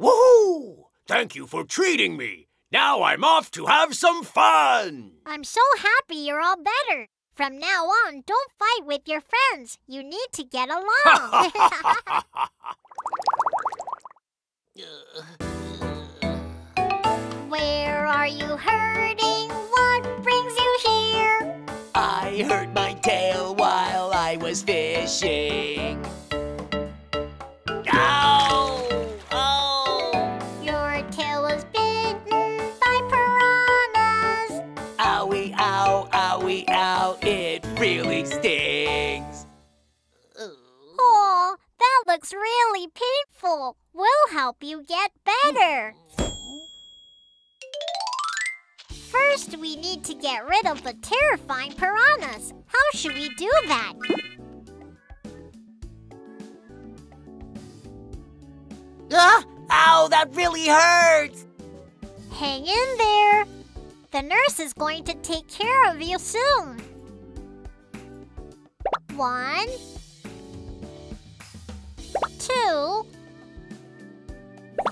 Woohoo! Thank you for treating me! Now I'm off to have some fun! I'm so happy you're all better. From now on, don't fight with your friends. You need to get along. Where are you hurting? What brings you here? I hurt my tail while I was fishing. Ow! Really stings. Oh, that looks really painful. We'll help you get better. First, we need to get rid of the terrifying piranhas. How should we do that? Ow, that really hurts. Hang in there. The nurse is going to take care of you soon. 1, 2,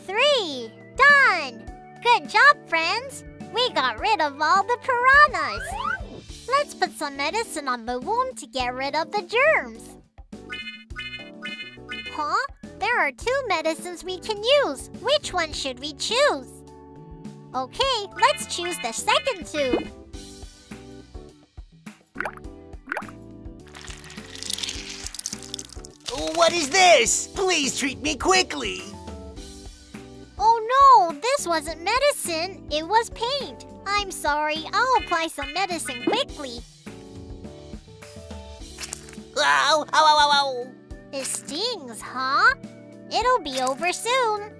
3, done! Good job, friends! We got rid of all the piranhas! Let's put some medicine on the wound to get rid of the germs! Huh? There are 2 medicines we can use! Which one should we choose? Okay, let's choose the second 2! What is this? Please treat me quickly! Oh no, this wasn't medicine, it was paint. I'm sorry, I'll apply some medicine quickly. Ow, ow, ow, ow, ow. It stings, huh? It'll be over soon.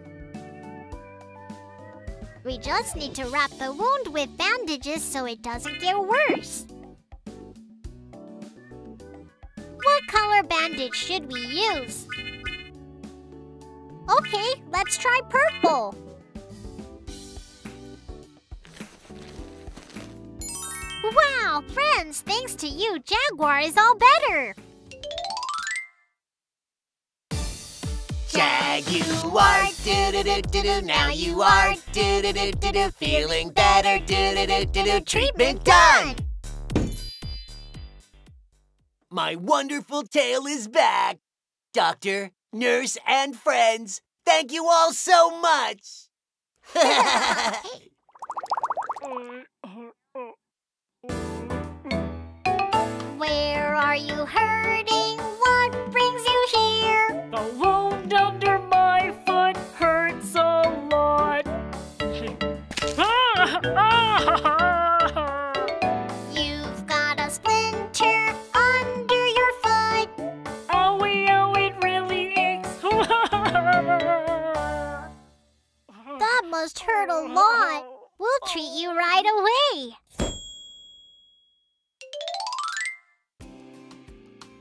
We just need to wrap the wound with bandages so it doesn't get worse. What color bandage should we use? Okay, let's try purple. Wow, friends, thanks to you, Jaguar is all better. Jaguar, do-do-do-do-do, now you are, do-do-do-do-do, feeling better, do-do-do-do-do, treatment done! My wonderful tail is back! Doctor, nurse, and friends, thank you all so much! Where are you hurting? What brings you here? The wound under my foot hurts a lot. You've got a splinter. That must hurt a lot. We'll treat you right away.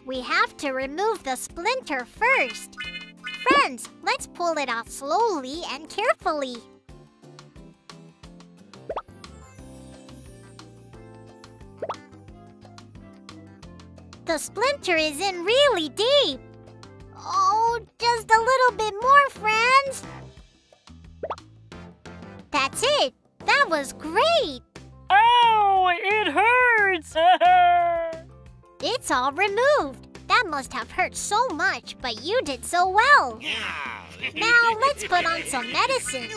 We have to remove the splinter first. Friends, let's pull it off slowly and carefully. The splinter is in really deep. Oh, just a little bit more, friends. That's it! That was great! it's all removed. That must have hurt so much, but you did so well. Now let's put on some medicine.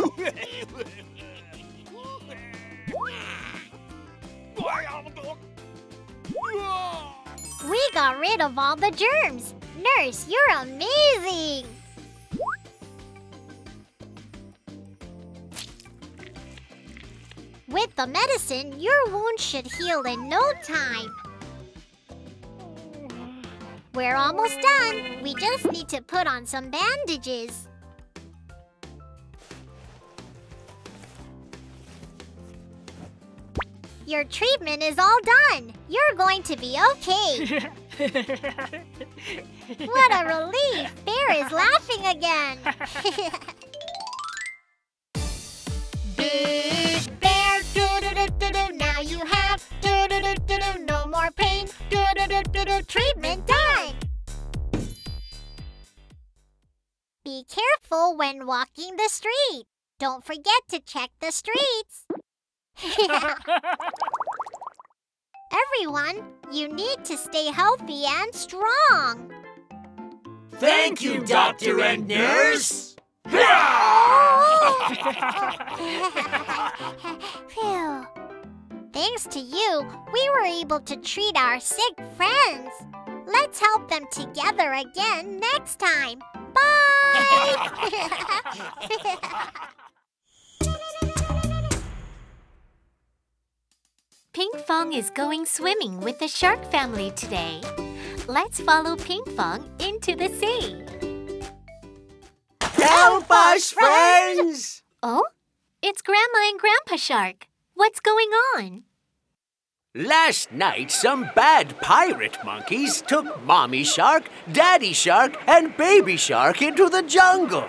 We got rid of all the germs. Nurse, you're amazing! With the medicine, your wound should heal in no time. We're almost done. We just need to put on some bandages. Your treatment is all done. You're going to be okay. What a relief. Bear is laughing again. Big Bear, do-do-do-do-do. Now you have do-do-do-do-do. No more pain. Do-do-do-do-do. Treatment done. Be careful when walking the street. Don't forget to check the streets. Everyone, you need to stay healthy and strong. Thank you, doctor and nurse. Thanks to you, we were able to treat our sick friends. Let's help them together again next time. Bye! Pinkfong is going swimming with the shark family today. Let's follow Pinkfong into the sea. Help us, friends! Oh, it's Grandma and Grandpa Shark. What's going on? Last night, some bad pirate monkeys took Mommy Shark, Daddy Shark, and Baby Shark into the jungle.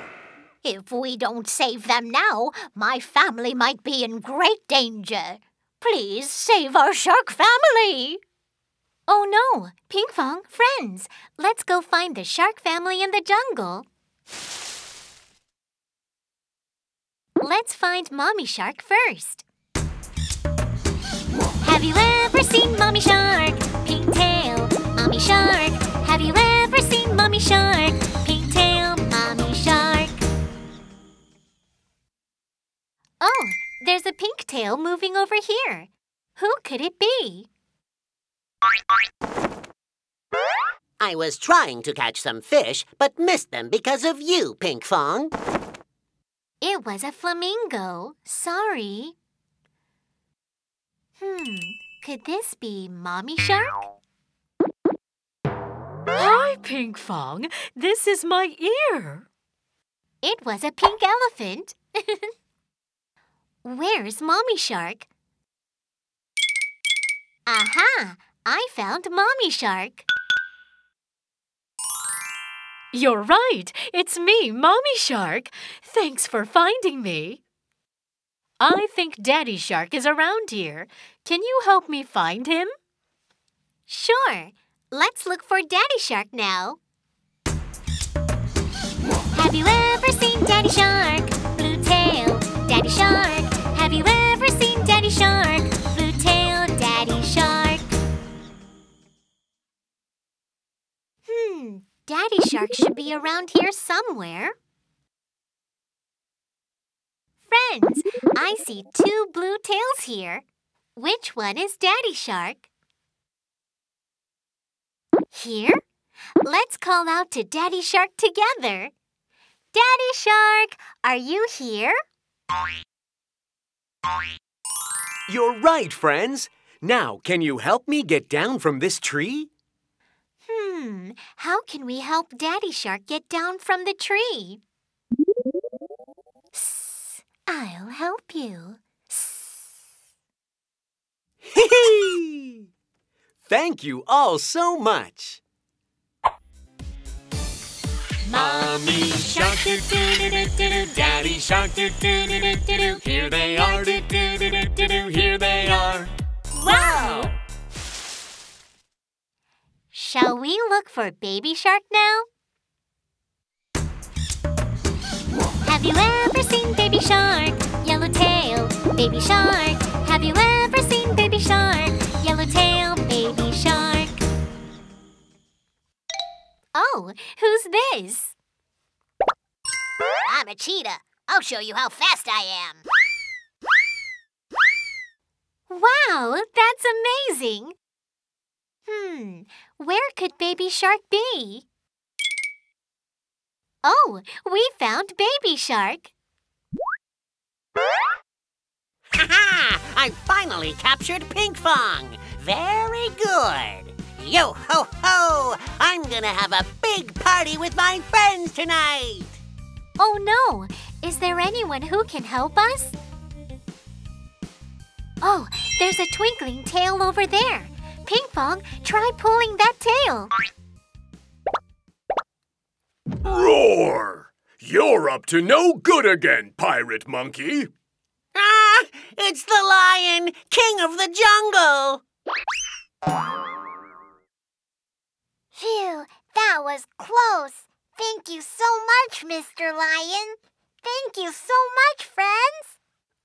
If we don't save them now, my family might be in great danger. Please save our shark family! Oh no! Pinkfong, friends! Let's go find the shark family in the jungle! Let's find Mommy Shark first! Have you ever seen Mommy Shark? Pink tail, Mommy Shark! Have you ever seen Mommy Shark? Pink tail, Mommy Shark! Oh! There's a pink tail moving over here. Who could it be? I was trying to catch some fish, but missed them because of you, Pinkfong. It was a flamingo. Sorry. Could this be Mommy Shark? Hi, Pinkfong. This is my ear. It was a pink elephant. Where's Mommy Shark? Aha! I found Mommy Shark. You're right! It's me, Mommy Shark. Thanks for finding me. I think Daddy Shark is around here. Can you help me find him? Sure. Let's look for Daddy Shark now. Have you ever seen Daddy Shark? Blue tail, Daddy Shark. Have you ever seen Daddy Shark? Blue tail, Daddy Shark. Daddy Shark should be around here somewhere. Friends, I see two blue tails here. Which one is Daddy Shark? Here? Let's call out to Daddy Shark together. Daddy Shark, are you here? You're right, friends. Now, can you help me get down from this tree? How can we help Daddy Shark get down from the tree? Sss, I'll help you. Hee-hee! Thank you all so much. Mommy Shark, do-do-do-do-do, Daddy Shark, do-do-do-do-do. Here they are, do-do-do-do-do, here they are. Wow! Shall we look for Baby Shark now? Have you ever seen Baby Shark? Yellow tail, Baby Shark. Have you ever seen Baby Shark? Yellow tail, Baby Shark. Wow! Who's this? I'm a cheetah. I'll show you how fast I am. Wow, that's amazing! Where could Baby Shark be? Oh, we found Baby Shark! Ha-ha! I finally captured Pinkfong! Very good! Yo-ho-ho! I'm gonna have a big party with my friends tonight! Oh no! Is there anyone who can help us? Oh, there's a twinkling tail over there! Pinkfong, try pulling that tail! Roar! You're up to no good again, pirate monkey! Ah! It's the lion, king of the jungle! Phew! That was close! Thank you so much, Mr. Lion! Thank you so much, friends!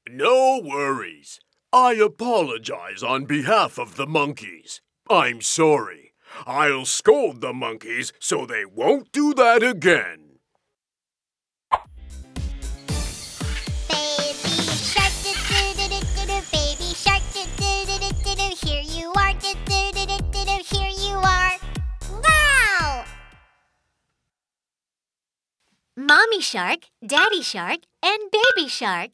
No worries. I apologize on behalf of the monkeys. I'm sorry. I'll scold the monkeys so they won't do that again. Mommy Shark, Daddy Shark, and Baby Shark.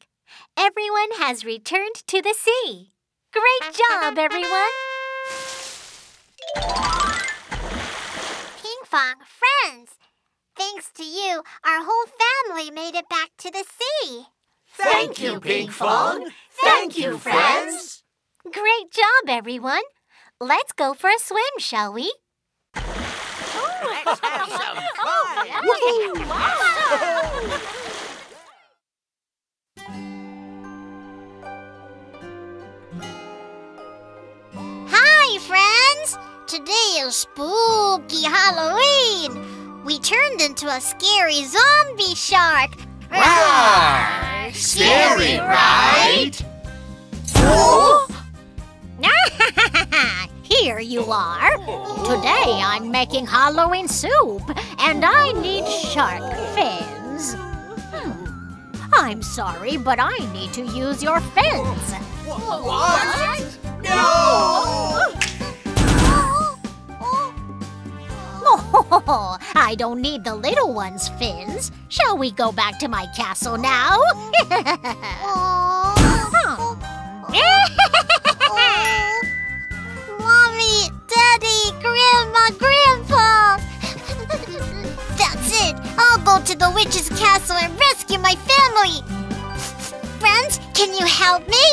Everyone has returned to the sea. Great job, everyone! Pinkfong, friends! Thanks to you, our whole family made it back to the sea. Thank you, Pinkfong! Thank you, friends! Great job, everyone! Let's go for a swim, shall we? Let's have some fun! Wow. Hi, friends! Today is spooky Halloween! We turned into a scary zombie shark! Wow! Scary, right? Oh? Here you are. Today I'm making Halloween soup, and I need shark fins. I'm sorry, but I need to use your fins. What? No! Oh, I don't need the little one's fins. Shall we go back to my castle now? Daddy, Grandma, Grandpa! That's it! I'll go to the witch's castle and rescue my family! Friends, can you help me?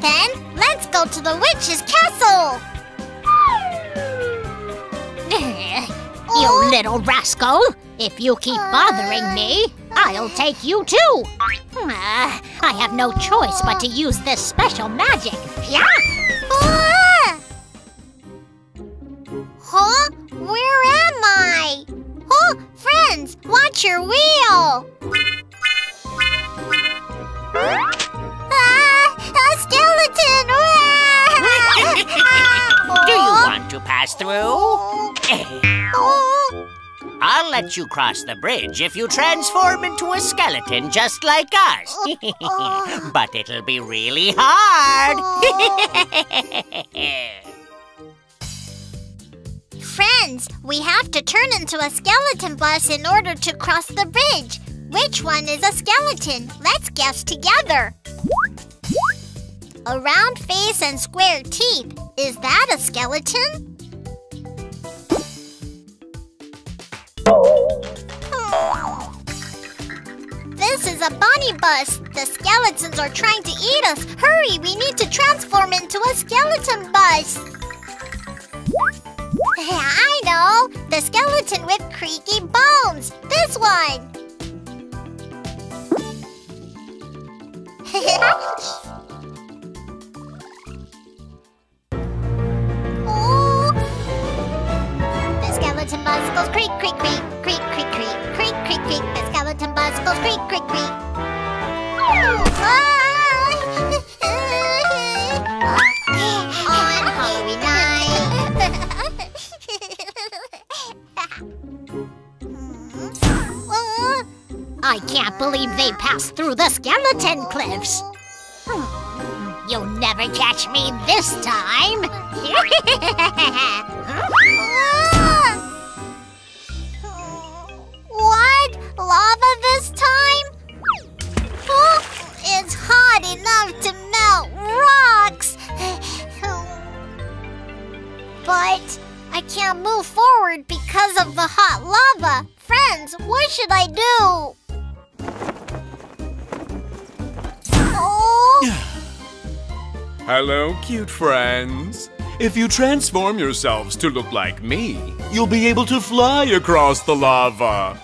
Then, let's go to the witch's castle! You little rascal! If you keep bothering me, I'll take you too! I have no choice but to use this special magic! Yeah! Huh? Where am I? Oh, friends, watch your wheel! A skeleton! Do you want to pass through? I'll let you cross the bridge if you transform into a skeleton just like us. But it'll be really hard. Friends, we have to turn into a skeleton bus in order to cross the bridge. Which one is a skeleton? Let's guess together. A round face and square teeth. Is that a skeleton? This is a bunny bus. The skeletons are trying to eat us. Hurry, we need to transform into a skeleton bus. I know. The skeleton with creaky bones. This one. Oh. The skeleton bus goes creak, creak, creak, creak, creak, creak, creak, creak, creak. The skeleton bus goes creak, creak, creak. On they pass through the skeleton cliffs. You'll never catch me this time. What? Lava this time? Oh, it's hot enough to melt rocks. But I can't move forward because of the hot lava. Friends, what should I do? Oh! Hello, cute friends. If you transform yourselves to look like me, you'll be able to fly across the lava.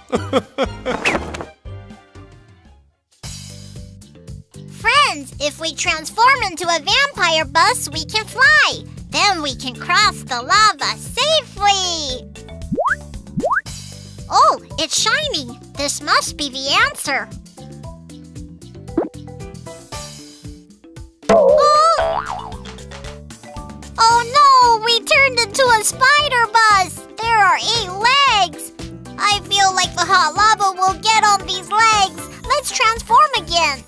Friends, if we transform into a vampire bus, we can fly. Then we can cross the lava safely. Oh, it's shiny. This must be the answer. Oh no, we turned into a spider bus! There are 8 legs! I feel like the hot lava will get on these legs! Let's transform again!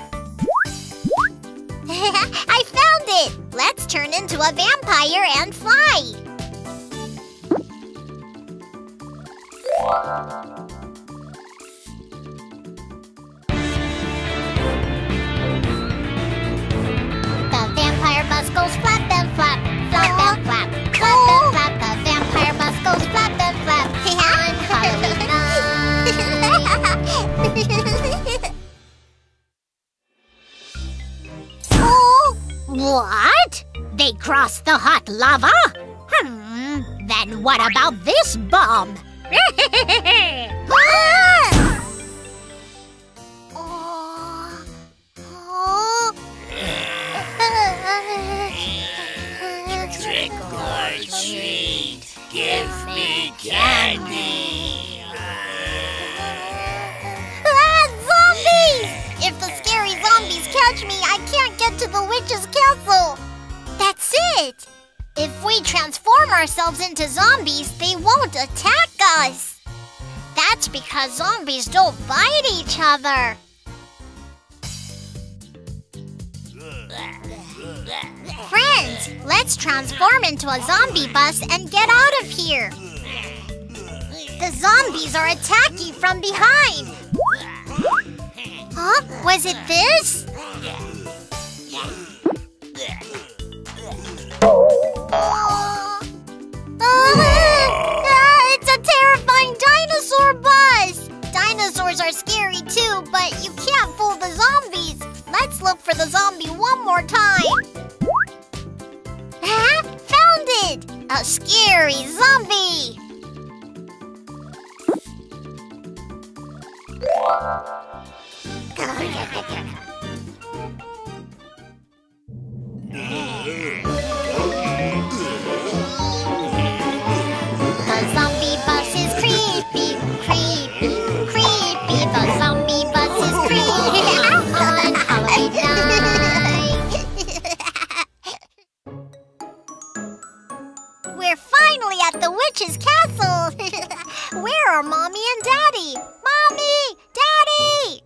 I found it! Let's turn into a vampire and fly! The vampire bus goes flap and flap, flap and flap, flap and flap. The vampire bus goes flap and flap on Halloween night. Oh, what? They crossed the hot lava? Then what about this bomb? Trick or treat, give me candy! Ah, zombies! If the scary zombies catch me, I can't get to the witch's castle! That's it! If we transform ourselves into zombies, they won't attack us! That's because zombies don't bite each other! Friends, let's transform into a zombie bus and get out of here. The zombies are attacking from behind. Huh? Was it this? It's a terrifying dinosaur bus! Dinosaurs are scary too, but you can't fool the zombies. Let's look for the zombie one more time. Found it! A scary zombie! The zombie bus is creepy, creepy, creepy. The zombie bus is creepy on Halloween night. We're finally at the witch's castle! Where are Mommy and Daddy? Mommy! Daddy!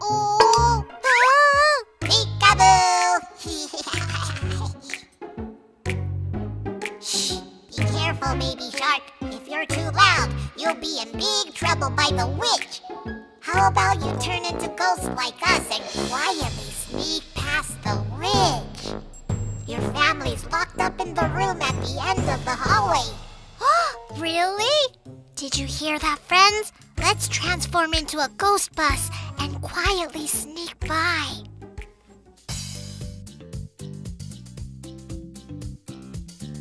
Oh! Ah, peekaboo! Shh! Be careful, Baby Shark. If you're too loud, you'll be in big trouble by the witch. How about you turn into ghosts like us and quietly sneak past the ridge? Your family's locked up in the room at the end of the hallway. Really? Did you hear that, friends? Let's transform into a ghost bus and quietly sneak by.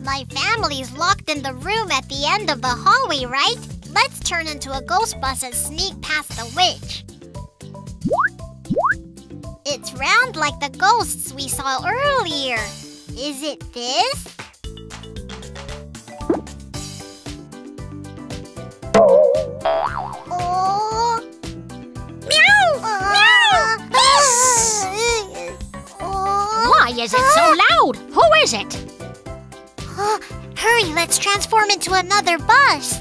My family's locked in the room at the end of the hallway, right? Let's turn into a ghost bus and sneak past the witch. It's round like the ghosts we saw earlier. Is it this? Oh! Meow! Meow! Why is it so loud? Who is it? Hurry, let's transform into another bus.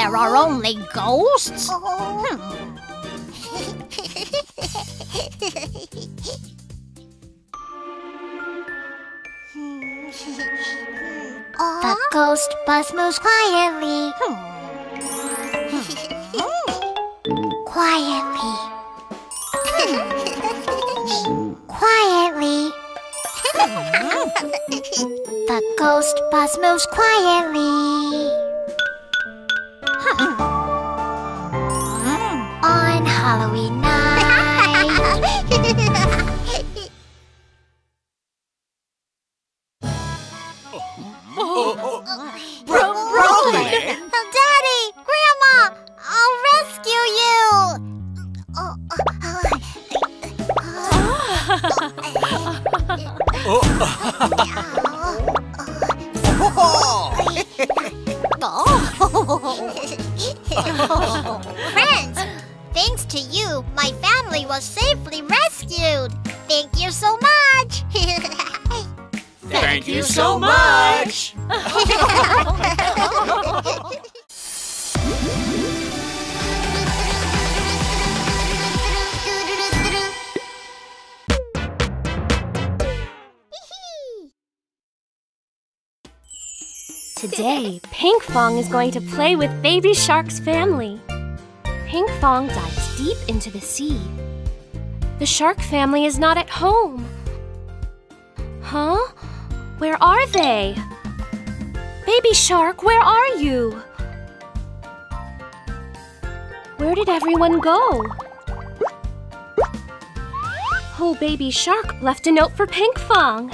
there are only ghosts? Oh. The ghost bus moves quietly. Quietly. Quietly. The ghost bus moves quietly. On Halloween night. Brolin! Daddy! Grandma! I'll rescue you! Friends, thanks to you, my family was safely rescued. Thank you so much! Thank you so much! Today, Pinkfong is going to play with Baby Shark's family. Pinkfong dives deep into the sea. The shark family is not at home. Huh? Where are they? Baby Shark, where are you? Where did everyone go? Oh, Baby Shark left a note for Pinkfong.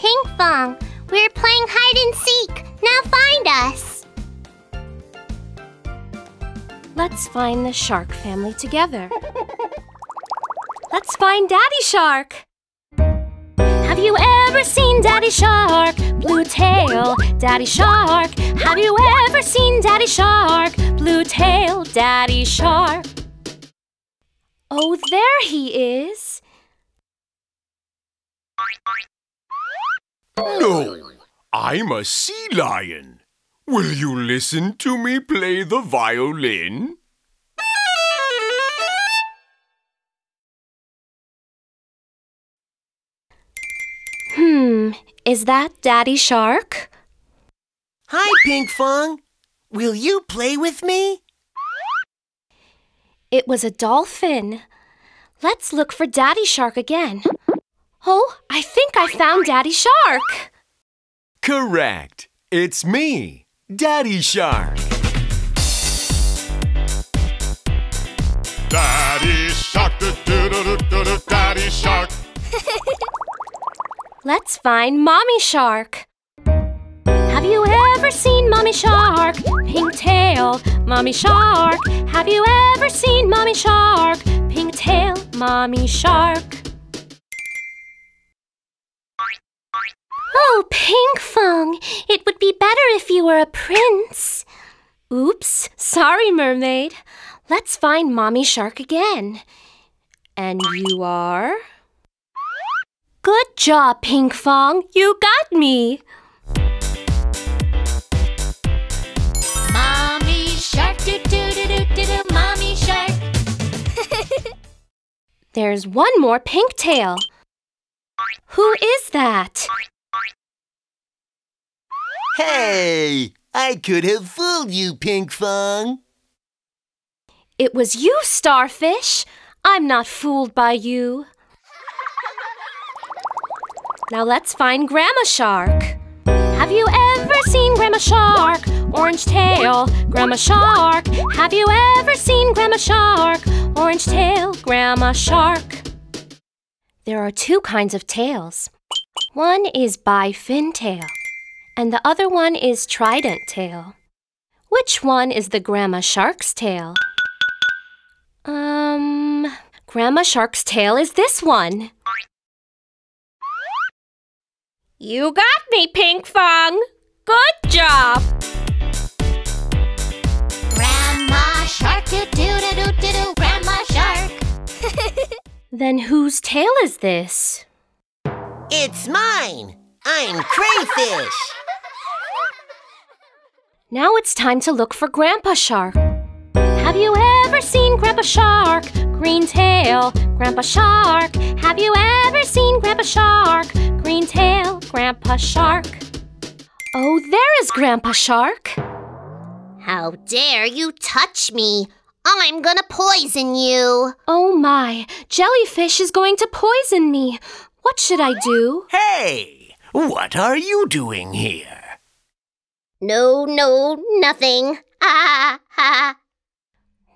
Pinkfong, we're playing hide and seek. Now find us. Let's find the shark family together. Let's find Daddy Shark. Have you ever seen Daddy Shark? Blue tail, Daddy Shark. Have you ever seen Daddy Shark? Blue tail, Daddy Shark. Oh, there he is. No, I'm a sea lion. Will you listen to me play the violin? Is that Daddy Shark? Hi, Pinkfong. Will you play with me? It was a dolphin. Let's look for Daddy Shark again. Oh, I think I found Daddy Shark. Correct. It's me, Daddy Shark. Daddy Shark, do-do-do-do-do, Daddy Shark. Let's find Mommy Shark. Have you ever seen Mommy Shark? Pink tail, Mommy Shark. Have you ever seen Mommy Shark? Pink tail, Mommy Shark. Oh, Pinkfong, it would be better if you were a prince. Oops, sorry, mermaid. Let's find Mommy Shark again. And you are... Good job, Pinkfong. You got me. Mommy Shark, do-do-do-do-do-do, Mommy Shark. There's one more pink tail. Who is that? Hey, I could have fooled you, Pinkfong. It was you, Starfish. I'm not fooled by you. Now let's find Grandma Shark. Have you ever seen Grandma Shark? Orange tail, Grandma Shark. Have you ever seen Grandma Shark? Orange tail, Grandma Shark. There are two kinds of tails. One is bifin tail, and the other one is trident tail. Which one is the Grandma Shark's tail? Grandma Shark's tail is this one. You got me, Pinkfong! Good job! Grandma Shark, do-do-do-do-do, Grandma Shark! Then whose tail is this? It's mine! I'm Crayfish! Now it's time to look for Grandpa Shark. Have you ever seen Grandpa Shark? Green tail, Grandpa Shark. Have you ever seen Grandpa Shark? Green tail, Grandpa Shark. Oh, there is Grandpa Shark. How dare you touch me? I'm gonna poison you. Oh my, Jellyfish is going to poison me. What should I do? Hey, what are you doing here? No, nothing. Ah, ha.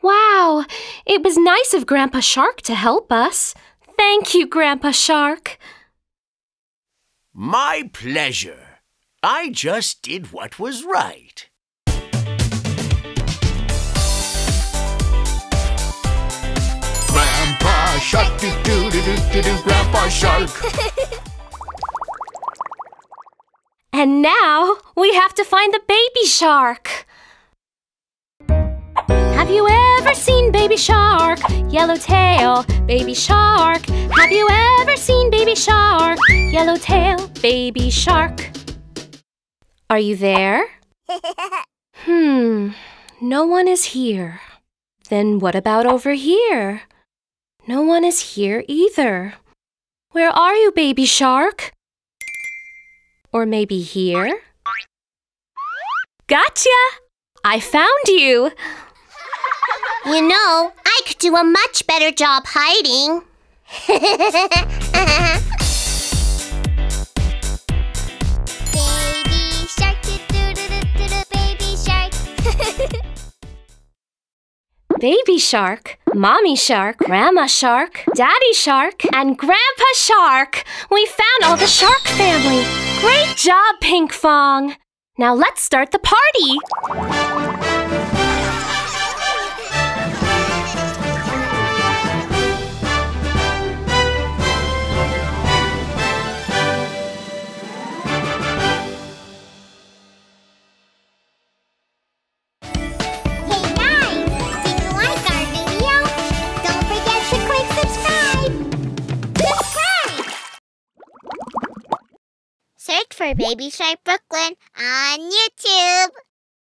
Wow, it was nice of Grandpa Shark to help us. Thank you, Grandpa Shark. My pleasure. I just did what was right. Grandpa Shark, do-do-do-do-do-do, Grandpa Shark. And now, we have to find the Baby Shark. Have you ever seen Baby Shark? Yellow tail, Baby Shark. Have you ever seen Baby Shark? Yellow tail, Baby Shark. Are you there? No one is here. Then what about over here? No one is here either. Where are you, Baby Shark? Or maybe here? Gotcha! I found you! You know, I could do a much better job hiding. Baby Shark, do-do-do-do-do, Baby Shark. Baby Shark, Mommy Shark, Grandma Shark, Daddy Shark, and Grandpa Shark. We found all the shark family. Great job, Pinkfong! Now let's start the party! Hey guys! Did you like our video? Don't forget to click subscribe! Search for Baby Shark Brooklyn on YouTube!